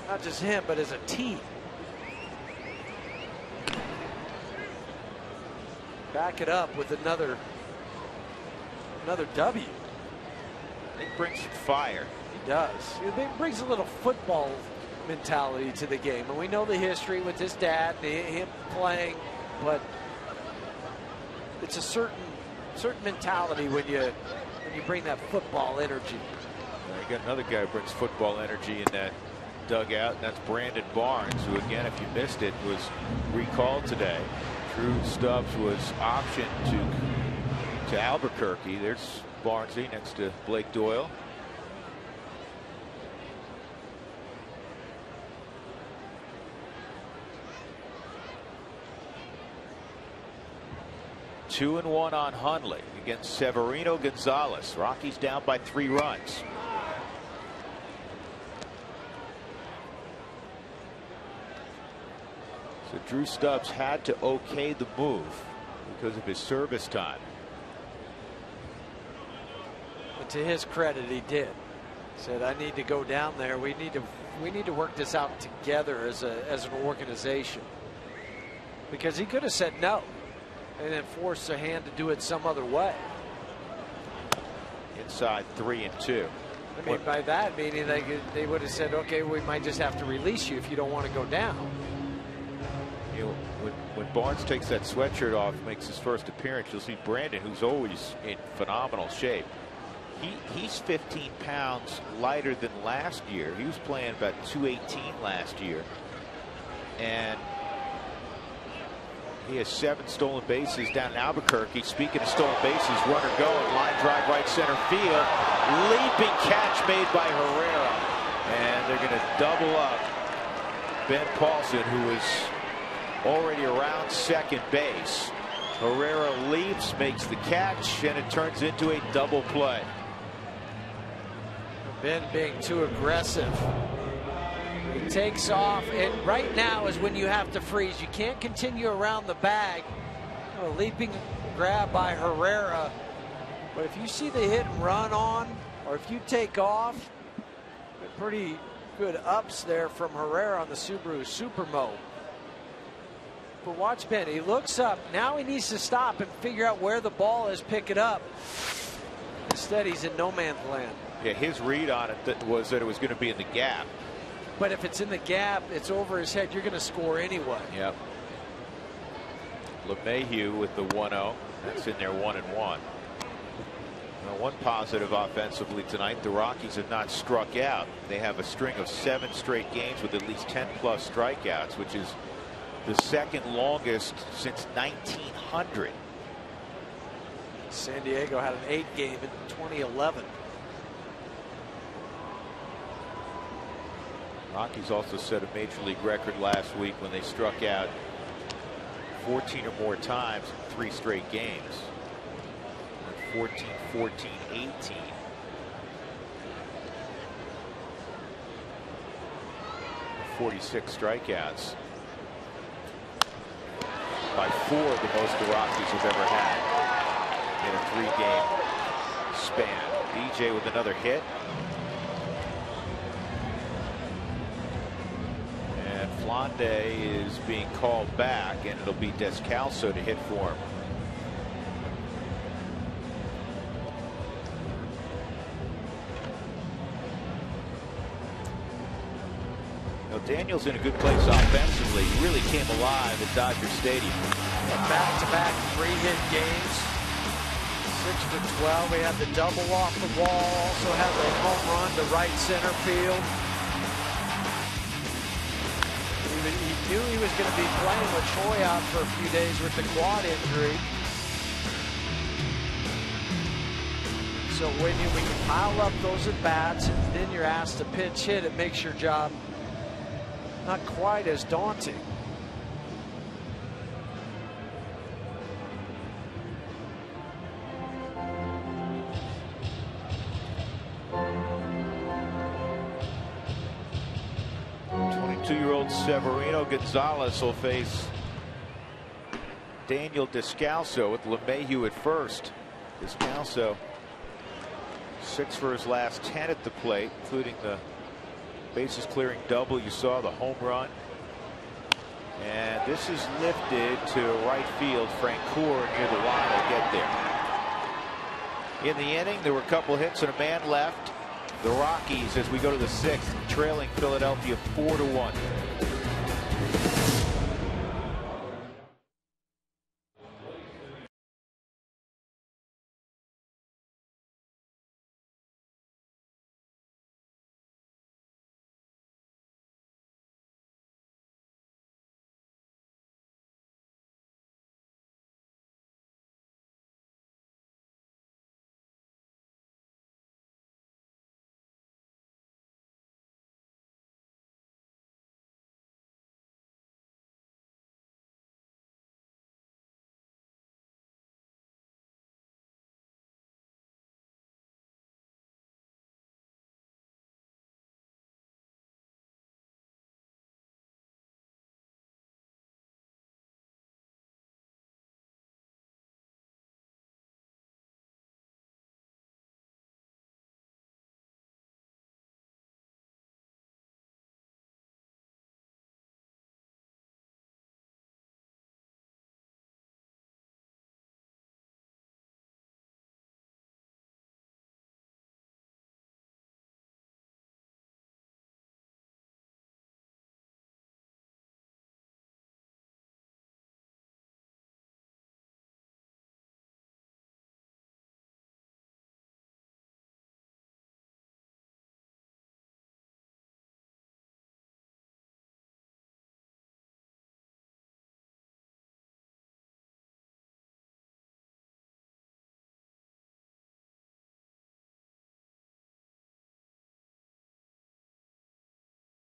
Not just him, but as a team. Back it up with another W. It brings some fire. He does. It brings a little football mentality to the game. And we know the history with his dad, him playing, but it's a certain mentality when you bring that football energy. You got another guy who brings football energy in that dugout, and that's Brandon Barnes, who, again, if you missed it, was recalled today. Drew Stubbs was optioned to Albuquerque. There's Barnesy next to Blake Doyle. Two and one on Hundley against Severino Gonzalez. Rockies down by 3 runs. So Drew Stubbs had to okay the move because of his service time. But to his credit, he did. He said, I need to go down there. We need to work this out together as an organization. Because he could have said no and then force a hand to do it some other way. Inside 3-2. I mean, by that meaning they would have said, okay, we might just have to release you if you don't want to go down. You know, when Barnes takes that sweatshirt off, makes his first appearance, you'll see Brandon, who's always in phenomenal shape. He's 15 pounds lighter than last year. He was playing about 218 last year. And he has 7 stolen bases down in Albuquerque. Speaking of stolen bases, runner going, line drive right center field. Leaping catch made by Herrera. And they're going to double up Ben Paulson, who was already around second base. Herrera leaps, makes the catch, and it turns into a double play. Ben being too aggressive. He takes off, and right now is when you have to freeze. You can't continue around the bag. A leaping grab by Herrera. But if you see the hit and run on, or if you take off, pretty good ups there from Herrera on the Subaru Supermo. but watch Ben. He looks up. Now he needs to stop and figure out where the ball is, pick it up. Instead, he's in no man's land. Yeah, his read on it was that it was going to be in the gap. But if it's in the gap, it's over his head. You're going to score anyway. Yep. LeMahieu with the 1-0. That's in there 1-1. Now, one positive offensively tonight, the Rockies have not struck out. They have a string of 7 straight games with at least 10+ strikeouts, which is the second longest since 1900. San Diego had an 8 game in 2011. Rockies also set a major league record last week when they struck out 14 or more times in 3 straight games. 14, 18. And 46 strikeouts. By 4, the most the Rockies have ever had in a 3-game span. DJ with another hit. And Flande is being called back, and it'll be Descalso to hit for him. Daniel's in a good place offensively. He really came alive at Dodger Stadium. Back-to-back 3-hit games. 6 for 12. We had the double off the wall. Also had the home run to right center field. He knew he was going to be playing with Troy out for a few days with the quad injury. So when you pile up those at-bats and then you're asked to pinch hit, it makes your job not quite as daunting. Severino Gonzalez will face Daniel Descalso with LeMahieu at first. Descalso 6 for his last 10 at the plate, including the bases clearing double. You saw the home run. And this is lifted to right field. Francoeur near the line will get there. In the inning, there were a couple hits and a man left. The Rockies, as we go to the 6th, trailing Philadelphia 4-1.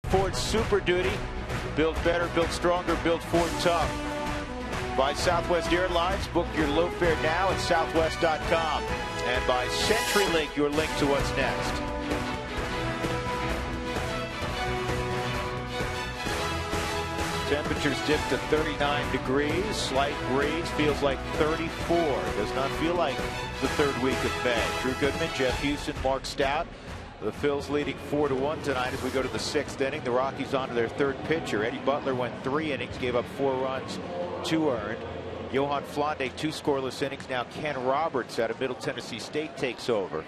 Ford Super Duty, built better, built stronger, built Ford tough. By Southwest Airlines, book your low fare now at southwest.com. And by CenturyLink, your link to what's next. Temperatures dipped to 39 degrees, slight breeze, feels like 34. Does not feel like the 3rd week of May. Drew Goodman, Jeff Houston, Mark Stout. The Phils leading 4-1 tonight as we go to the sixth inning. The Rockies on to their third pitcher. Eddie Butler went 3 innings, gave up 4 runs, 2 earned. Johan Flande, 2 scoreless innings. Now Ken Roberts out of Middle Tennessee State takes over.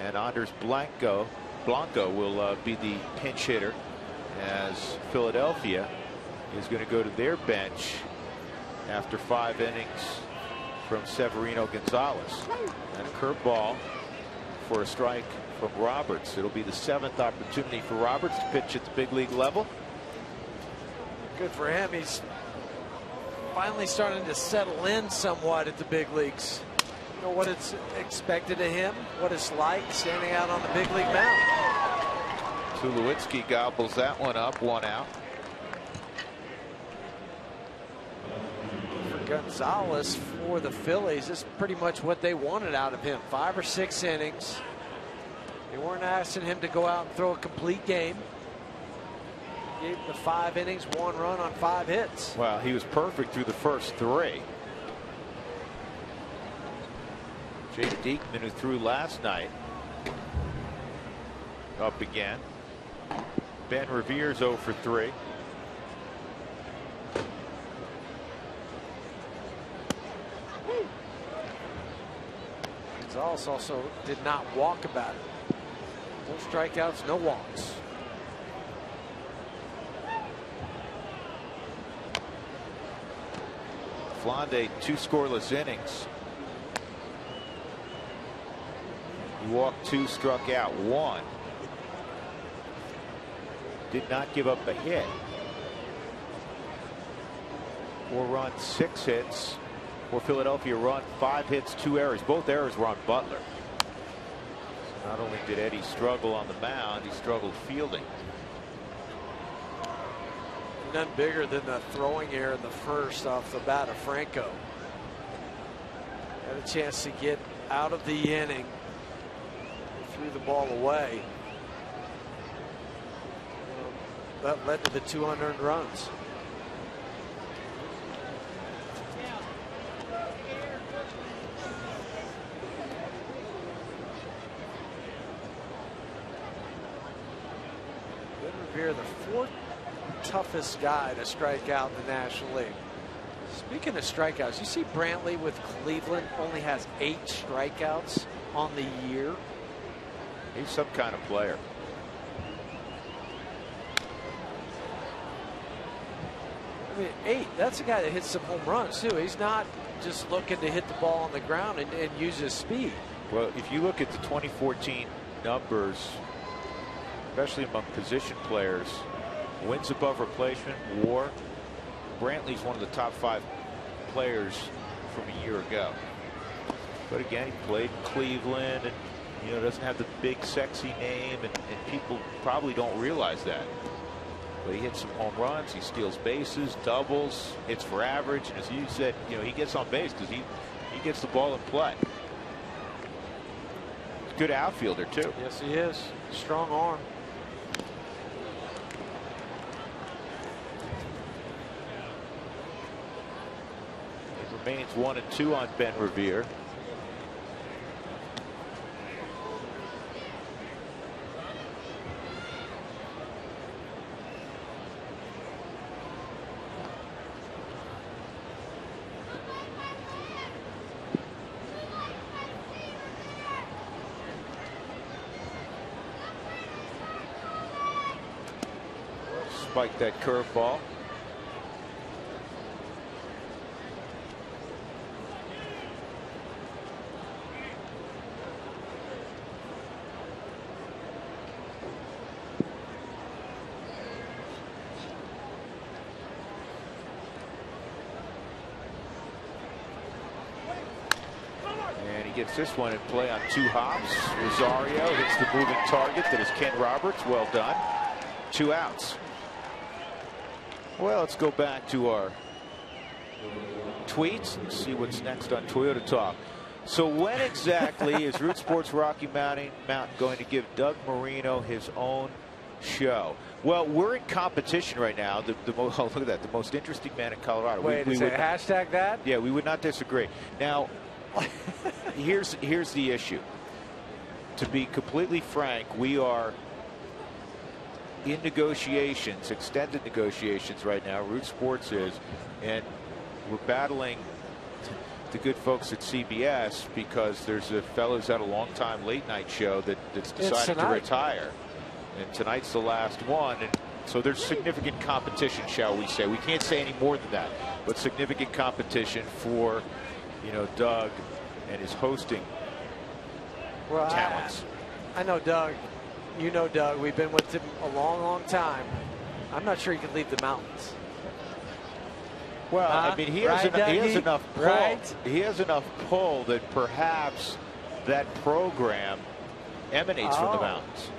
And Anders Blanco will be the pinch hitter as Philadelphia is going to go to their bench after 5 innings from Severino Gonzalez. And a curveball for a strike from Roberts. It'll be the 7th opportunity for Roberts to pitch at the big league level. Good for him. He's finally starting to settle in somewhat at the big leagues. You know what it's expected of him, what it's like standing out on the big league mound. Tulowitzki gobbles that one up, 1 out. For Gonzalez, for the Phillies, it's pretty much what they wanted out of him. 5 or 6 innings. They weren't asking him to go out and throw a complete game. Gave him the 5 innings, 1 run on 5 hits. Well, he was perfect through the first 3. Jake Diekman, who threw last night, up again. Ben Revere's 0 for 3. Gonzalez also did not walk about it. No strikeouts, no walks. Flande, 2 scoreless innings. He walked 2, struck out 1. Did not give up a hit. 4 runs, 6 hits. For Philadelphia, run, 5 hits, 2 errors. Both errors were on Butler. Not only did Eddie struggle on the mound, he struggled fielding. None bigger than the throwing error in the first off the bat of Franco. Had a chance to get out of the inning. Threw the ball away. That led to the 2 unearned runs. Here, the 4th toughest guy to strike out in the National League. Speaking of strikeouts, you see Brantley with Cleveland only has 8 strikeouts on the year. He's some kind of player. I mean, 8, that's a guy that hits some home runs too. He's not just looking to hit the ball on the ground and use his speed. Well, if you look at the 2014 numbers, especially among position players, wins above replacement, WAR, Brantley's one of the top 5 players from a year ago. But again, he played in Cleveland, and you know, doesn't have the big sexy name, and people probably don't realize that. But he hits some home runs, he steals bases, doubles, hits for average, and as you said, you know, he gets on base because he gets the ball in play. Good outfielder too. Yes, he is. Strong arm. Remains 1 and 2 on Ben Revere. Spiked that curveball. This one at play on 2 hops. Rosario hits the moving target that is Ken Roberts. Well done. 2 outs. Well, let's go back to our tweets and see what's next on Toyota Talk. So when exactly is Root Sports Rocky Mountain going to give Doug Marino his own show? Well, we're in competition right now. Oh, look at that. The most interesting man in Colorado. Wait, is it hashtag that? Yeah, we would not disagree. Now, here's the issue. to be completely frank, we are in negotiations, extended negotiations right now. Root Sports is, and we're battling the good folks at CBS because there's a fellow who's had a long time late night show that's decided to retire, and tonight's the last one. And so there's significant competition, shall we say. We can't say any more than that, but significant competition for, you know, Doug and his hosting talents. I know Doug. You know Doug. We've been with him a long, long time. I'm not sure he can leave the mountains. Well, I mean, he has enough pull. Right? He has enough pull that perhaps that program emanates from the mountains.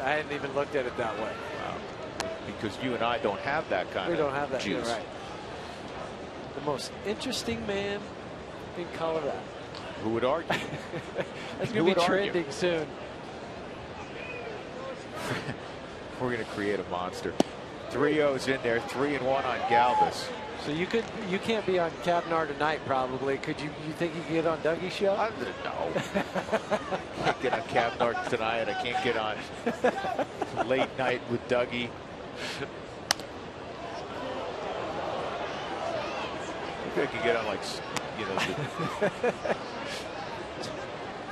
I hadn't even looked at it that way. Because you and I don't have that kind of juice. You're right. The most interesting man in Colorado. Who would argue? That's going to be trending soon. We're going to create a monster. 3-0's in there, 3-1 on Galvis. So you can't be on Kavnar tonight, probably. Could you? You think you can get on Dougie's show? No. I can't get on Kavnar tonight. I can't get on late night with Dougie. Maybe I could get on, like, you know,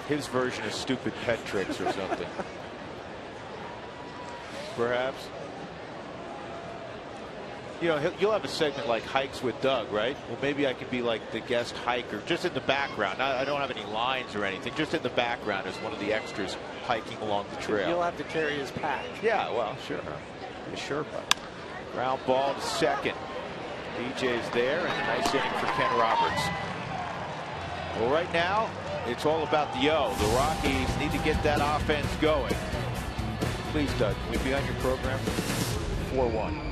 his version of stupid pet tricks or something. Perhaps. You know, you'll have a segment like Hikes with Doug, right? Well, maybe I could be like the guest hiker, just in the background. I don't have any lines or anything. Just in the background as one of the extras hiking along the trail. You'll have to carry his pack. Yeah, well, sure. Sure. Ground ball to second. DJ's there, and a nice inning for Ken Roberts. Well, right now, it's all about the O. The Rockies need to get that offense going. Please, Doug, can we be on your program? 4-1.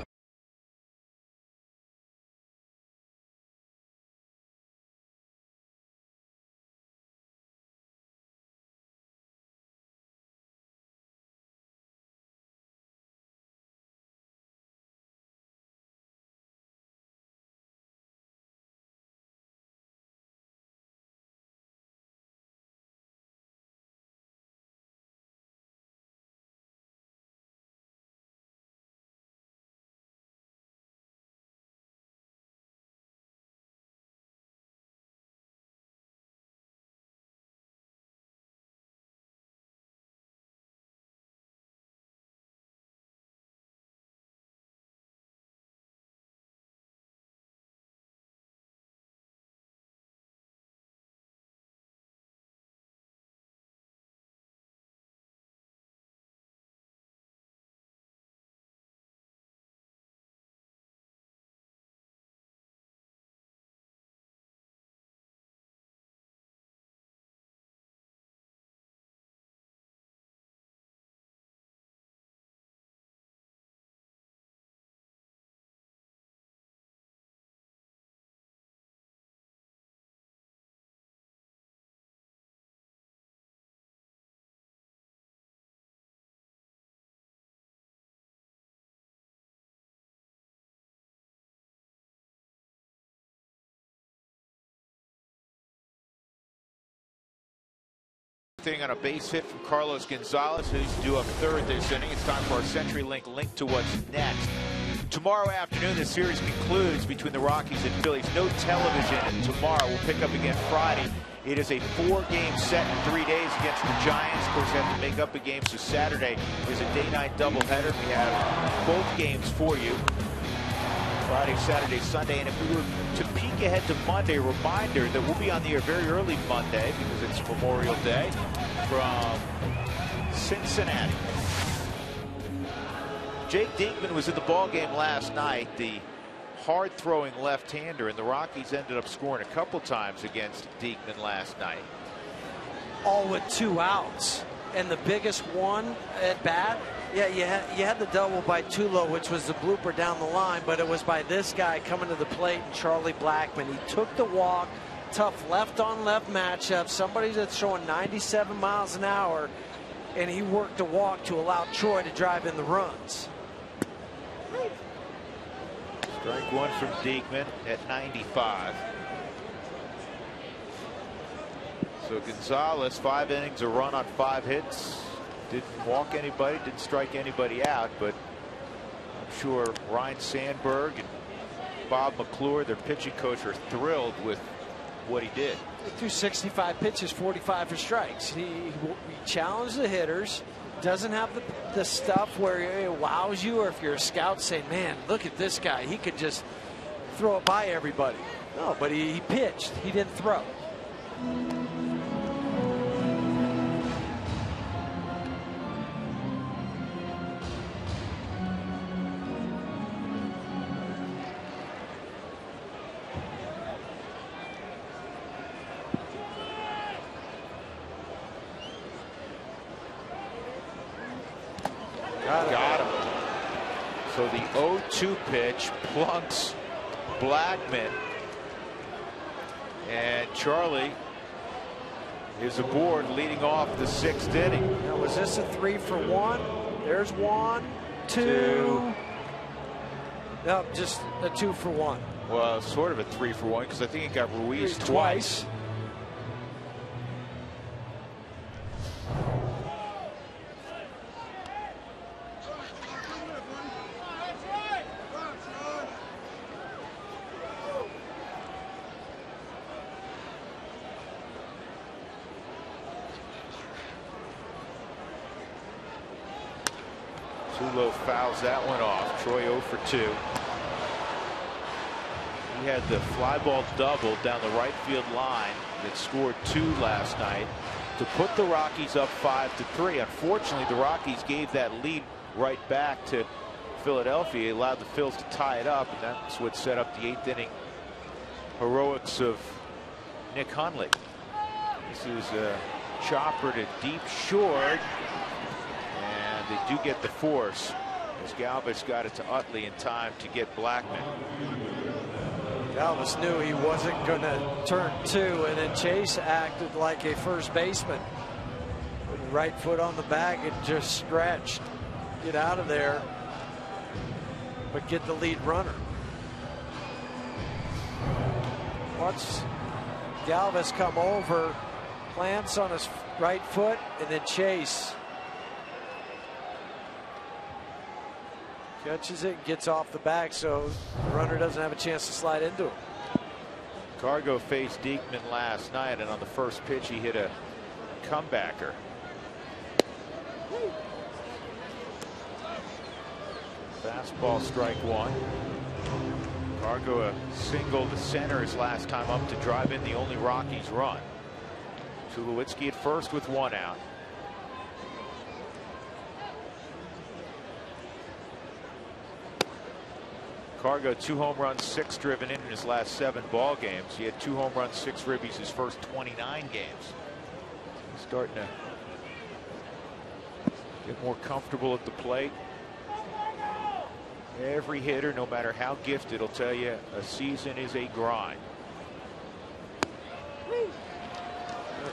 On a base hit from Carlos Gonzalez, who's due up third this inning. It's time for our CenturyLink link to what's next. Tomorrow afternoon, the series concludes between the Rockies and Phillies. No television, and tomorrow we'll pick up again Friday. It is a 4-game set in 3 days against the Giants. Of course, they have to make up a game, so Saturday is a day-night doubleheader. We have both games for you. Friday, Saturday, Sunday, and if we were to peek ahead to Monday, reminder that we'll be on the air very early Monday because it's Memorial Day from Cincinnati. Jake Diekman was in the ballgame last night, the hard-throwing left-hander, and the Rockies ended up scoring a couple times against Diekman last night. All with 2 outs, and the biggest one at bat. Yeah, you had the double by Tulo, which was the blooper down the line, but it was by this guy coming to the plate, and Charlie Blackmon. He took the walk, tough left-on-left matchup, somebody that's showing 97 miles an hour, and he worked a walk to allow Troy to drive in the runs. Strike one from Diekman at 95. So Gonzalez, 5 innings, a run on 5 hits. Didn't walk anybody, didn't strike anybody out, but I'm sure Ryan Sandberg and Bob McClure, their pitching coach, are thrilled with what he did. He threw 65 pitches, 45 for strikes. He challenged the hitters. Doesn't have the stuff where it wows you, or if you're a scout saying, man, look at this guy, he could just throw it by everybody. No, but he pitched, he didn't throw. Two pitch plunks Blackmon, and Charlie is aboard, leading off the 6th inning. Now, was this a 3-for-1? There's 1, 2. No, just a 2-for-1. Well, sort of a 3-for-1, because I think he got Ruiz twice. Fouls that one off. Troy 0 for 2. He had the fly ball double down the right field line that scored 2 last night to put the Rockies up 5-3. Unfortunately, the Rockies gave that lead right back to Philadelphia. It allowed the Phils to tie it up, and that's what set up the 8th inning heroics of Nick Hundley. This is a chopper to deep short. They do get the force, as Galvis got it to Utley in time to get Blackmon. Galvis knew he wasn't going to turn two, and then Chase acted like a first baseman. With the right foot on the bag, it just stretched. Get out of there, but get the lead runner. Watch Galvis come over, plants on his right foot, and then Chase catches it and gets off the back, so the runner doesn't have a chance to slide into him. Cargo faced Diekman last night, and on the first pitch he hit a comebacker. Fastball strike one. Cargo a single to center his last time up to drive in the only Rockies run. Tulowitzki at first with 1 out. Cargo, 2 home runs, 6 driven in his last 7 ball games. He had 2 home runs, 6 ribbies his first 29 games. Starting to get more comfortable at the plate. Every hitter, no matter how gifted, will tell you a season is a grind.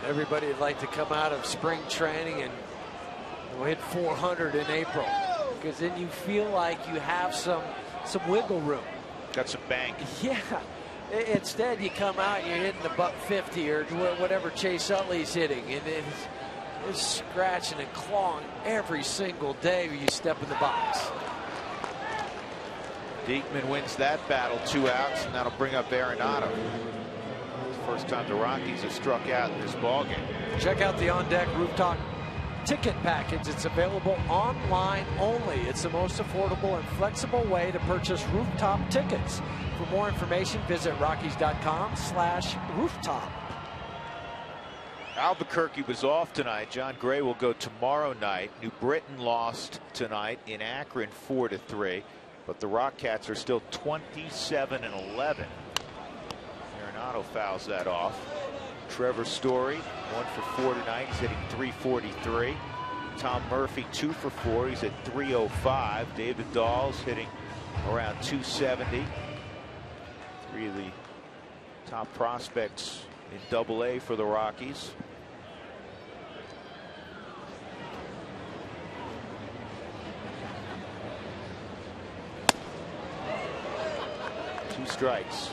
Everybody would like to come out of spring training and we'll hit 400 in April, because then you feel like you have some wiggle room. Got some bank. Yeah. Instead, you come out and you're hitting the .150 or whatever Chase Utley's hitting, and it's scratching and clawing every single day when you step in the box. Diekman wins that battle, 2 outs, and that'll bring up Arenado. First time the Rockies have struck out in this ballgame. Check out the On Deck Rooftop ticket package. It's available online only. It's the most affordable and flexible way to purchase rooftop tickets. For more information, visit Rockies.com/rooftop. Albuquerque was off tonight. John Gray will go tomorrow night. New Britain lost tonight in Akron 4-3, but the Rockcats are still 27-11. Arenado fouls that off. Trevor Story, 1 for 4 tonight. He's hitting .343. Tom Murphy, 2 for 4. He's at .305. David Dahl's hitting around .270. 3 of the top prospects in Double-A for the Rockies. Two strikes.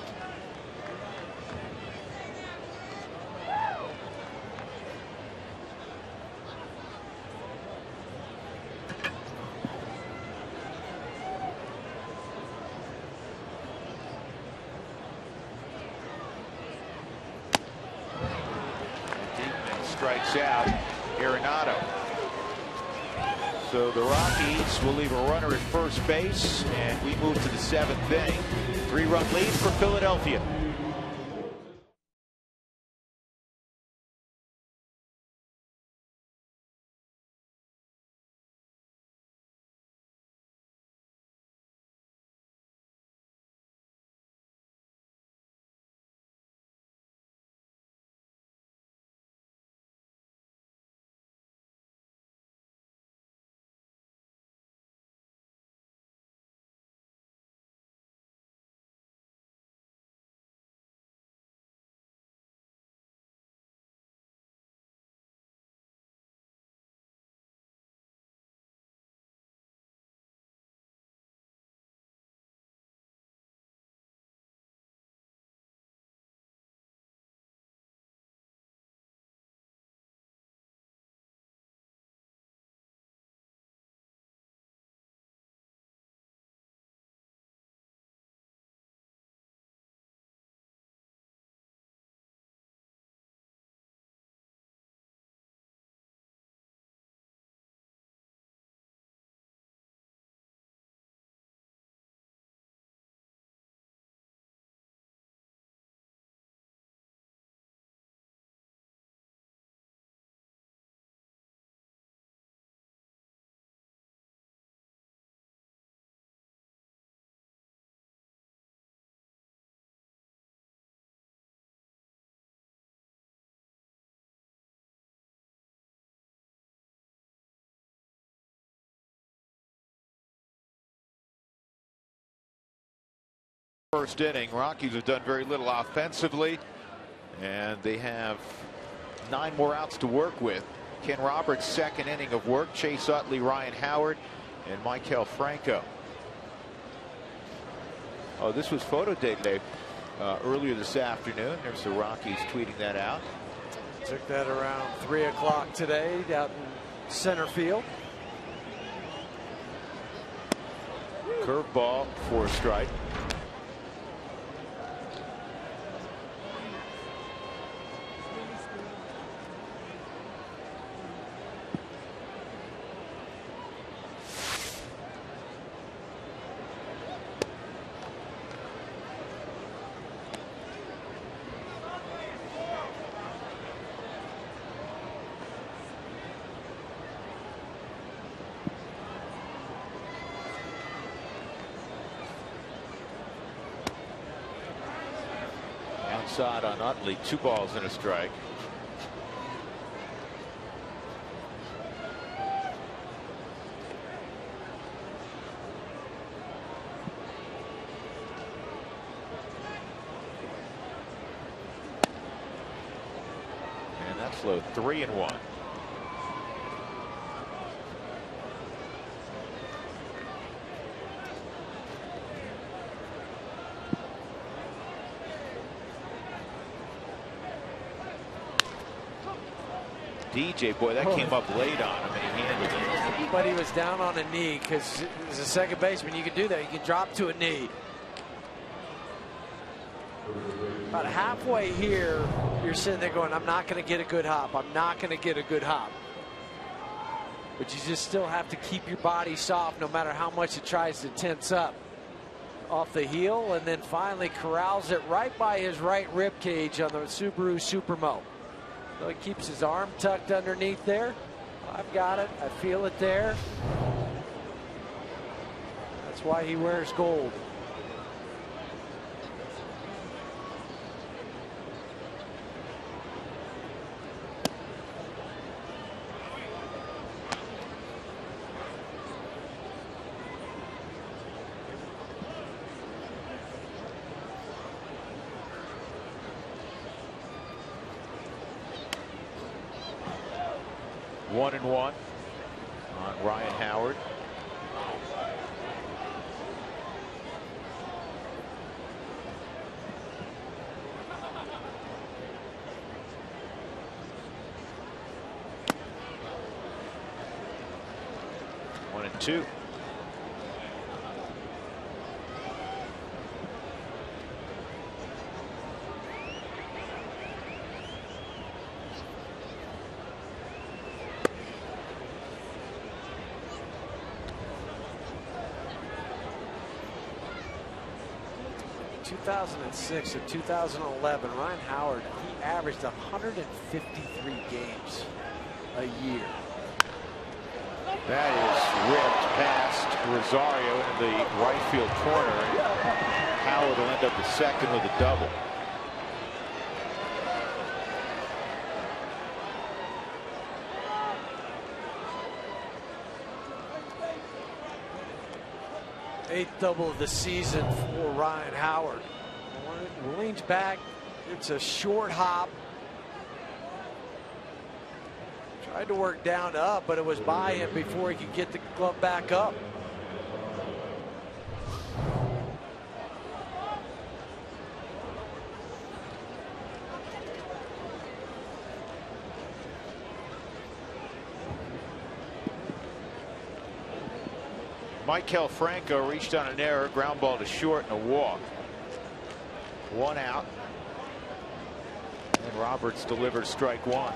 strikes out Arenado. So the Rockies will leave a runner at first base, and we move to the seventh inning. Three-run lead for Philadelphia. First inning, Rockies have done very little offensively, and they have 9 more outs to work with. Ken Roberts, second inning of work. Chase Utley, Ryan Howard, and Michael Franco. Oh, this was photo day today earlier this afternoon. There's the Rockies tweeting that out. Took that around 3 o'clock today out in center field. Curveball for a strike. Side on Utley, 2 balls and a strike. And that's low, 3-1. DJ, boy, that came up late on him, and he handled it. But he was down on a knee, because as a second baseman, you can do that. You can drop to a knee. About halfway here, you're sitting there going, I'm not going to get a good hop. I'm not going to get a good hop. But you just still have to keep your body soft no matter how much it tries to tense up. Off the heel, and then finally corrals it right by his right rib cage on the Subaru Supermo. So he keeps his arm tucked underneath there. I've got it. I feel it there. That's why he wears gold. One on Ryan Howard. One and two. 2006 and 2011, Ryan Howard, he averaged 153 games a year. That is ripped past Rosario in the right field corner. Howard will end up the second with a double. Eighth double of the season for Ryan Howard. Leans back. It's a short hop. Tried to work down to up, but it was by him before he could get the glove back up. Michael Franco reached on an error, ground ball to short, and a walk. One out. And Roberts delivers strike one.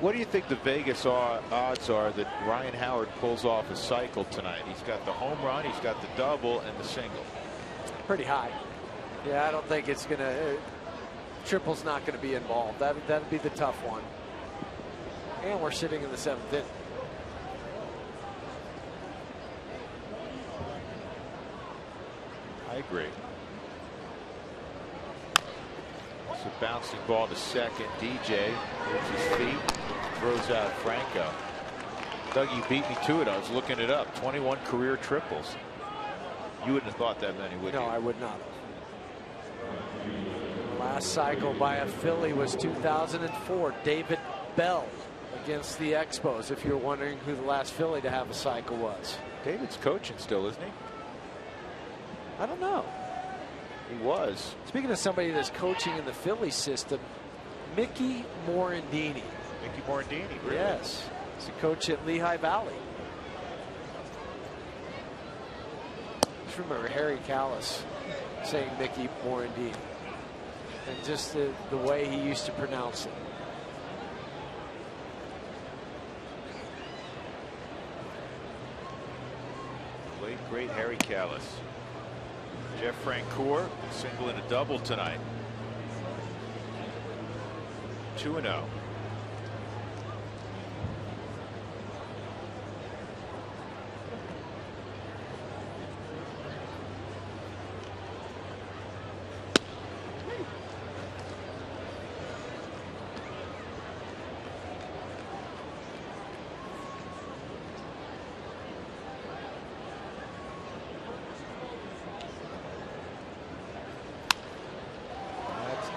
What do you think the Vegas odds are that Ryan Howard pulls off a cycle tonight? He's got the home run, he's got the double, and the single. Pretty high. Yeah, I don't think it's going to... Triple's not going to be involved. That'd be the tough one. And we're sitting in the seventh inning. I agree. It's a bouncing ball to second. DJ moves his feet. Throws out Franco. Doug, you beat me to it. I was looking it up. 21 career triples. You wouldn't have thought that many, would you? No, I would not. Last cycle by a Philly was 2004. David Bell against the Expos, if you're wondering who the last Philly to have a cycle was. David's coaching still, isn't he? I don't know. He was. Speaking of somebody that's coaching in the Philly system, Mickey Morandini. Mickey Morandini, really? Yes. He's a coach at Lehigh Valley. Just remember Harry Callis saying Mickey Morandini. And just the way he used to pronounce it. Late, great Harry Callis. Jeff Francoeur, single and a double tonight. 2-0.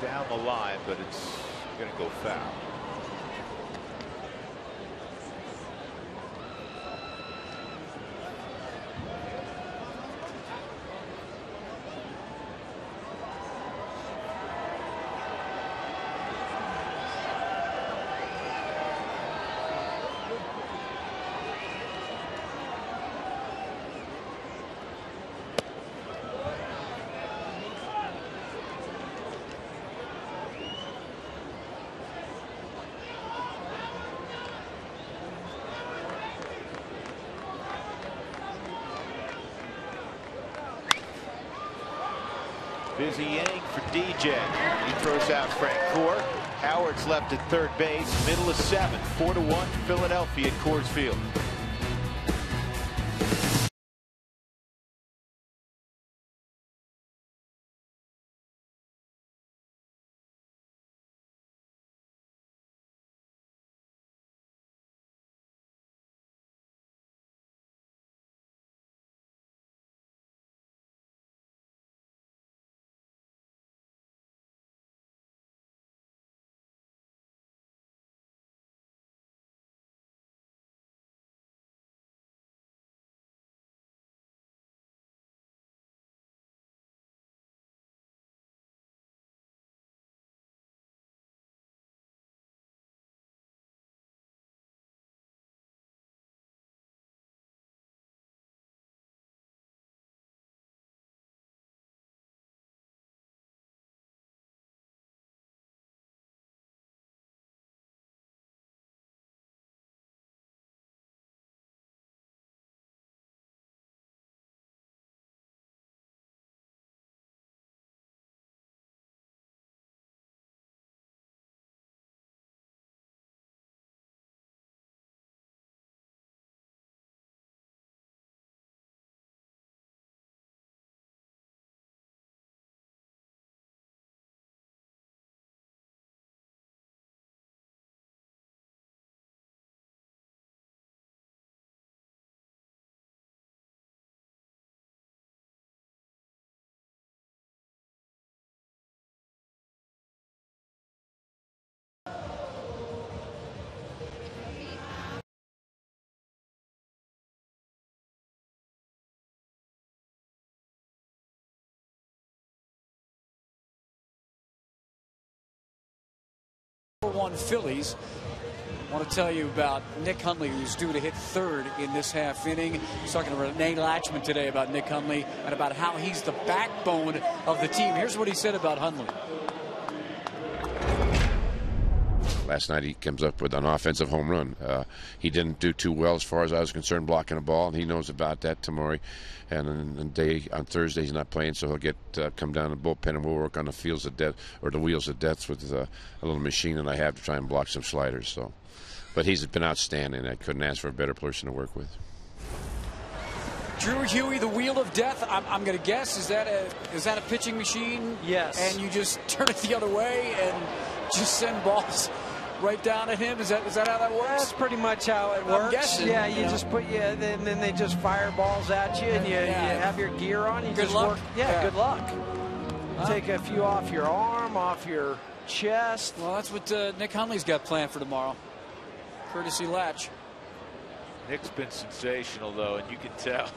Down the line, but it's going to go foul. Busy inning for DJ. He throws out Francoeur. Howard's left at third base. Middle of seven. 4-1 Philadelphia at Coors Field. 1-1 Phillies. I want to tell you about Nick Hundley, who's due to hit third in this half inning. I was talking to Rene Lachemann today about Nick Hundley and about how he's the backbone of the team. Here's what he said about Hundley. Last night he comes up with an offensive home run. He didn't do too well as far as I was concerned blocking a ball, and he knows about that tomorrow. And on Thursday he's not playing, so he'll get come down to the bullpen, and we'll work on the fields of death or the wheels of death with a little machine that I have to try and block some sliders. So, but he's been outstanding. I couldn't ask for a better person to work with. Drew Huey, the wheel of death. I'm going to guess is that a pitching machine? Yes. And you just turn it the other way and just send balls right down at him. Is that how that works? That's pretty much how it works. I'm guessing. Yeah, and then they just fire balls at you, and you have your gear on. You just work. Yeah, good luck. Take a few off your arm, off your chest. Well, that's what Nick Hundley's got planned for tomorrow, courtesy Latch. Nick's been sensational, though, and you can tell.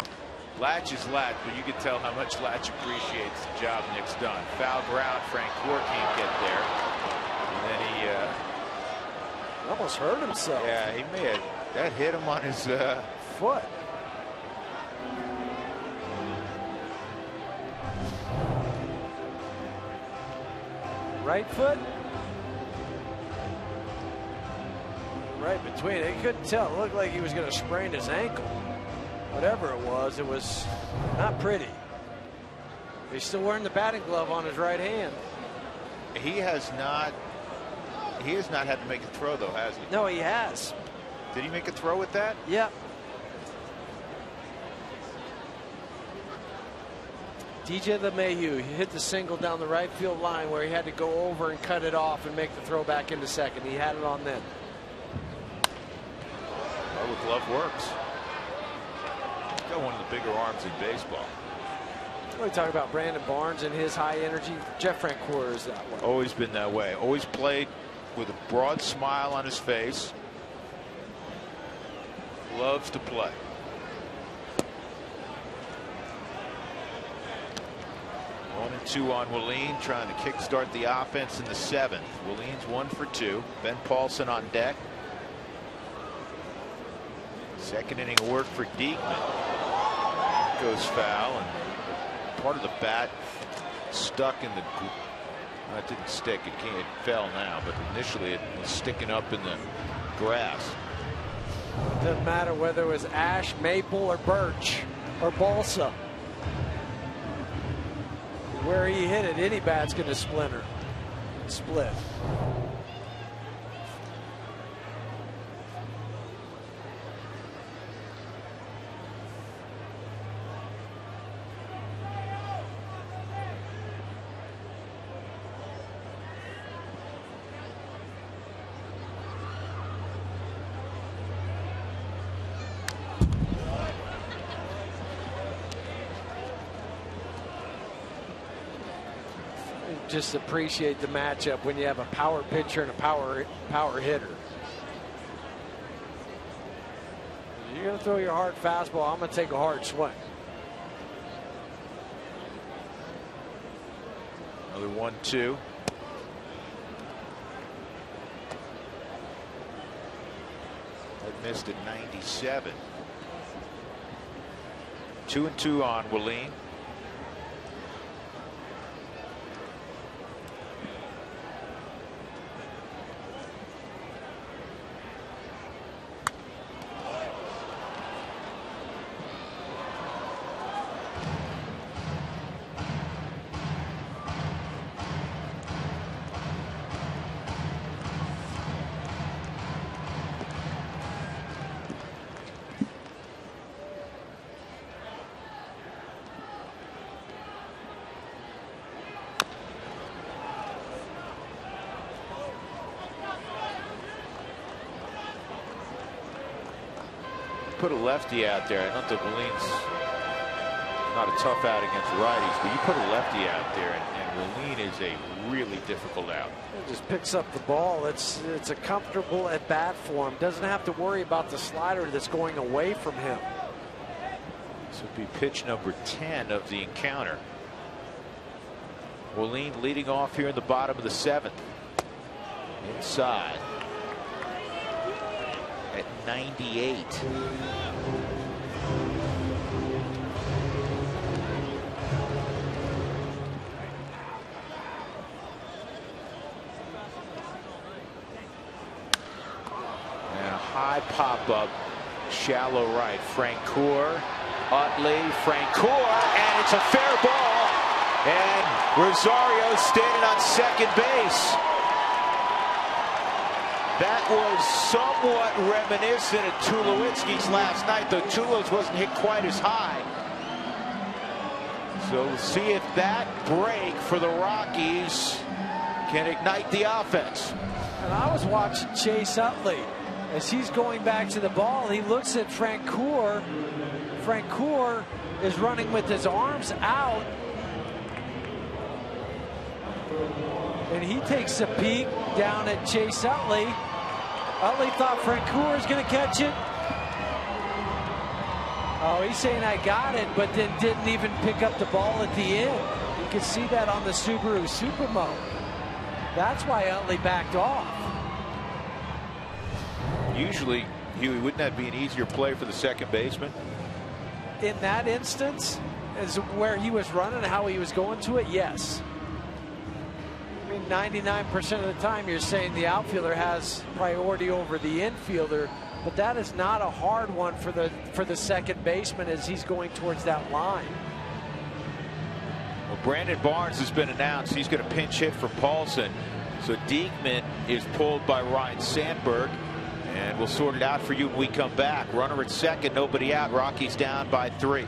Latch is Latch, but you can tell how much Latch appreciates the job Nick's done. Foul ground, Francoeur can't get there. And then he almost hurt himself. Yeah, he may have. That hit him on his foot. Right foot. Right between it. He couldn't tell. It looked like he was going to sprain his ankle. Whatever it was not pretty. He's still wearing the batting glove on his right hand. He has not had to make a throw, though, has he? No, he has. Did he make a throw with that? Yeah. DJ LeMahieu, he hit the single down the right field line where he had to go over and cut it off and make the throw back into second. He had it on then. Oh, the glove works. He's got one of the bigger arms in baseball. We talk about Brandon Barnes and his high energy. Jeff Francoeur is that way. Always been that way. Always played with a broad smile on his face. Loves to play. One and two on Wilin, trying to kickstart the offense in the seventh. Willin's 1 for 2. Ben Paulson on deck. Second inning of work for Diekman. Goes foul, and part of the bat stuck in the. It didn't stick. It fell now, but initially it was sticking up in the grass. It doesn't matter whether it was ash, maple, or birch, or balsa. Where he hit it, any bat's going to split. Just appreciate the matchup when you have a power pitcher and a power hitter. You're going to throw your hard fastball. I'm going to take a hard swing. Another 1-2. That missed at 97. 2-2 on Wilin. Put a lefty out there. I don't think Willin's not a tough out against righties, but you put a lefty out there, and Wilin is a really difficult out. It just picks up the ball. It's a comfortable at bat for him. Doesn't have to worry about the slider that's going away from him. This would be pitch number 10 of the encounter. Wilin leading off here in the bottom of the seventh. inside at 98. And a high pop up, shallow right. Francoeur, Utley, Francoeur, and it's a fair ball. And Rosario standing on second base. That was somewhat reminiscent of Tulowitzki's last night, though Tulowitzki wasn't hit quite as high. So we'll see if that break for the Rockies can ignite the offense. And I was watching Chase Utley. As he's going back to the ball, he looks at Francoeur. Francoeur is running with his arms out. And he takes a peek down at Chase Utley. Utley thought Francoeur was going to catch it. Oh, he's saying I got it, but then didn't even pick up the ball at the end. You could see that on the Subaru Supermo. That's why Utley backed off. Usually, Huey, wouldn't that be an easier play for the second baseman? In that instance, is where he was running, how he was going to it, yes. I mean, 99% of the time you're saying the outfielder has priority over the infielder, but that is not a hard one for the second baseman as he's going towards that line. Well, Brandon Barnes has been announced. He's going to pinch hit for Paulson. So Diekman is pulled by Ryan Sandberg. And we'll sort it out for you when we come back. Runner at second, nobody out. Rockies down by 3.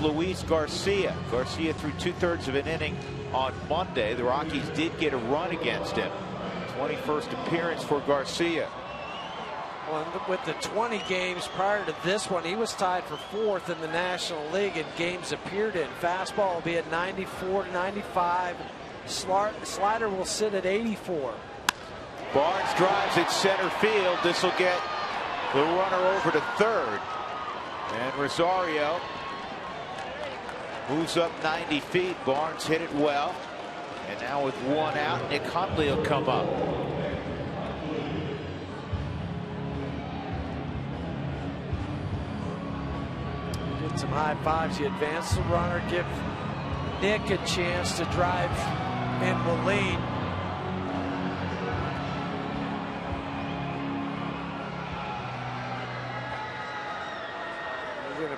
Luis Garcia. Garcia threw 2/3 of an inning on Monday. The Rockies did get a run against him. 21st appearance for Garcia. Well, with the 20 games prior to this one, he was tied for 4th in the National League in games appeared in. Fastball will be at 94, 95. Slider will sit at 84. Barnes drives at center field. This will get the runner over to third. And Rosario moves up 90 feet. Barnes hit it well. And now with one out, Nick Hundley will come up. Did some high fives. You advance the runner, give Nick a chance to drive and will lead.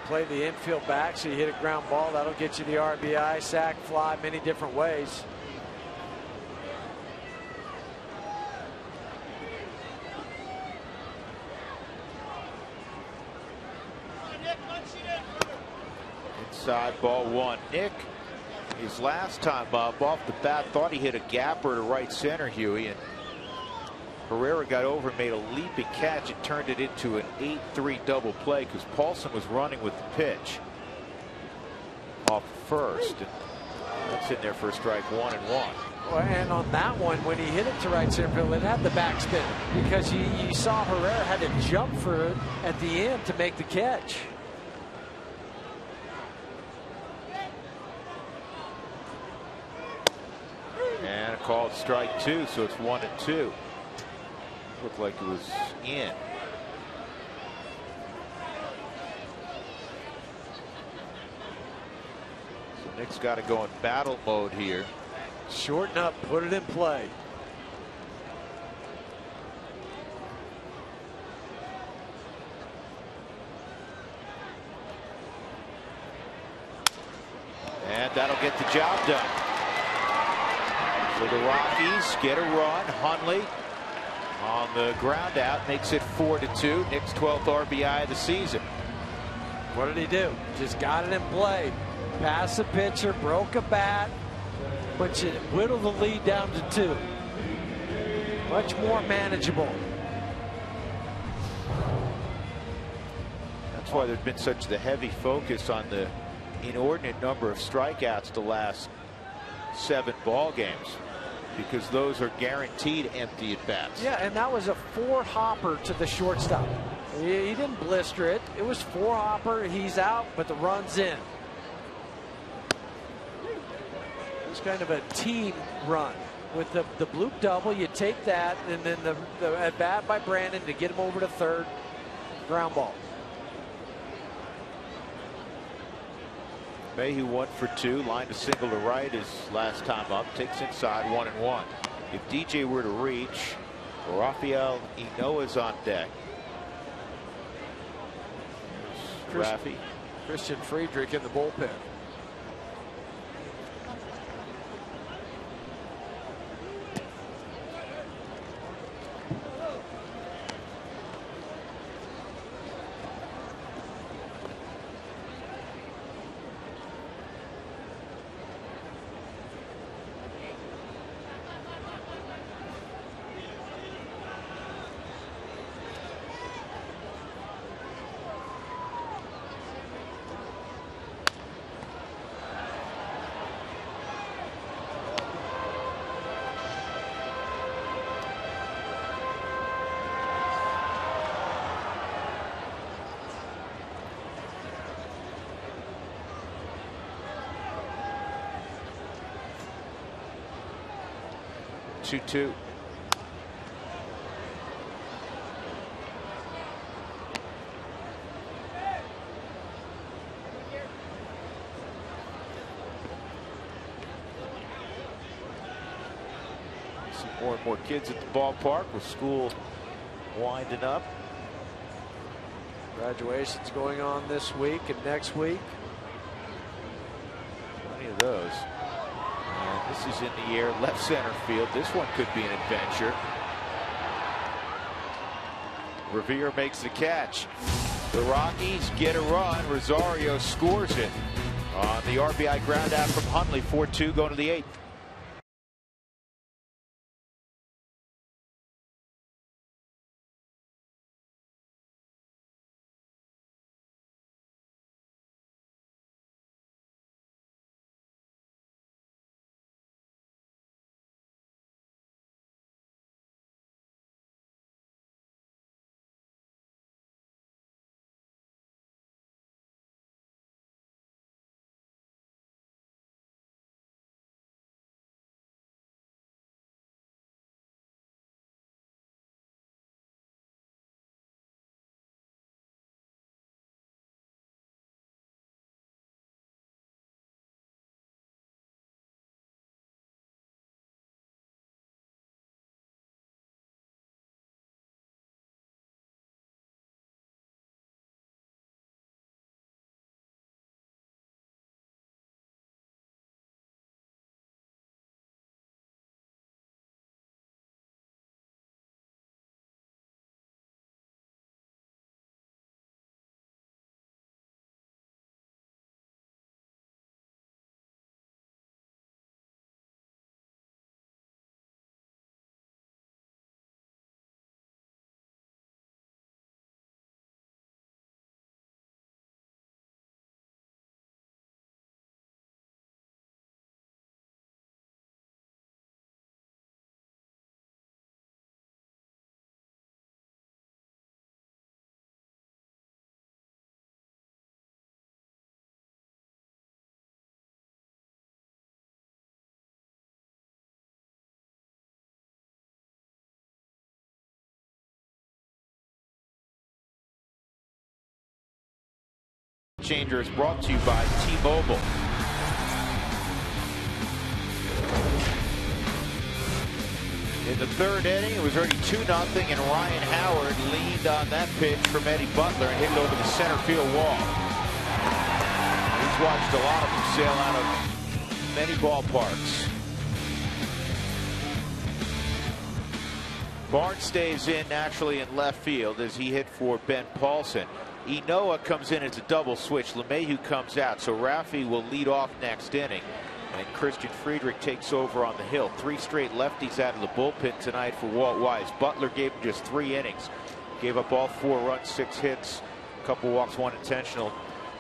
Play the infield back, so you hit a ground ball that'll get you the RBI, sack fly, many different ways. outside, ball one. Nick, his last time up off the bat, thought he hit a gapper to right center, Huey, and Herrera got over and made a leaping catch and turned it into an 8-3 double play because Paulson was running with the pitch off first. And that's in there for a strike, 1-1. Well, and on that one, when he hit it to right center field, it had the backspin because you saw Herrera had to jump for it at the end to make the catch. And a called strike two, so it's 1-2. Looked like it was in. So Nick's got to go in battle mode here. Shorten up, put it in play. And that'll get the job done. So the Rockies get a run. Hundley on the ground out makes it 4-2. Nick's 12th RBI of the season. What did he do? Just got it in play. Passed the pitcher, broke a bat, but you whittle the lead down to 2. Much more manageable. That's why there's been such the heavy focus on the inordinate number of strikeouts the last 7 ball games, because those are guaranteed empty at bats. Yeah, and that was a 4 hopper to the shortstop. He didn't blister it. It was 4 hopper. He's out, but the run's in. It's kind of a team run with the bloop double. You take that, and then the at bat by Brandon to get him over to third. Ground ball. Mayhew 1-for-2, lined a single to right his last time up, takes inside, 1-1. If DJ were to reach, Rafael Ynoa's on deck. Christian Friedrich in the bullpen. Two. See more and more kids at the ballpark with school winding up. Graduations going on this week and next week. Plenty of those. This is in the air, left center field. This one could be an adventure. Revere makes the catch. The Rockies get a run. Rosario scores it on the RBI ground out from Hundley. 4-2 going to the 8th. Changer is brought to you by T-Mobile. In the third inning, it was already 2-0, and Ryan Howard leaned on that pitch from Eddie Butler and hit it over the center field wall. He's watched a lot of them sail out of many ballparks. Barnes stays in naturally in left field as he hit for Ben Paulson. Ynoa comes in as a double switch. LeMahieu comes out, so Raffy will lead off next inning. And Christian Friedrich takes over on the hill. Three straight lefties out of the bullpen tonight for Walt Weiss. Butler gave him just 3 innings. Gave up all 4 runs, 6 hits, a couple walks, 1 intentional,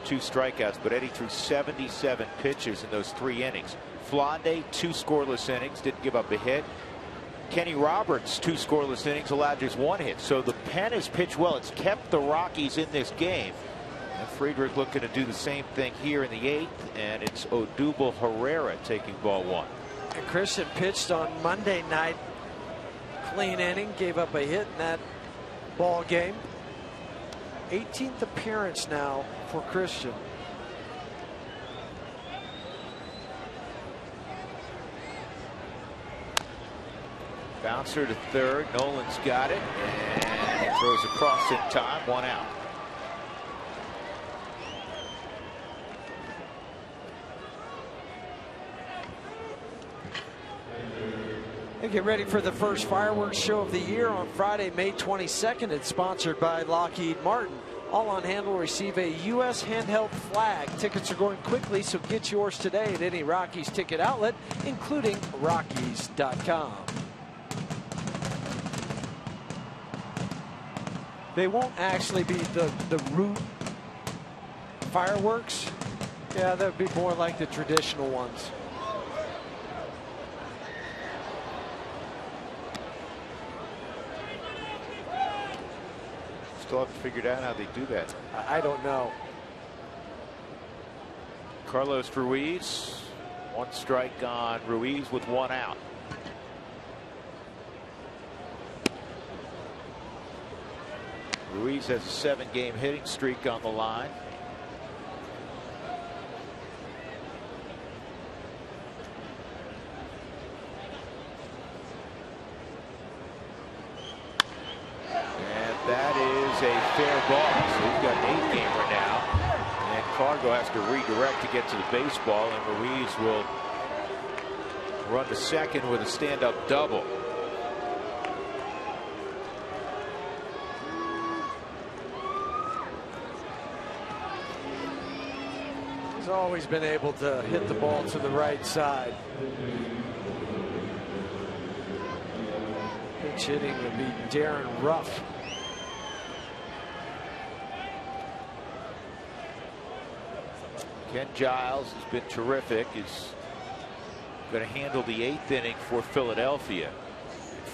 2 strikeouts. But Eddie threw 77 pitches in those 3 innings. Flande, 2 scoreless innings, didn't give up a hit. Kenny Roberts, 2 scoreless innings, allowed just 1 hit. So the pen has pitched well. It's kept the Rockies in this game. And Friedrich looking to do the same thing here in the 8th, and it's Odubel Herrera taking ball 1. And Christian pitched on Monday night, clean inning, gave up a hit in that ball game. 18th appearance now for Christian. Bouncer to third. Nolan's got it and throws across in time. 1 out. And get ready for the first fireworks show of the year on Friday, May 22nd. It's sponsored by Lockheed Martin. All on hand will receive a U.S. handheld flag. Tickets are going quickly, so get yours today at any Rockies ticket outlet, including Rockies.com. They won't actually be the root fireworks. Yeah, that would be more like the traditional ones. Still haven't figured out how they do that. I don't know. Carlos Ruiz, 1 strike on Ruiz with 1 out. Ruiz has a 7-game hitting streak on the line. Has to redirect to get to the baseball, and Ruiz will run to second with a stand-up double. He's always been able to hit the ball to the right side. Pitch hitting would be Darren Ruff. Ken Giles has been terrific. Is going to handle the 8th inning for Philadelphia.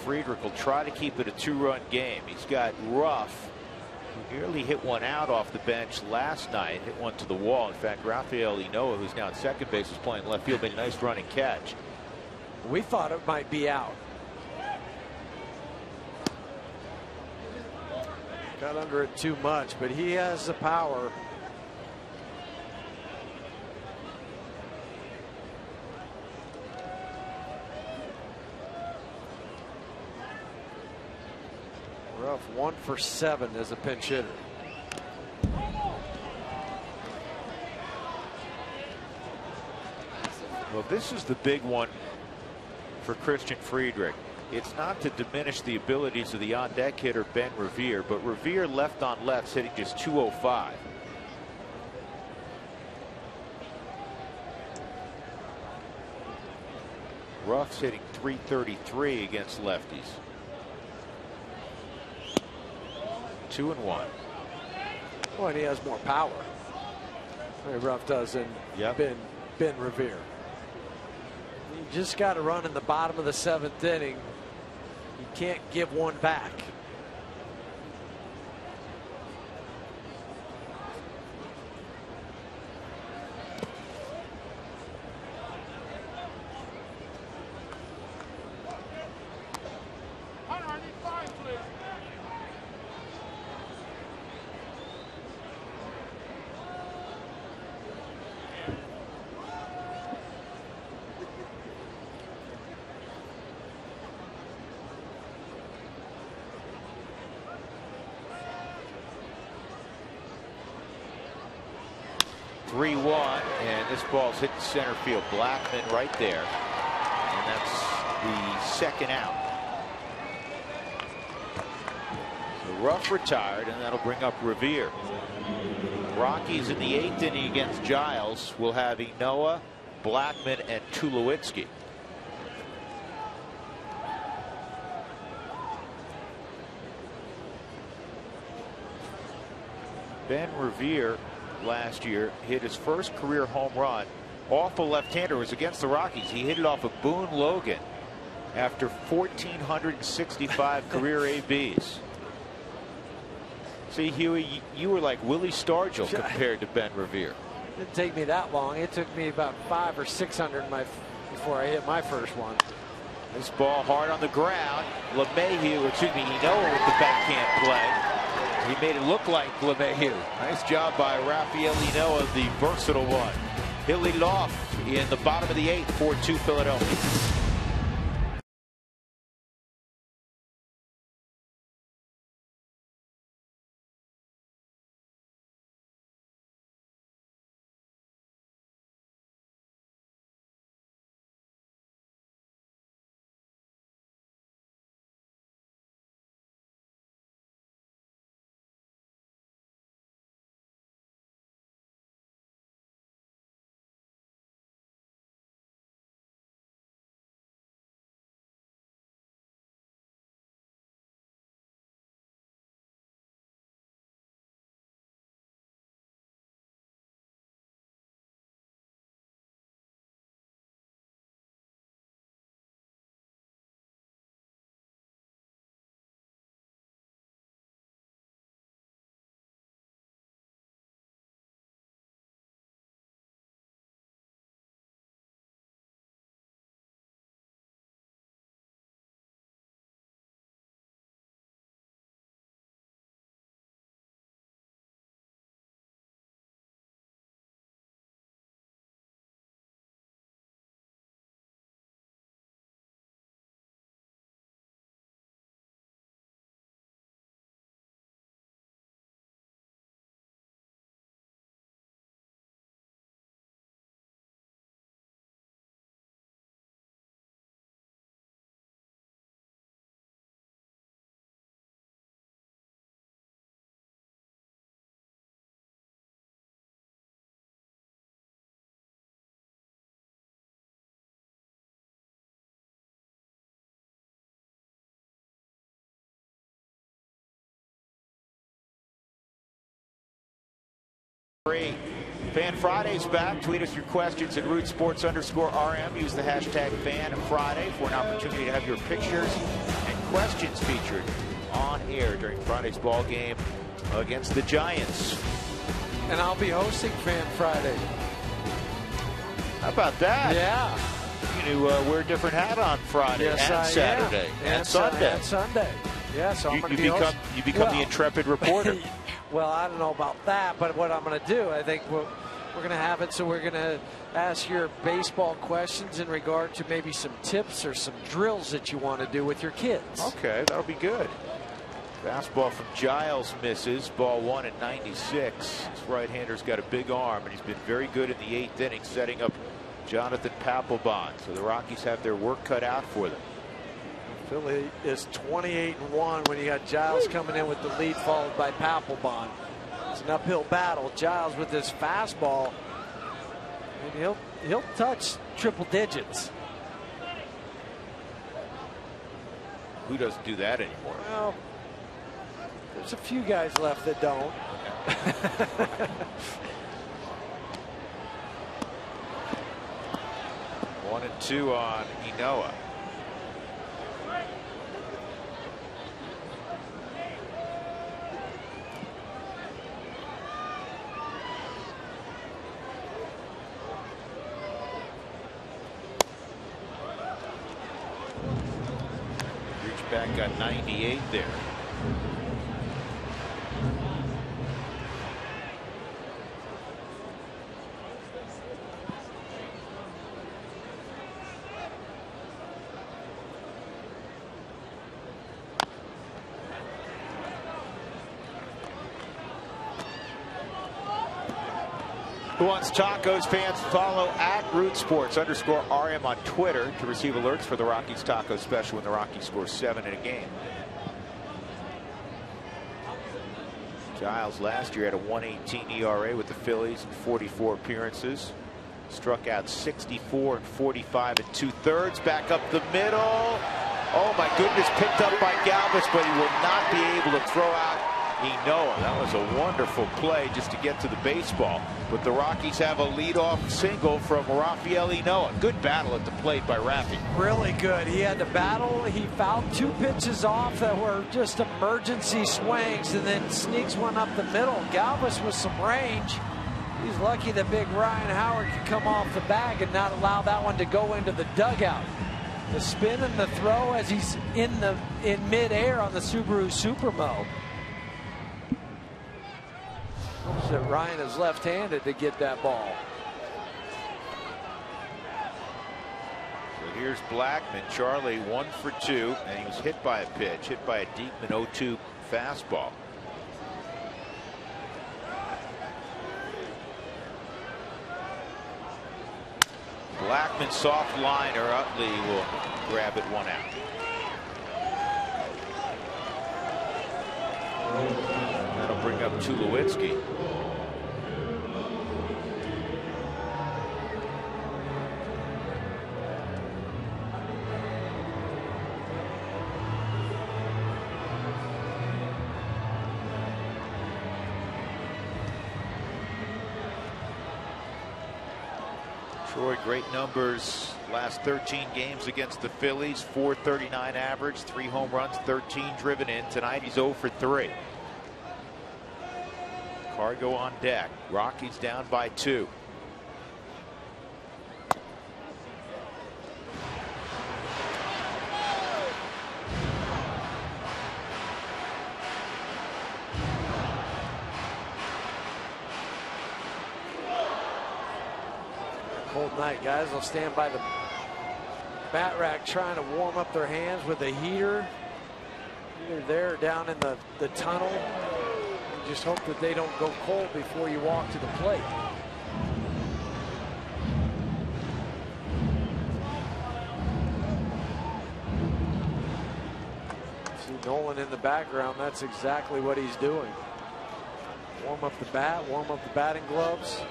Friedrich will try to keep it a 2-run game. He's got Ruff, who nearly hit 1 out off the bench last night, hit 1 to the wall. In fact, Rafael Ynoa, who's now at second base, is playing left field. Made a nice running catch. We thought it might be out. Got under it too much, but he has the power. Ruff 1 for 7 as a pinch hitter. Well, this is the big one for Christian Friedrich. It's not to diminish the abilities of the on-deck hitter Ben Revere, but Revere left on left hitting just .205. Ruff's hitting .333 against lefties. 2-1. Well, and he has more power. Ruff does than Ben Revere. You just got to run in the bottom of the 7th inning. You can't give 1 back. 3-1, and this ball's hitting center field. Blackmon right there, and that's the second out. So Ruff retired, and that'll bring up Revere. Rockies in the eighth inning against Giles will have Ynoa, Blackmon, and Tulowitzki. Ben Revere last year hit his first career home run off a left-hander. It was against the Rockies. He hit it off of Boone Logan after 1,465 career ABs. See, Huey, you were like Willie Stargell compared to Ben Revere. It didn't take me that long. It took me about 500 or 600 before I hit my first one. This ball hard on the ground. Ynoa with the backhand play. He made it look like LeMahieu. Nice job by Rafael Ynoa, the versatile one. He'll lead it off in the bottom of the eighth, 4-2 Philadelphia. Fan Friday's back. Tweet us your questions at @rootsports_rm. Use the hashtag FanFriday for an opportunity to have your pictures and questions featured on air during Friday's ball game against the Giants. And I'll be hosting Fan Friday. How about that? Yeah. You're going to wear a different hat on Friday, yes, and Saturday, and Sunday. And Sunday. Yes, I'm going to be hosting. You become the intrepid reporter. Well, I don't know about that, but what I'm going to do, I think we're going to have it so we're going to ask your baseball questions in regard to maybe some tips or some drills that you want to do with your kids. Okay, that'll be good. Fastball from Giles misses. Ball one at 96. This right-hander's got a big arm, and he's been very good in the eighth inning, setting up Jonathan Papelbon. So the Rockies have their work cut out for them. Philly is 28-1 when you got Giles coming in with the lead, followed by Papelbon. It's an uphill battle. Giles with his fastball, and he'll touch triple digits. Who doesn't do that anymore? Well, there's a few guys left that don't. One and two on Ynoa. Back got 98 there. Who wants tacos? Fans, follow @RootSports_RM on Twitter to receive alerts for the Rockies Taco Special when the Rockies score 7 in a game. Giles last year had a 1.18 ERA with the Phillies in 44 appearances. Struck out 64 and 45 2/3. Back up the middle. Oh my goodness, picked up by Galvis, but he will not be able to throw out Ynoa. That was a wonderful play just to get to the baseball. But the Rockies have a leadoff single from Rafael Ynoa. Good battle at the plate by Raffy. Really good. He had to battle. He fouled two pitches off that were just emergency swings and then sneaks one up the middle. Galvis with some range. He's lucky that big Ryan Howard could come off the bag and not allow that one to go into the dugout. The spin and the throw as he's in midair on the Subaru Supermo. Hopes that Ryan is left-handed to get that ball. So here's Blackmon. Charlie 1 for 2, and he was hit by a pitch, hit by a Diekman 0-2 fastball. Blackmon soft liner. Utley will grab it, 1 out. That'll bring up Tulowitzki. Great numbers last 13 games against the Phillies, .439 average, 3 home runs, 13 driven in. Tonight he's 0 for 3. Cargo on deck. Rockies down by 2. Night, guys will stand by the bat rack trying to warm up their hands with a heater either there or down in the tunnel. You just hope that they don't go cold before you walk to the plate. See Nolan in the background. That's exactly what he's doing. Warm up the bat, warm up the batting gloves.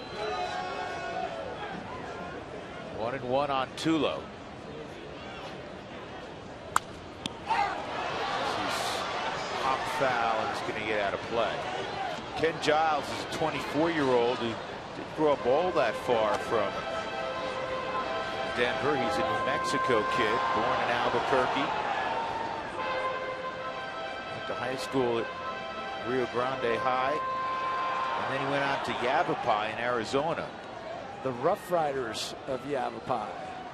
1-1 on Tulo. Hop foul, and it's going to get out of play. Ken Giles is a 24-year-old who didn't grow up all that far from Denver. He's a New Mexico kid, born in Albuquerque. Went to high school at Rio Grande High, and then he went out to Yavapai in Arizona. The Rough Riders of Yavapai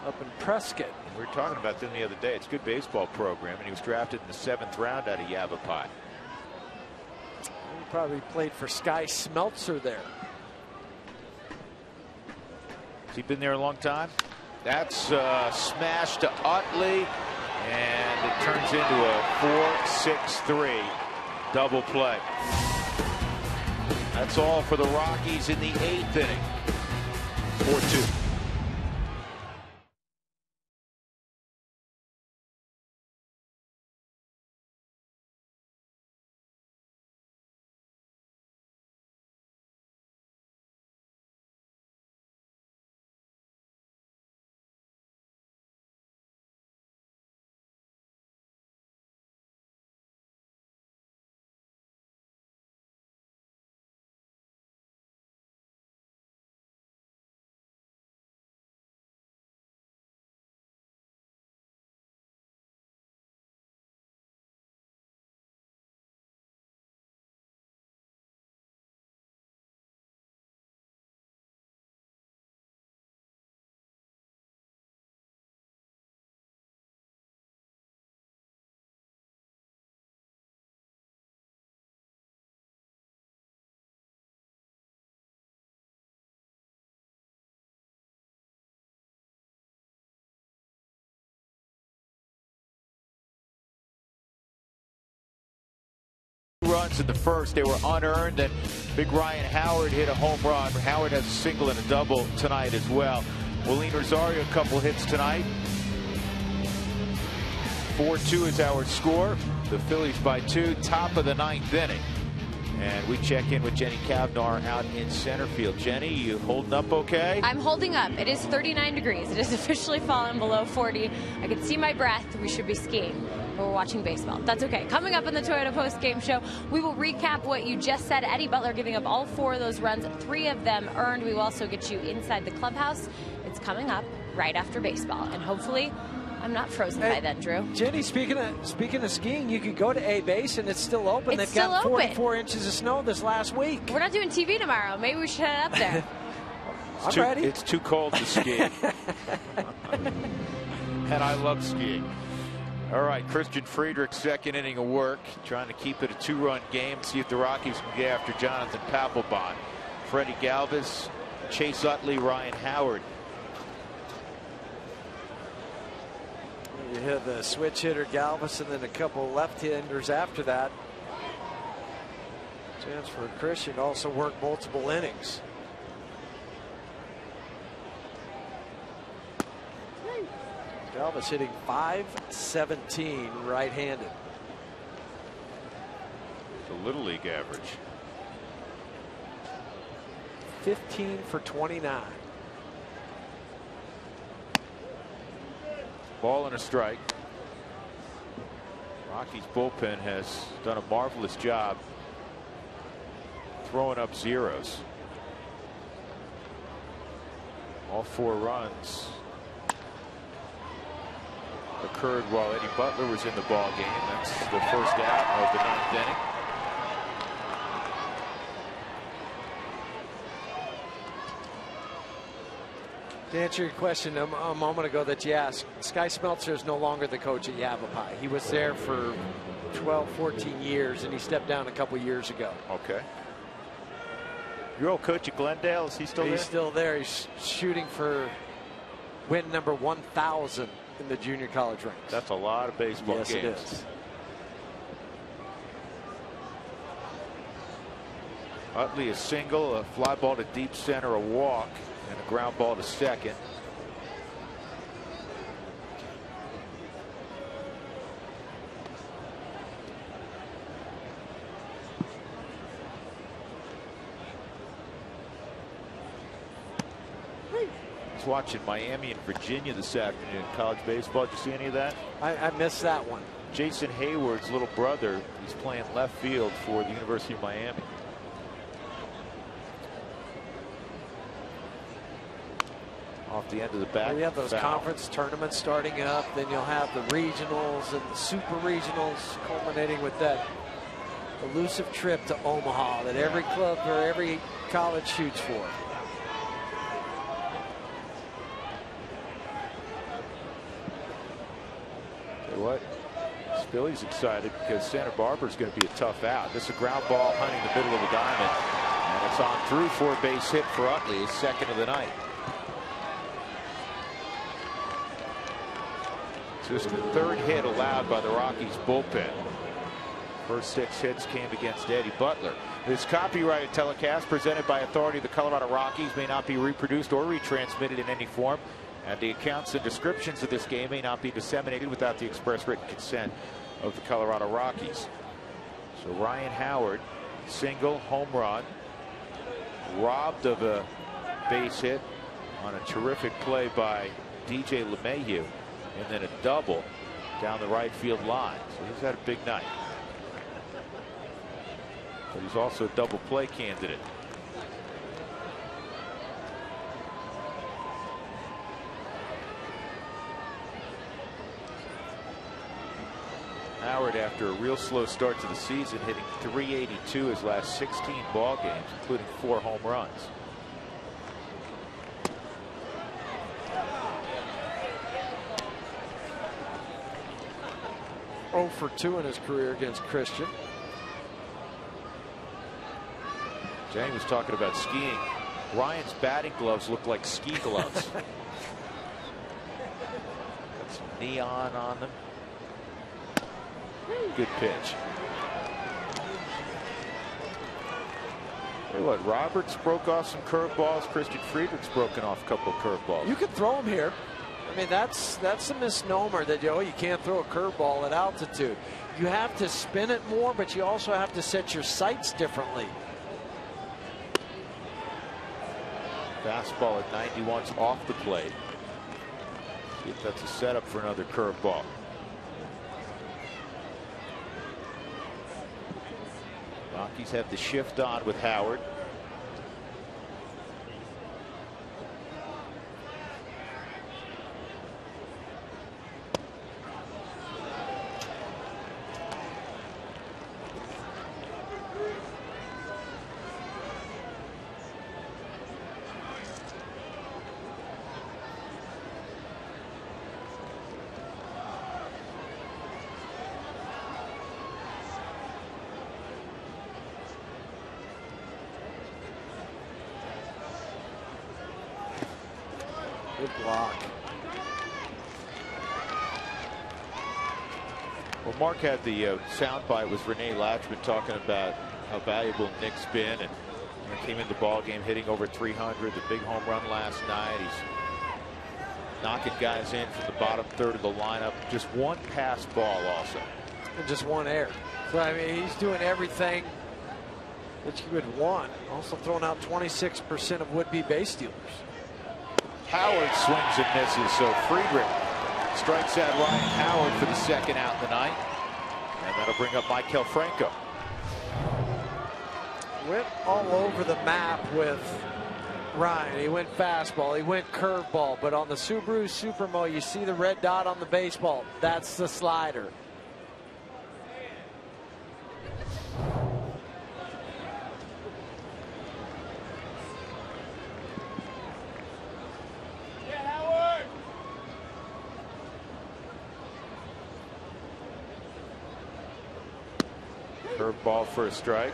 up in Prescott. We were talking about them the other day. It's a good baseball program, and he was drafted in the 7th round out of Yavapai. He probably played for Sky Smeltzer there. Has he been there a long time? That's a smash to Utley, and it turns into a 4-6-3 double play. That's all for the Rockies in the 8th inning. 4-2. runs in the first. They were unearned, and big Ryan Howard hit a home run. Howard has a single and a double tonight as well. Wilin Rosario, a couple hits tonight. 4-2 is our score. The Phillies by two, top of the ninth inning. And we check in with Jenny Kavnar out in center field. Jenny, you holding up okay? I'm holding up. It is 39 degrees. It has officially fallen below 40. I can see my breath. We should be skiing, but we're watching baseball. That's okay. Coming up in the Toyota postgame show, we will recap what you just said. Eddie Butler giving up all four of those runs, three of them earned. We will also get you inside the clubhouse. It's coming up right after baseball, and hopefully I'm not frozen by then, Drew. Jenny, speaking of skiing, you could go to A Base and it's still open. They've got 44 inches of snow this last week. We're not doing TV tomorrow. Maybe we should head up there. I'm ready. It's too cold to ski. And I love skiing. All right, Christian Friedrich, second inning of work, trying to keep it a two-run game, see if the Rockies can get after Jonathan Papelbon. Freddie Galvis, Chase Utley, Ryan Howard. You hit the switch hitter Galvis and then a couple left-handers after that. Chance for Christian also worked multiple innings. Galvis hitting .517 right-handed. It's a little league average. 15 for 29. Ball and a strike. Rockies bullpen has done a marvelous job throwing up zeros. All four runs occurred while Eddie Butler was in the ball game. That's the first out of the ninth inning. To answer your question a moment ago that you asked, Sky Smeltzer is no longer the coach at Yavapai. He was there for 12, 14 years, and he stepped down a couple years ago. Okay. Your old coach at Glendale, is he still there? He's still there. He's shooting for win number 1,000 in the junior college ranks. That's a lot of baseball games. Yes, it is. Utley a single, a fly ball to deep center, a walk, and a ground ball to second. I was watching Miami and Virginia this afternoon, college baseball. Did you see any of that? I missed that one. Jason Hayward's little brother is playing left field for the University of Miami. Off the end of the bat. We have those conference tournaments starting up. Then you'll have the regionals and the super regionals, culminating with that elusive trip to Omaha that every club or every college shoots for. You know what? Billy's excited because Santa Barbara's going to be a tough out. This is a ground ball hunting the middle of the diamond, and it's on through for a base hit for Utley, his second of the night. Just the third hit allowed by the Rockies bullpen. First six hits came against Eddie Butler. This copyrighted telecast presented by authority of the Colorado Rockies may not be reproduced or retransmitted in any form, and the accounts and descriptions of this game may not be disseminated without the express written consent of the Colorado Rockies. So Ryan Howard, single, home run, robbed of a base hit on a terrific play by DJ LeMahieu, and then a double down the right field line. So he's had a big night. But he's also a double play candidate. Howard, after a real slow start to the season, hitting .382 his last 16 ball games, including 4 home runs. Oh for 2 in his career against Christian. Jane was talking about skiing. Ryan's batting gloves look like ski gloves. Got some neon on them. Good pitch. What, Roberts broke off some curveballs. Christian Friedrich's broken off a couple of curveballs. You can throw them here. I mean, that's a misnomer that, you can't throw a curveball at altitude. You have to spin it more, but you also have to set your sights differently. Fastball at 91's off the plate. See if that's a setup for another curveball. Rockies have the shift on with Howard. Mark had the soundbite with Rene Lachemann talking about how valuable Nick's been, and came into the ball game hitting over 300, the big home run last night. He's knocking guys in from the bottom third of the lineup. Just one pass ball also. And just one error. So I mean, he's doing everything that you would want. Also throwing out 26% of would-be base stealers. Howard swings and misses, so Friedrich strikes out Ryan Howard for the second out tonight. And that'll bring up Michael Franco. Went all over the map with Ryan. He went fastball, he went curveball, but on the Subaru Supermo, you see the red dot on the baseball. That's the slider. Ball for a strike.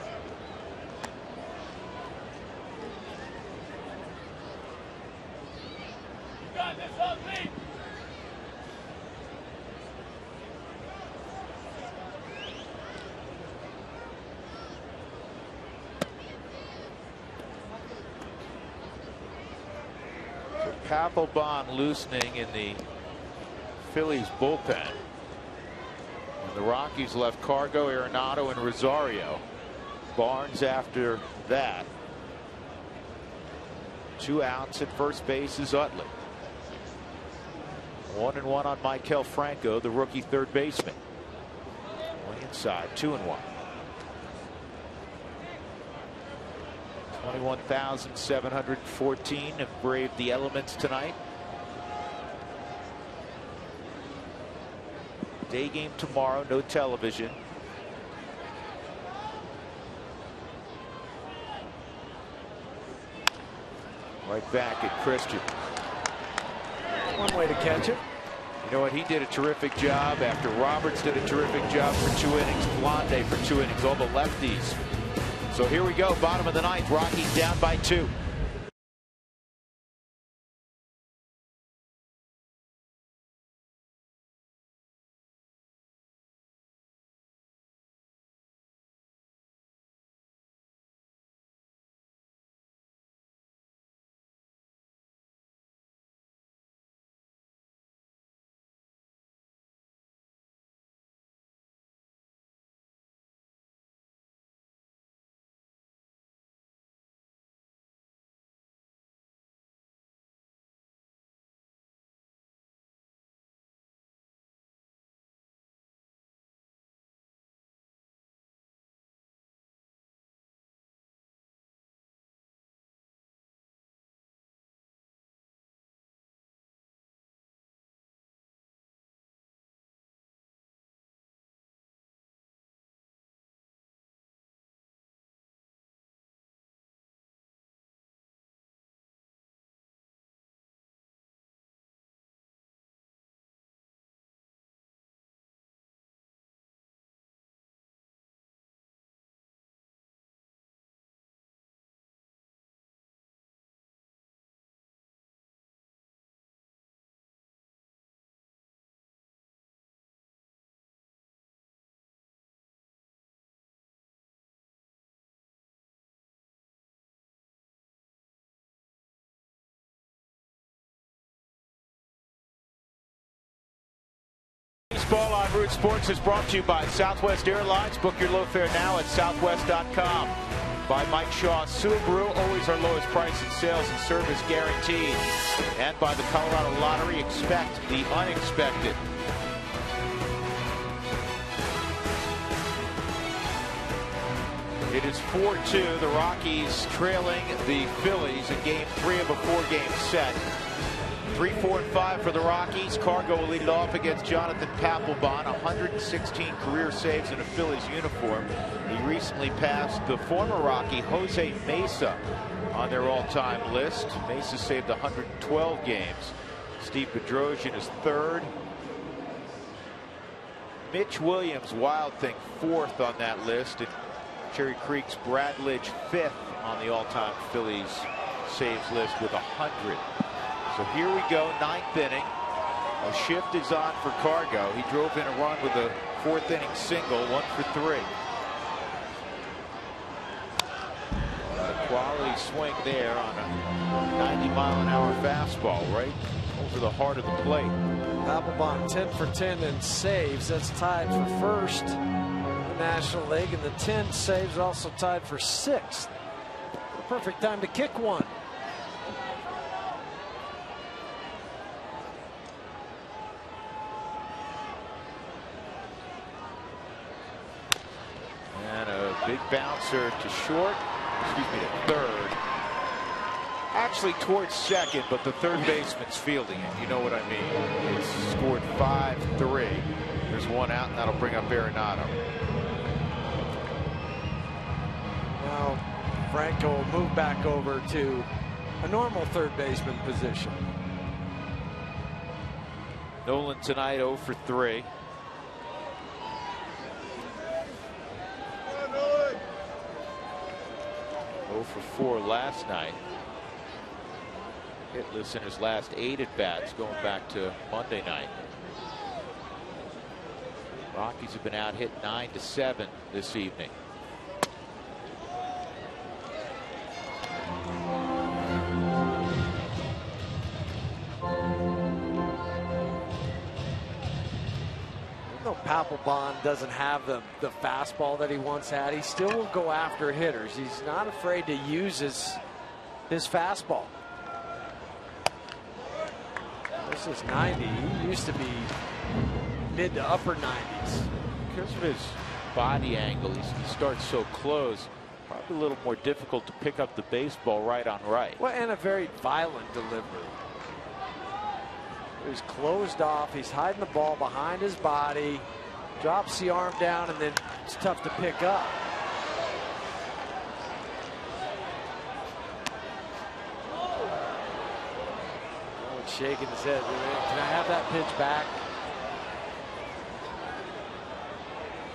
So Papelbon loosening in the Phillies bullpen. The Rockies left Cargo, Arenado, and Rosario. Barnes after that. Two outs at first base is Utley. 1-1 on Michael Franco, the rookie third baseman. One inside, 2-1. 21,714 have braved the elements tonight. Day game tomorrow, no television. Right back at Christian. One way to catch it. You know what? He did a terrific job after Roberts did a terrific job for 2 innings. Flande for 2 innings. All the lefties. So here we go. Bottom of the ninth. Rockies down by 2. Baseball on Root Sports is brought to you by Southwest Airlines. Book your low fare now at southwest.com. By Mike Shaw Subaru, always our lowest price in sales and service guaranteed. And by the Colorado Lottery, expect the unexpected. It is 4-2, the Rockies trailing the Phillies in game three of a four-game set. 3, 4, and 5 for the Rockies. Cargo will lead it off against Jonathan Papelbon. 116 career saves in a Phillies uniform. He recently passed the former Rocky Jose Mesa on their all-time list. Mesa saved 112 games. Steve Bedrosian is third. Mitch Williams, Wild Thing, fourth on that list. And Cherry Creek's Brad Lidge, fifth on the all-time Phillies saves list with 100. So here we go, ninth inning. A shift is on for Cargo. He drove in a run with a fourth inning single, 1 for 3. A quality swing there on a 90-mile-an-hour fastball, right over the heart of the plate. Papelbon 10 for 10 in saves. That's tied for first in the National League, and the 10 saves are also tied for sixth. Perfect time to kick one. And a big bouncer to short, excuse me, to third. Actually towards second, but the third baseman's fielding it. You know what I mean. It's scored 5-3. There's one out, and that'll bring up Arenado. Now Franco will move back over to a normal third baseman position. Nolan tonight 0 for 3. For 4 last night. Hitless in his last 8 at bats going back to Monday night. Rockies have been out hit 9-7 this evening. No, Papelbon doesn't have the fastball that he once had. He still will go after hitters. He's not afraid to use his fastball. This is 90. He used to be mid to upper 90s. Because of his body angle, he starts so close. Probably a little more difficult to pick up the baseball right on right. Well, and a very violent delivery. He's closed off. He's hiding the ball behind his body, drops the arm down, and then it's tough to pick up. Oh, it's shaking his head. Can I have that pitch back?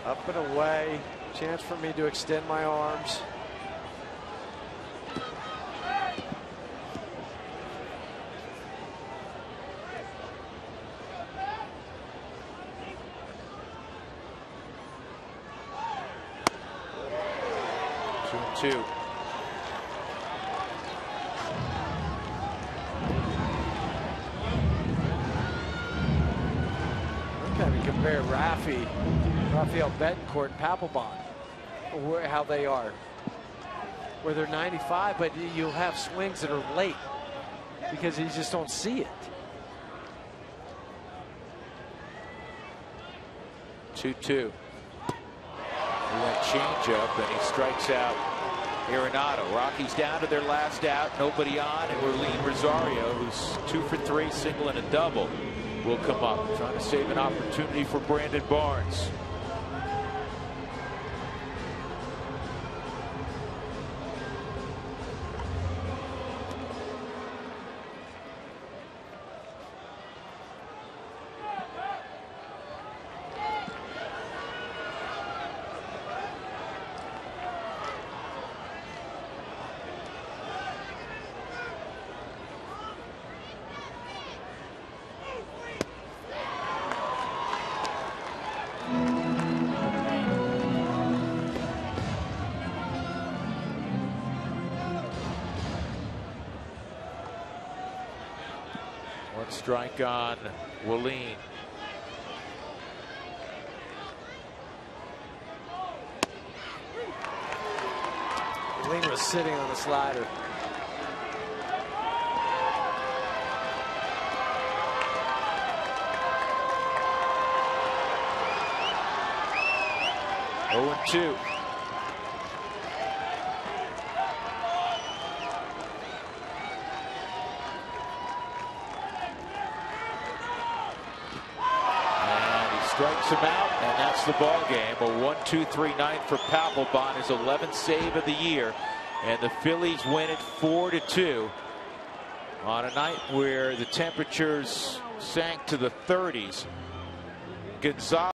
Up and away. Chance for me to extend my arms. Two. Okay, we compare Rafael Bettencourt and Papelbon, how they are. Where they're 95, but you'll have swings that are late because you just don't see it. 2-2. That changeup, and he strikes out Arenado. Rockies down to their last out, nobody on, and Wilin Rosario, who's 2 for 3, single and a double, will come up, trying to save an opportunity for Brandon Barnes. Strike on Wilin. Lee was sitting on a slider. Oh, and 2. Strikes him out, and that's the ball game. A 1-2-3-9 for Papelbon, his 11th save of the year, and the Phillies win it 4-2 on a night where the temperatures sank to the 30s. Gonzalez.